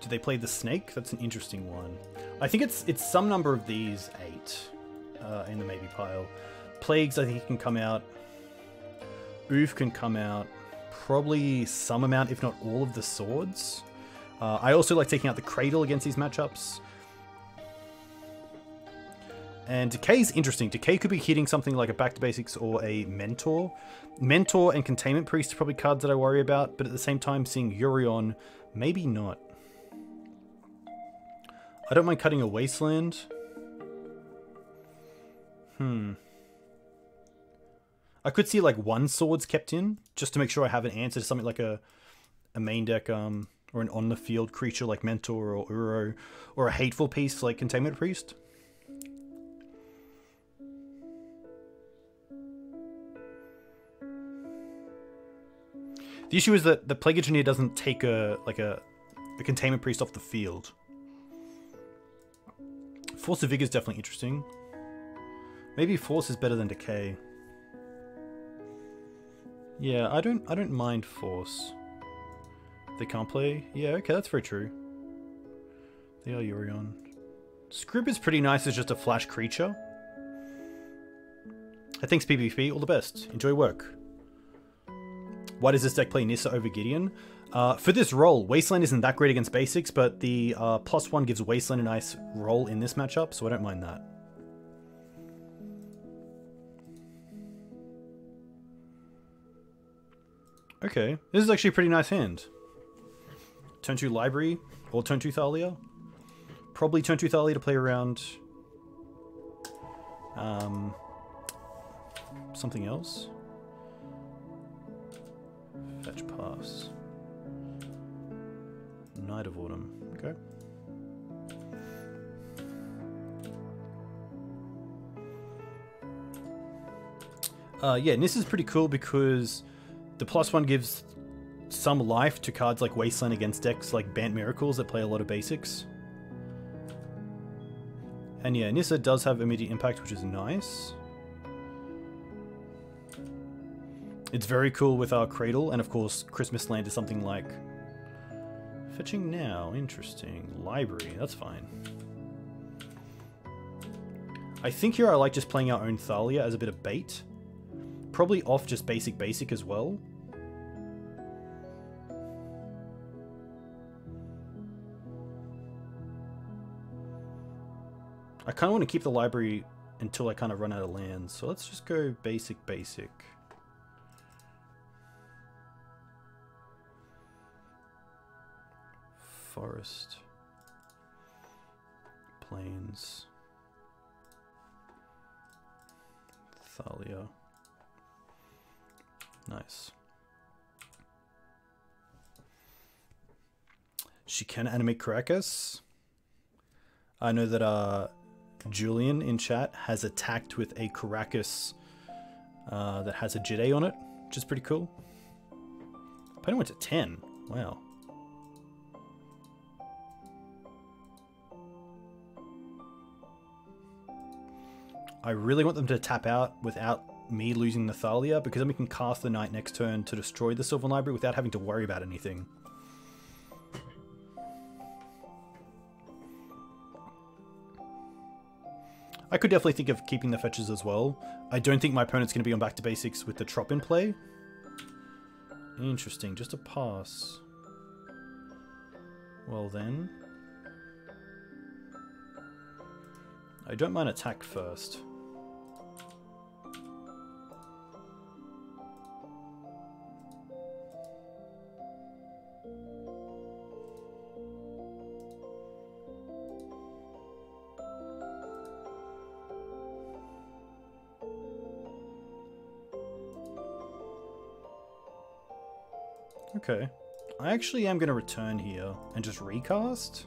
Do they play the snake? That's an interesting one. I think it's some number of these 8 in the maybe pile. Plagues, I think, can come out. Ouphe can come out. Probably some amount, if not all, of the swords. I also like taking out the Cradle against these matchups. And Decay's interesting. Decay could be hitting something like a Back to Basics or a Mentor. Mentor and Containment Priest are probably cards that I worry about, but at the same time, seeing Yurion, maybe not. I don't mind cutting a Wasteland. I could see like 1 Swords kept in, just to make sure I have an answer to something like a main deck or an on-the-field creature like Mentor or Uro, or a hateful piece like Containment Priest. The issue is that the Plague Engineer doesn't take the Containment Priest off the field. Force of Vigor is definitely interesting. Maybe Force is better than Decay. Yeah, I don't mind Force. They can't play. Yeah, okay, that's very true. They are Yurion. Scryb is pretty nice as just a flash creature. Thanks PBP, all the best. Enjoy work. Why does this deck play Nissa over Gideon? For this role, Wasteland isn't that great against basics, but the +1 gives Wasteland a nice roll in this matchup, so I don't mind that. Okay, this is actually a pretty nice hand. Turn 2 Library, or turn 2 Thalia. Probably turn 2 Thalia to play around something else. Fetch pass. Night of Autumn. Okay. Yeah, and this is pretty cool because the +1 gives some life to cards like Wasteland against decks like Bant Miracles that play a lot of basics. And yeah, Nissa does have immediate impact, which is nice. It's very cool with our Cradle, and of course, Christmas Land is something like... Fetching now, interesting. Library, that's fine. I think here I like just playing our own Thalia as a bit of bait. Probably off just basic as well. I kind of want to keep the Library until I kind of run out of land, so let's just go basic. Forest, Plains, Thalia, nice. She can animate Karakas. I know that Julian in chat has attacked with a Karakas that has a Jide on it, which is pretty cool. Opponent went to 10, wow. I really want them to tap out without me losing the Thalia, because then we can cast the Knight next turn to destroy the Sylvan Library without having to worry about anything. I could definitely think of keeping the fetches as well. I don't think my opponent's going to be on Back to Basics with the Trop in play. Interesting, just a pass. Well then. I don't mind attack first. Okay, I actually am going to return here and just recast.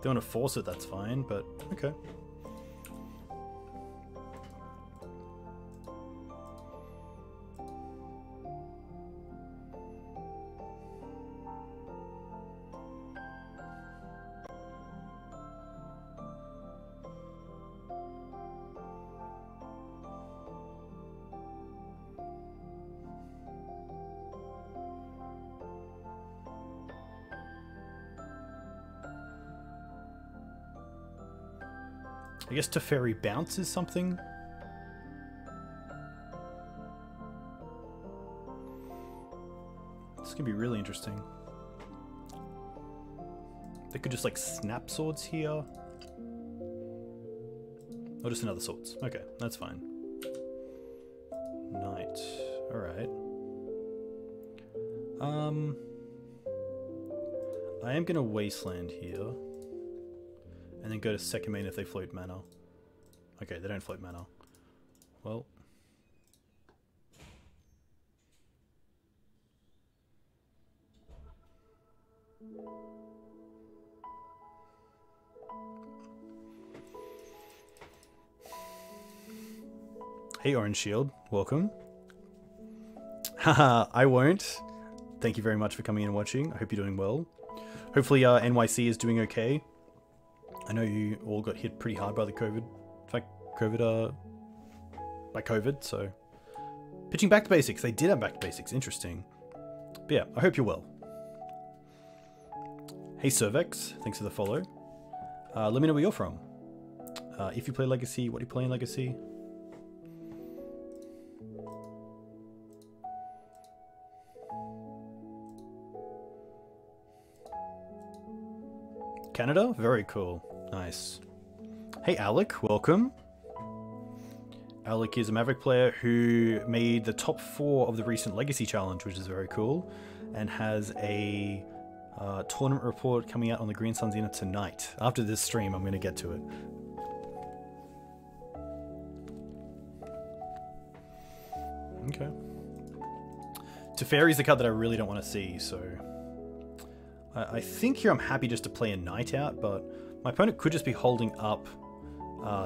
They want to force it, that's fine, but okay. I guess Teferi Bounce is something. This could be really interesting. They could just like snap swords here. Oh, just another swords. Okay, that's fine. Knight. Alright. I am gonna Wasteland here. And then go to second main if they float mana. Okay, they don't float mana. Well. Hey, Orange Shield. Welcome. Haha, I won't. Thank you very much for coming in and watching. I hope you're doing well. Hopefully NYC is doing okay. I know you all got hit pretty hard by the COVID. In fact, by COVID, so... Pitching back to basics. They did have back to basics. Interesting. But yeah, I hope you're well. Hey, Cervex. Thanks for the follow. Let me know where you're from. If you play Legacy, what do you play in Legacy? Canada? Very cool. Nice. Hey Alec, welcome. Alec is a Maverick player who made the top 4 of the recent Legacy Challenge, which is very cool, and has a tournament report coming out on the Green Sun Zenith tonight. After this stream, I'm going to get to it. Okay. Teferi's the card that I really don't want to see, so... I think here I'm happy just to play a knight out, but my opponent could just be holding up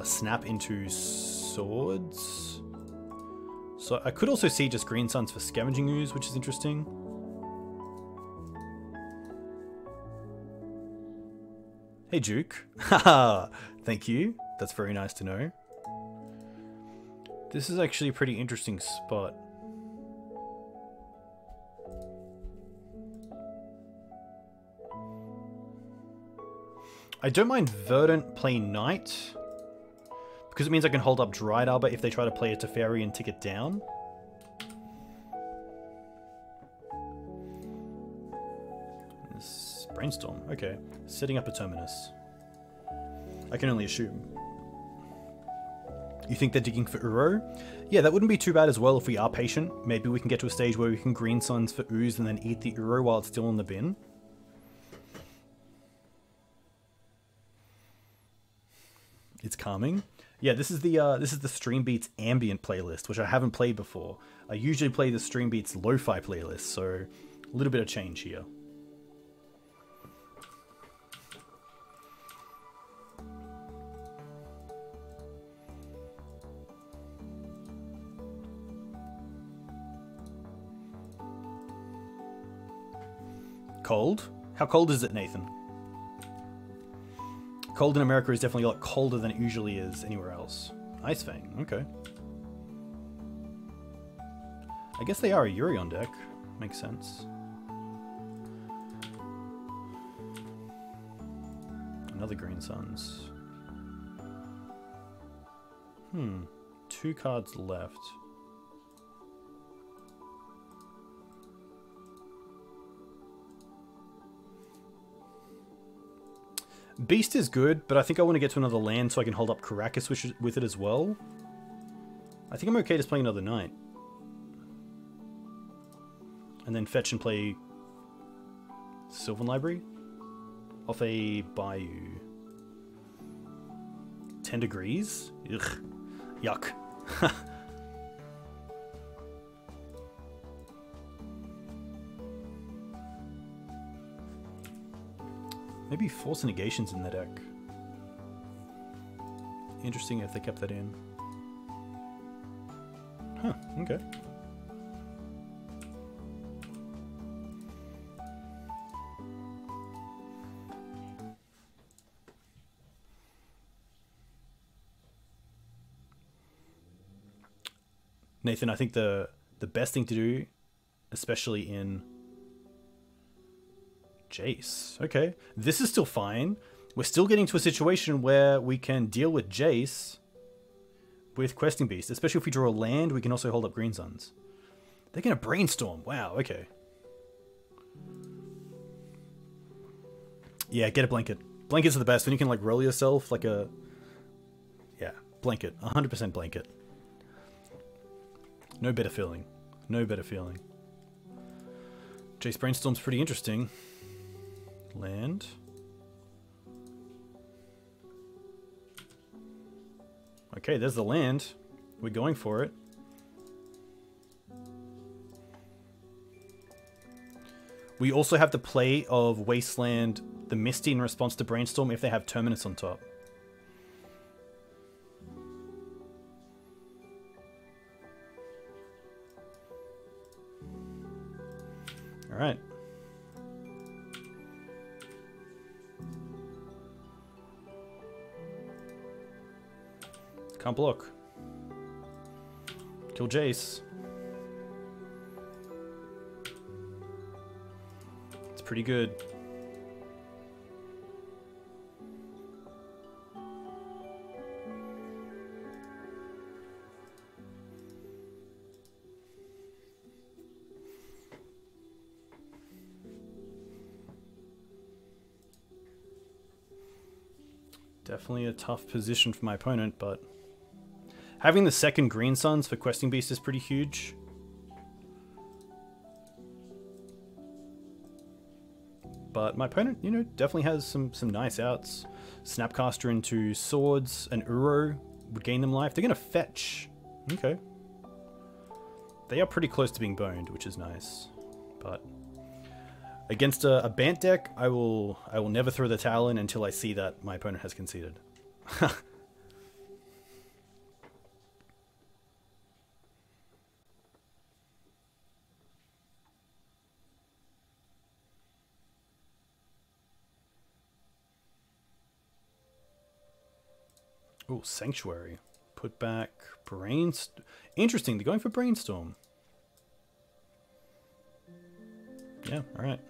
snap into swords. So I could also see just Green Suns for Scavenging Ooze, which is interesting. Hey Duke. Haha, thank you. That's very nice to know. This is actually a pretty interesting spot. I don't mind Verdant playing Knight, because it means I can hold up Dryad Arbor if they try to play a Teferi and tick it down. This Brainstorm, okay. Setting up a Terminus. I can only assume. You think they're digging for Uro? Yeah, that wouldn't be too bad as well if we are patient. Maybe we can get to a stage where we can Green Suns for Ooze and then eat the Uro while it's still in the bin. It's calming. Yeah, this is the Stream Beats ambient playlist, which I haven't played before. I usually play the Stream Beats lo-fi playlist, so a little bit of change here. Cold? How cold is it, Nathan? Cold in America is definitely a lot colder than it usually is anywhere else. Ice Fang, okay. I guess they are a Yurion deck. Makes sense. Another Green Suns. Hmm. 2 cards left. Beast is good, but I think I want to get to another land so I can hold up Karakas with it as well. I think I'm okay just playing another knight. And then fetch and play Sylvan Library off a Bayou. 10 degrees? Ugh. Yuck. Maybe Force Negation's in the deck. Interesting if they kept that in. Huh, okay. Nathan, I think the best thing to do, especially in Jace. Okay. This is still fine. We're still getting to a situation where we can deal with Jace with Questing Beast. Especially if we draw a land, we can also hold up Green Suns. They're going to Brainstorm. Wow, okay. Yeah, get a Blanket. Blankets are the best. When you can, like, roll yourself like a... Yeah, Blanket. 100% Blanket. No better feeling. No better feeling. Jace Brainstorm's pretty interesting. Land. Okay, there's the land. We're going for it. We also have the play of Wasteland, the Misty in response to Brainstorm if they have Terminus on top. Alright. Can't block. Kill Jace. It's pretty good. Definitely a tough position for my opponent, but having the second Green Suns for Questing Beast is pretty huge. But my opponent, you know, definitely has some nice outs. Snapcaster into Swords and Uro would gain them life. They're going to fetch. Okay. They are pretty close to being boned, which is nice. But against a Bant deck, I will never throw the towel in until I see that my opponent has conceded. Oh, Sanctuary. Put back Brainstorm. Interesting, they're going for Brainstorm. Yeah, alright.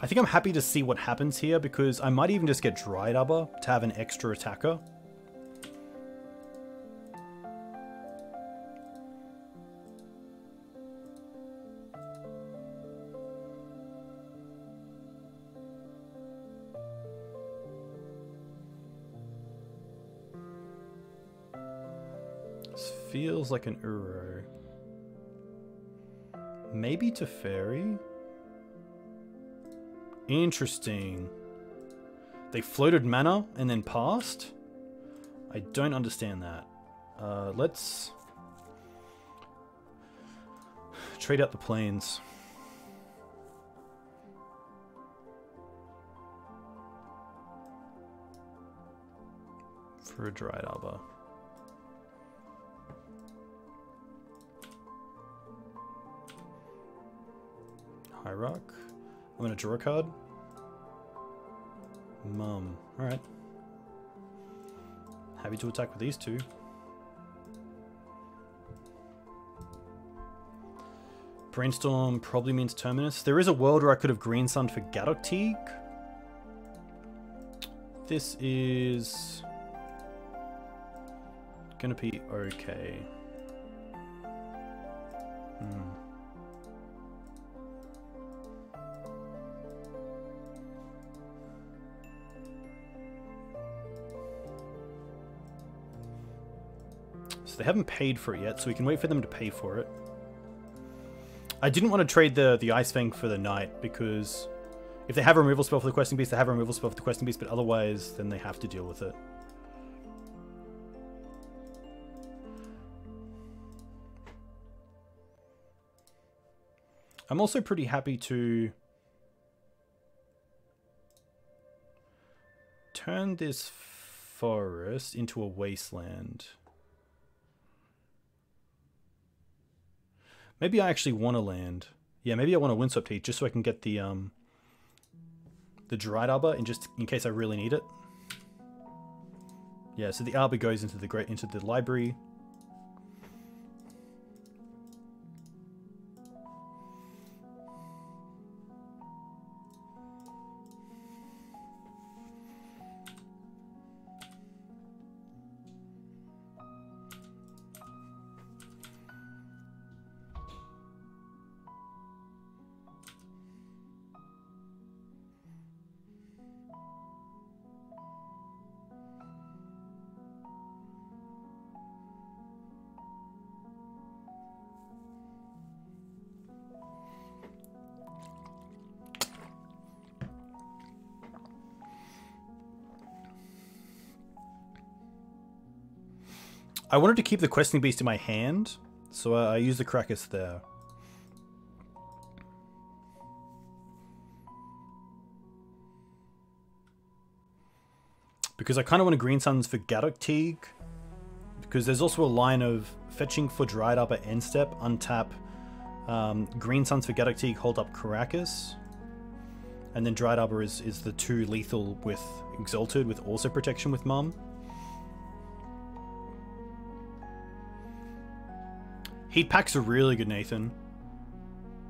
I think I'm happy to see what happens here because I might even just get Dryad Arbor to have an extra attacker. This feels like an Uro. Maybe Teferi? Interesting. They floated mana and then passed? I don't understand that. Let's trade out the planes. For a Dryad Arbor. High Rock. I'm going to draw a card. Mum. Alright. Happy to attack with these two. Brainstorm probably means Terminus. There is a world where I could have Green Sun for Gaddock Teeg. This is going to be okay. So they haven't paid for it yet, so we can wait for them to pay for it. I didn't want to trade the Ice Fang for the Knight, because if they have a removal spell for the Questing Beast, they have a removal spell for the Questing Beast, but otherwise, then they have to deal with it. I'm also pretty happy to turn this forest into a wasteland. Maybe I actually want to land. Yeah, maybe I want a Windswept Heath just so I can get the Dryad Arbor and just in case I really need it. Yeah, so the Arbor goes into the library. I wanted to keep the Questing Beast in my hand, so I used the Karakas there. Because I kind of want a Green Suns for Gaddock Teeg. Because there's also a line of fetching for Dryad Arbor end step, untap, Green Suns for Gaddock Teeg, hold up Karakas. And then Dryad Arbor is the 2 lethal with Exalted, with also protection with Mum. Heat packs are really good, Nathan.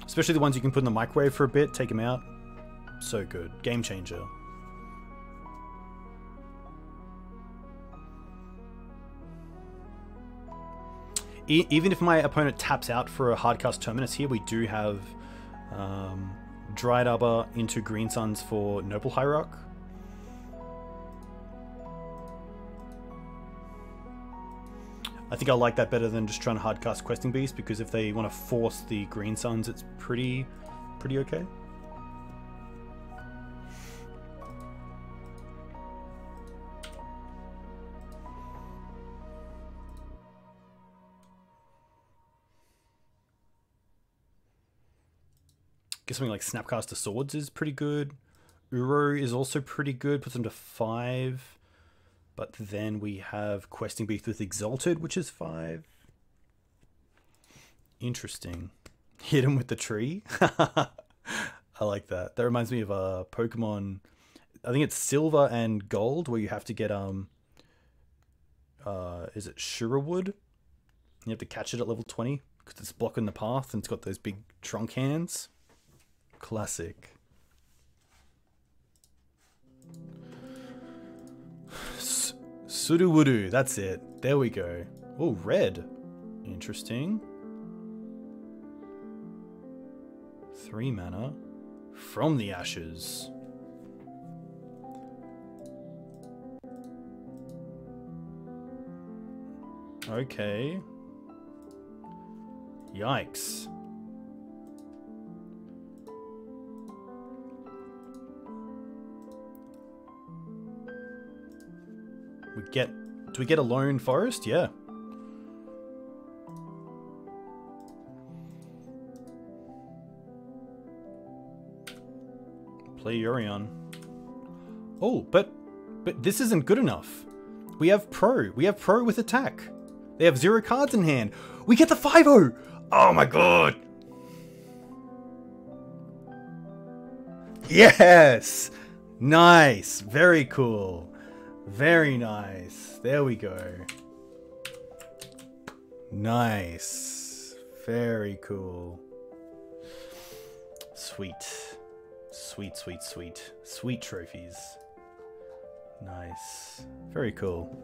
Especially the ones you can put in the microwave for a bit, take them out. So good. Game changer. Even if my opponent taps out for a hardcast Terminus here, we do have Dryad Arbor into Green Suns for Noble Hierarch. I think I like that better than just trying to hardcast Questing Beast, because if they want to force the Green Suns, it's pretty okay. Guess something like Snapcaster Swords is pretty good. Uro is also pretty good, puts them to 5. But then we have Questing Beast with Exalted, which is 5. Interesting. Hit him with the tree. I like that. That reminds me of a Pokemon. I think it's Silver and Gold, where you have to get is it Shurawood? You have to catch it at level 20 because it's blocking the path and it's got those big trunk hands. Classic. Suruwuru, that's it. There we go. Oh, red. Interesting. 3 mana from the ashes. Okay. Yikes. Do we get a lone forest? Yeah. Play Yorion. Oh, but this isn't good enough. We have Pro. We have Pro with attack. They have 0 cards in hand. We get the 5-0. Oh my god. Yes. Nice. Very cool. Very nice. There we go. Nice. Very cool. Sweet. Sweet, sweet, sweet. Sweet trophies. Nice. Very cool.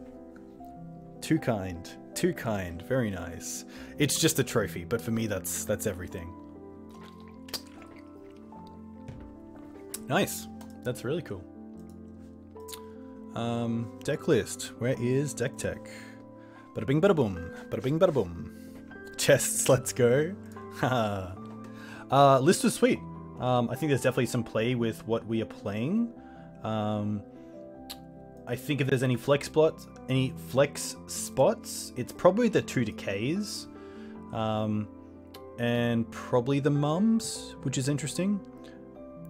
Too kind. Too kind. Very nice. It's just a trophy, but for me that's everything. Nice. That's really cool. Deck list. Where is deck tech? Bada bing bada boom. Bada bing bada boom. Chests, let's go. List was sweet. I think there's definitely some play with what we are playing. I think if there's any flex spots, it's probably the 2 decays. And probably the mums, which is interesting.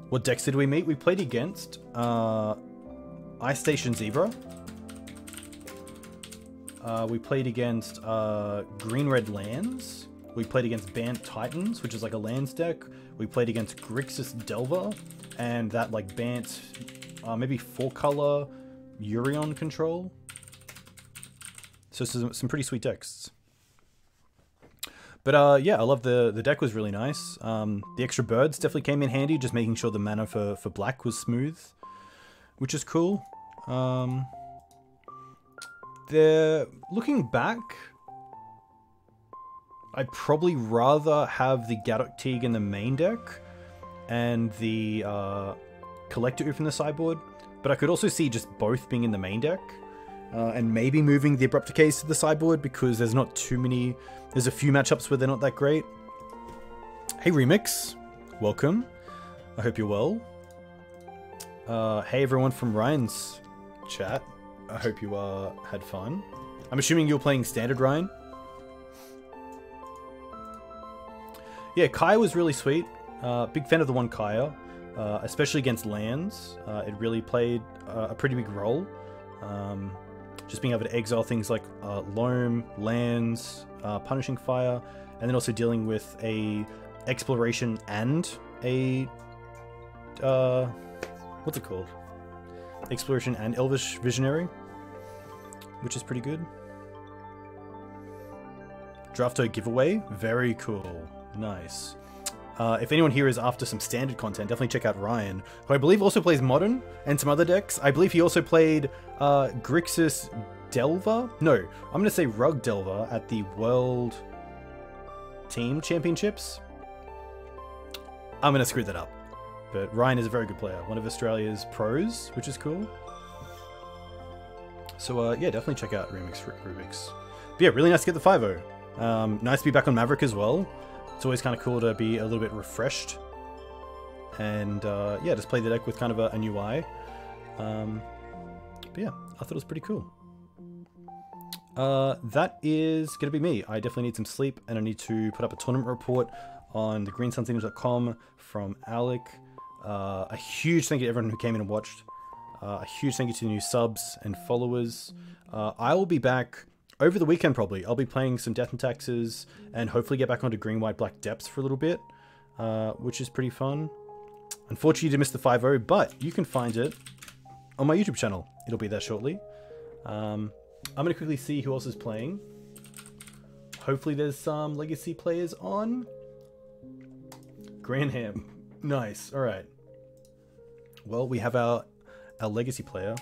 What decks did we meet? We played against Ice Station Zebra. We played against Green-Red Lands. We played against Banned Titans, which is like a lands deck. We played against Grixis Delver and that like Bant, maybe 4-color Yurion control. So some pretty sweet decks. But yeah, I love the deck was really nice. The extra birds definitely came in handy, just making sure the mana for black was smooth, which is cool. Looking back, I'd probably rather have the Gaddock Teeg in the main deck and the Collector Ouphe in the sideboard, but I could also see just both being in the main deck and maybe moving the Abrupt Decays to the sideboard because there's not too many, there's a few matchups where they're not that great. Hey Remix, welcome. I hope you're well. Hey everyone from Ryan's chat. I hope you had fun. I'm assuming you're playing standard, Ryan? Yeah, Kaya was really sweet. Big fan of the one Kaya, especially against lands. It really played a pretty big role. Just being able to exile things like Loam, lands, Punishing Fire, and then also dealing with a exploration and a what's it called? Exploration and Elvish Visionary, which is pretty good. Drafto giveaway, very cool, nice. If anyone here is after some standard content, definitely check out Ryan, who I believe also plays Modern and some other decks. I believe he also played Grixis Delver? No, I'm going to say Rug Delver at the World Team Championships. I'm going to screw that up. But Ryan is a very good player, one of Australia's pros, which is cool. So yeah, definitely check out Rubik's. But yeah, really nice to get the 5-0. Nice to be back on Maverick as well. It's always kind of cool to be a little bit refreshed and yeah, just play the deck with kind of a new eye. But yeah, I thought it was pretty cool. That is gonna be me. I definitely need some sleep and I need to put up a tournament report on the greensunzenith.com from Alec. A huge thank you to everyone who came in and watched. A huge thank you to the new subs and followers. I will be back over the weekend probably. I'll be playing some Death and Taxes and hopefully get back onto Green, White, Black Depths for a little bit, which is pretty fun. Unfortunately, you did miss the 5-0, but you can find it on my YouTube channel. It'll be there shortly. I'm going to quickly see who else is playing. Hopefully there's some Legacy players on. Granham. Nice. All right. Well, we have our Legacy player.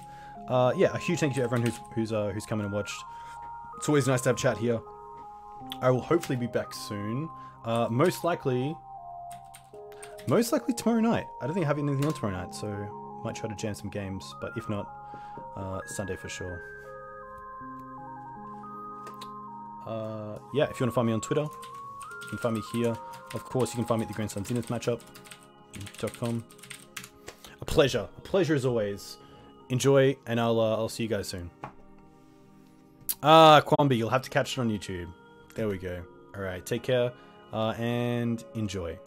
Yeah, a huge thank you to everyone who's come in and watched. It's always nice to have chat here. I will hopefully be back soon. Most likely tomorrow night. I don't think I have anything on tomorrow night, so might try to jam some games, but if not, Sunday for sure. Yeah, if you want to find me on Twitter, you can find me here. Of course, you can find me at the Green Sun Zenith matchup.com. A pleasure as always. Enjoy, and I'll see you guys soon. Kwambi, you'll have to catch it on YouTube. There we go. All right, take care and enjoy.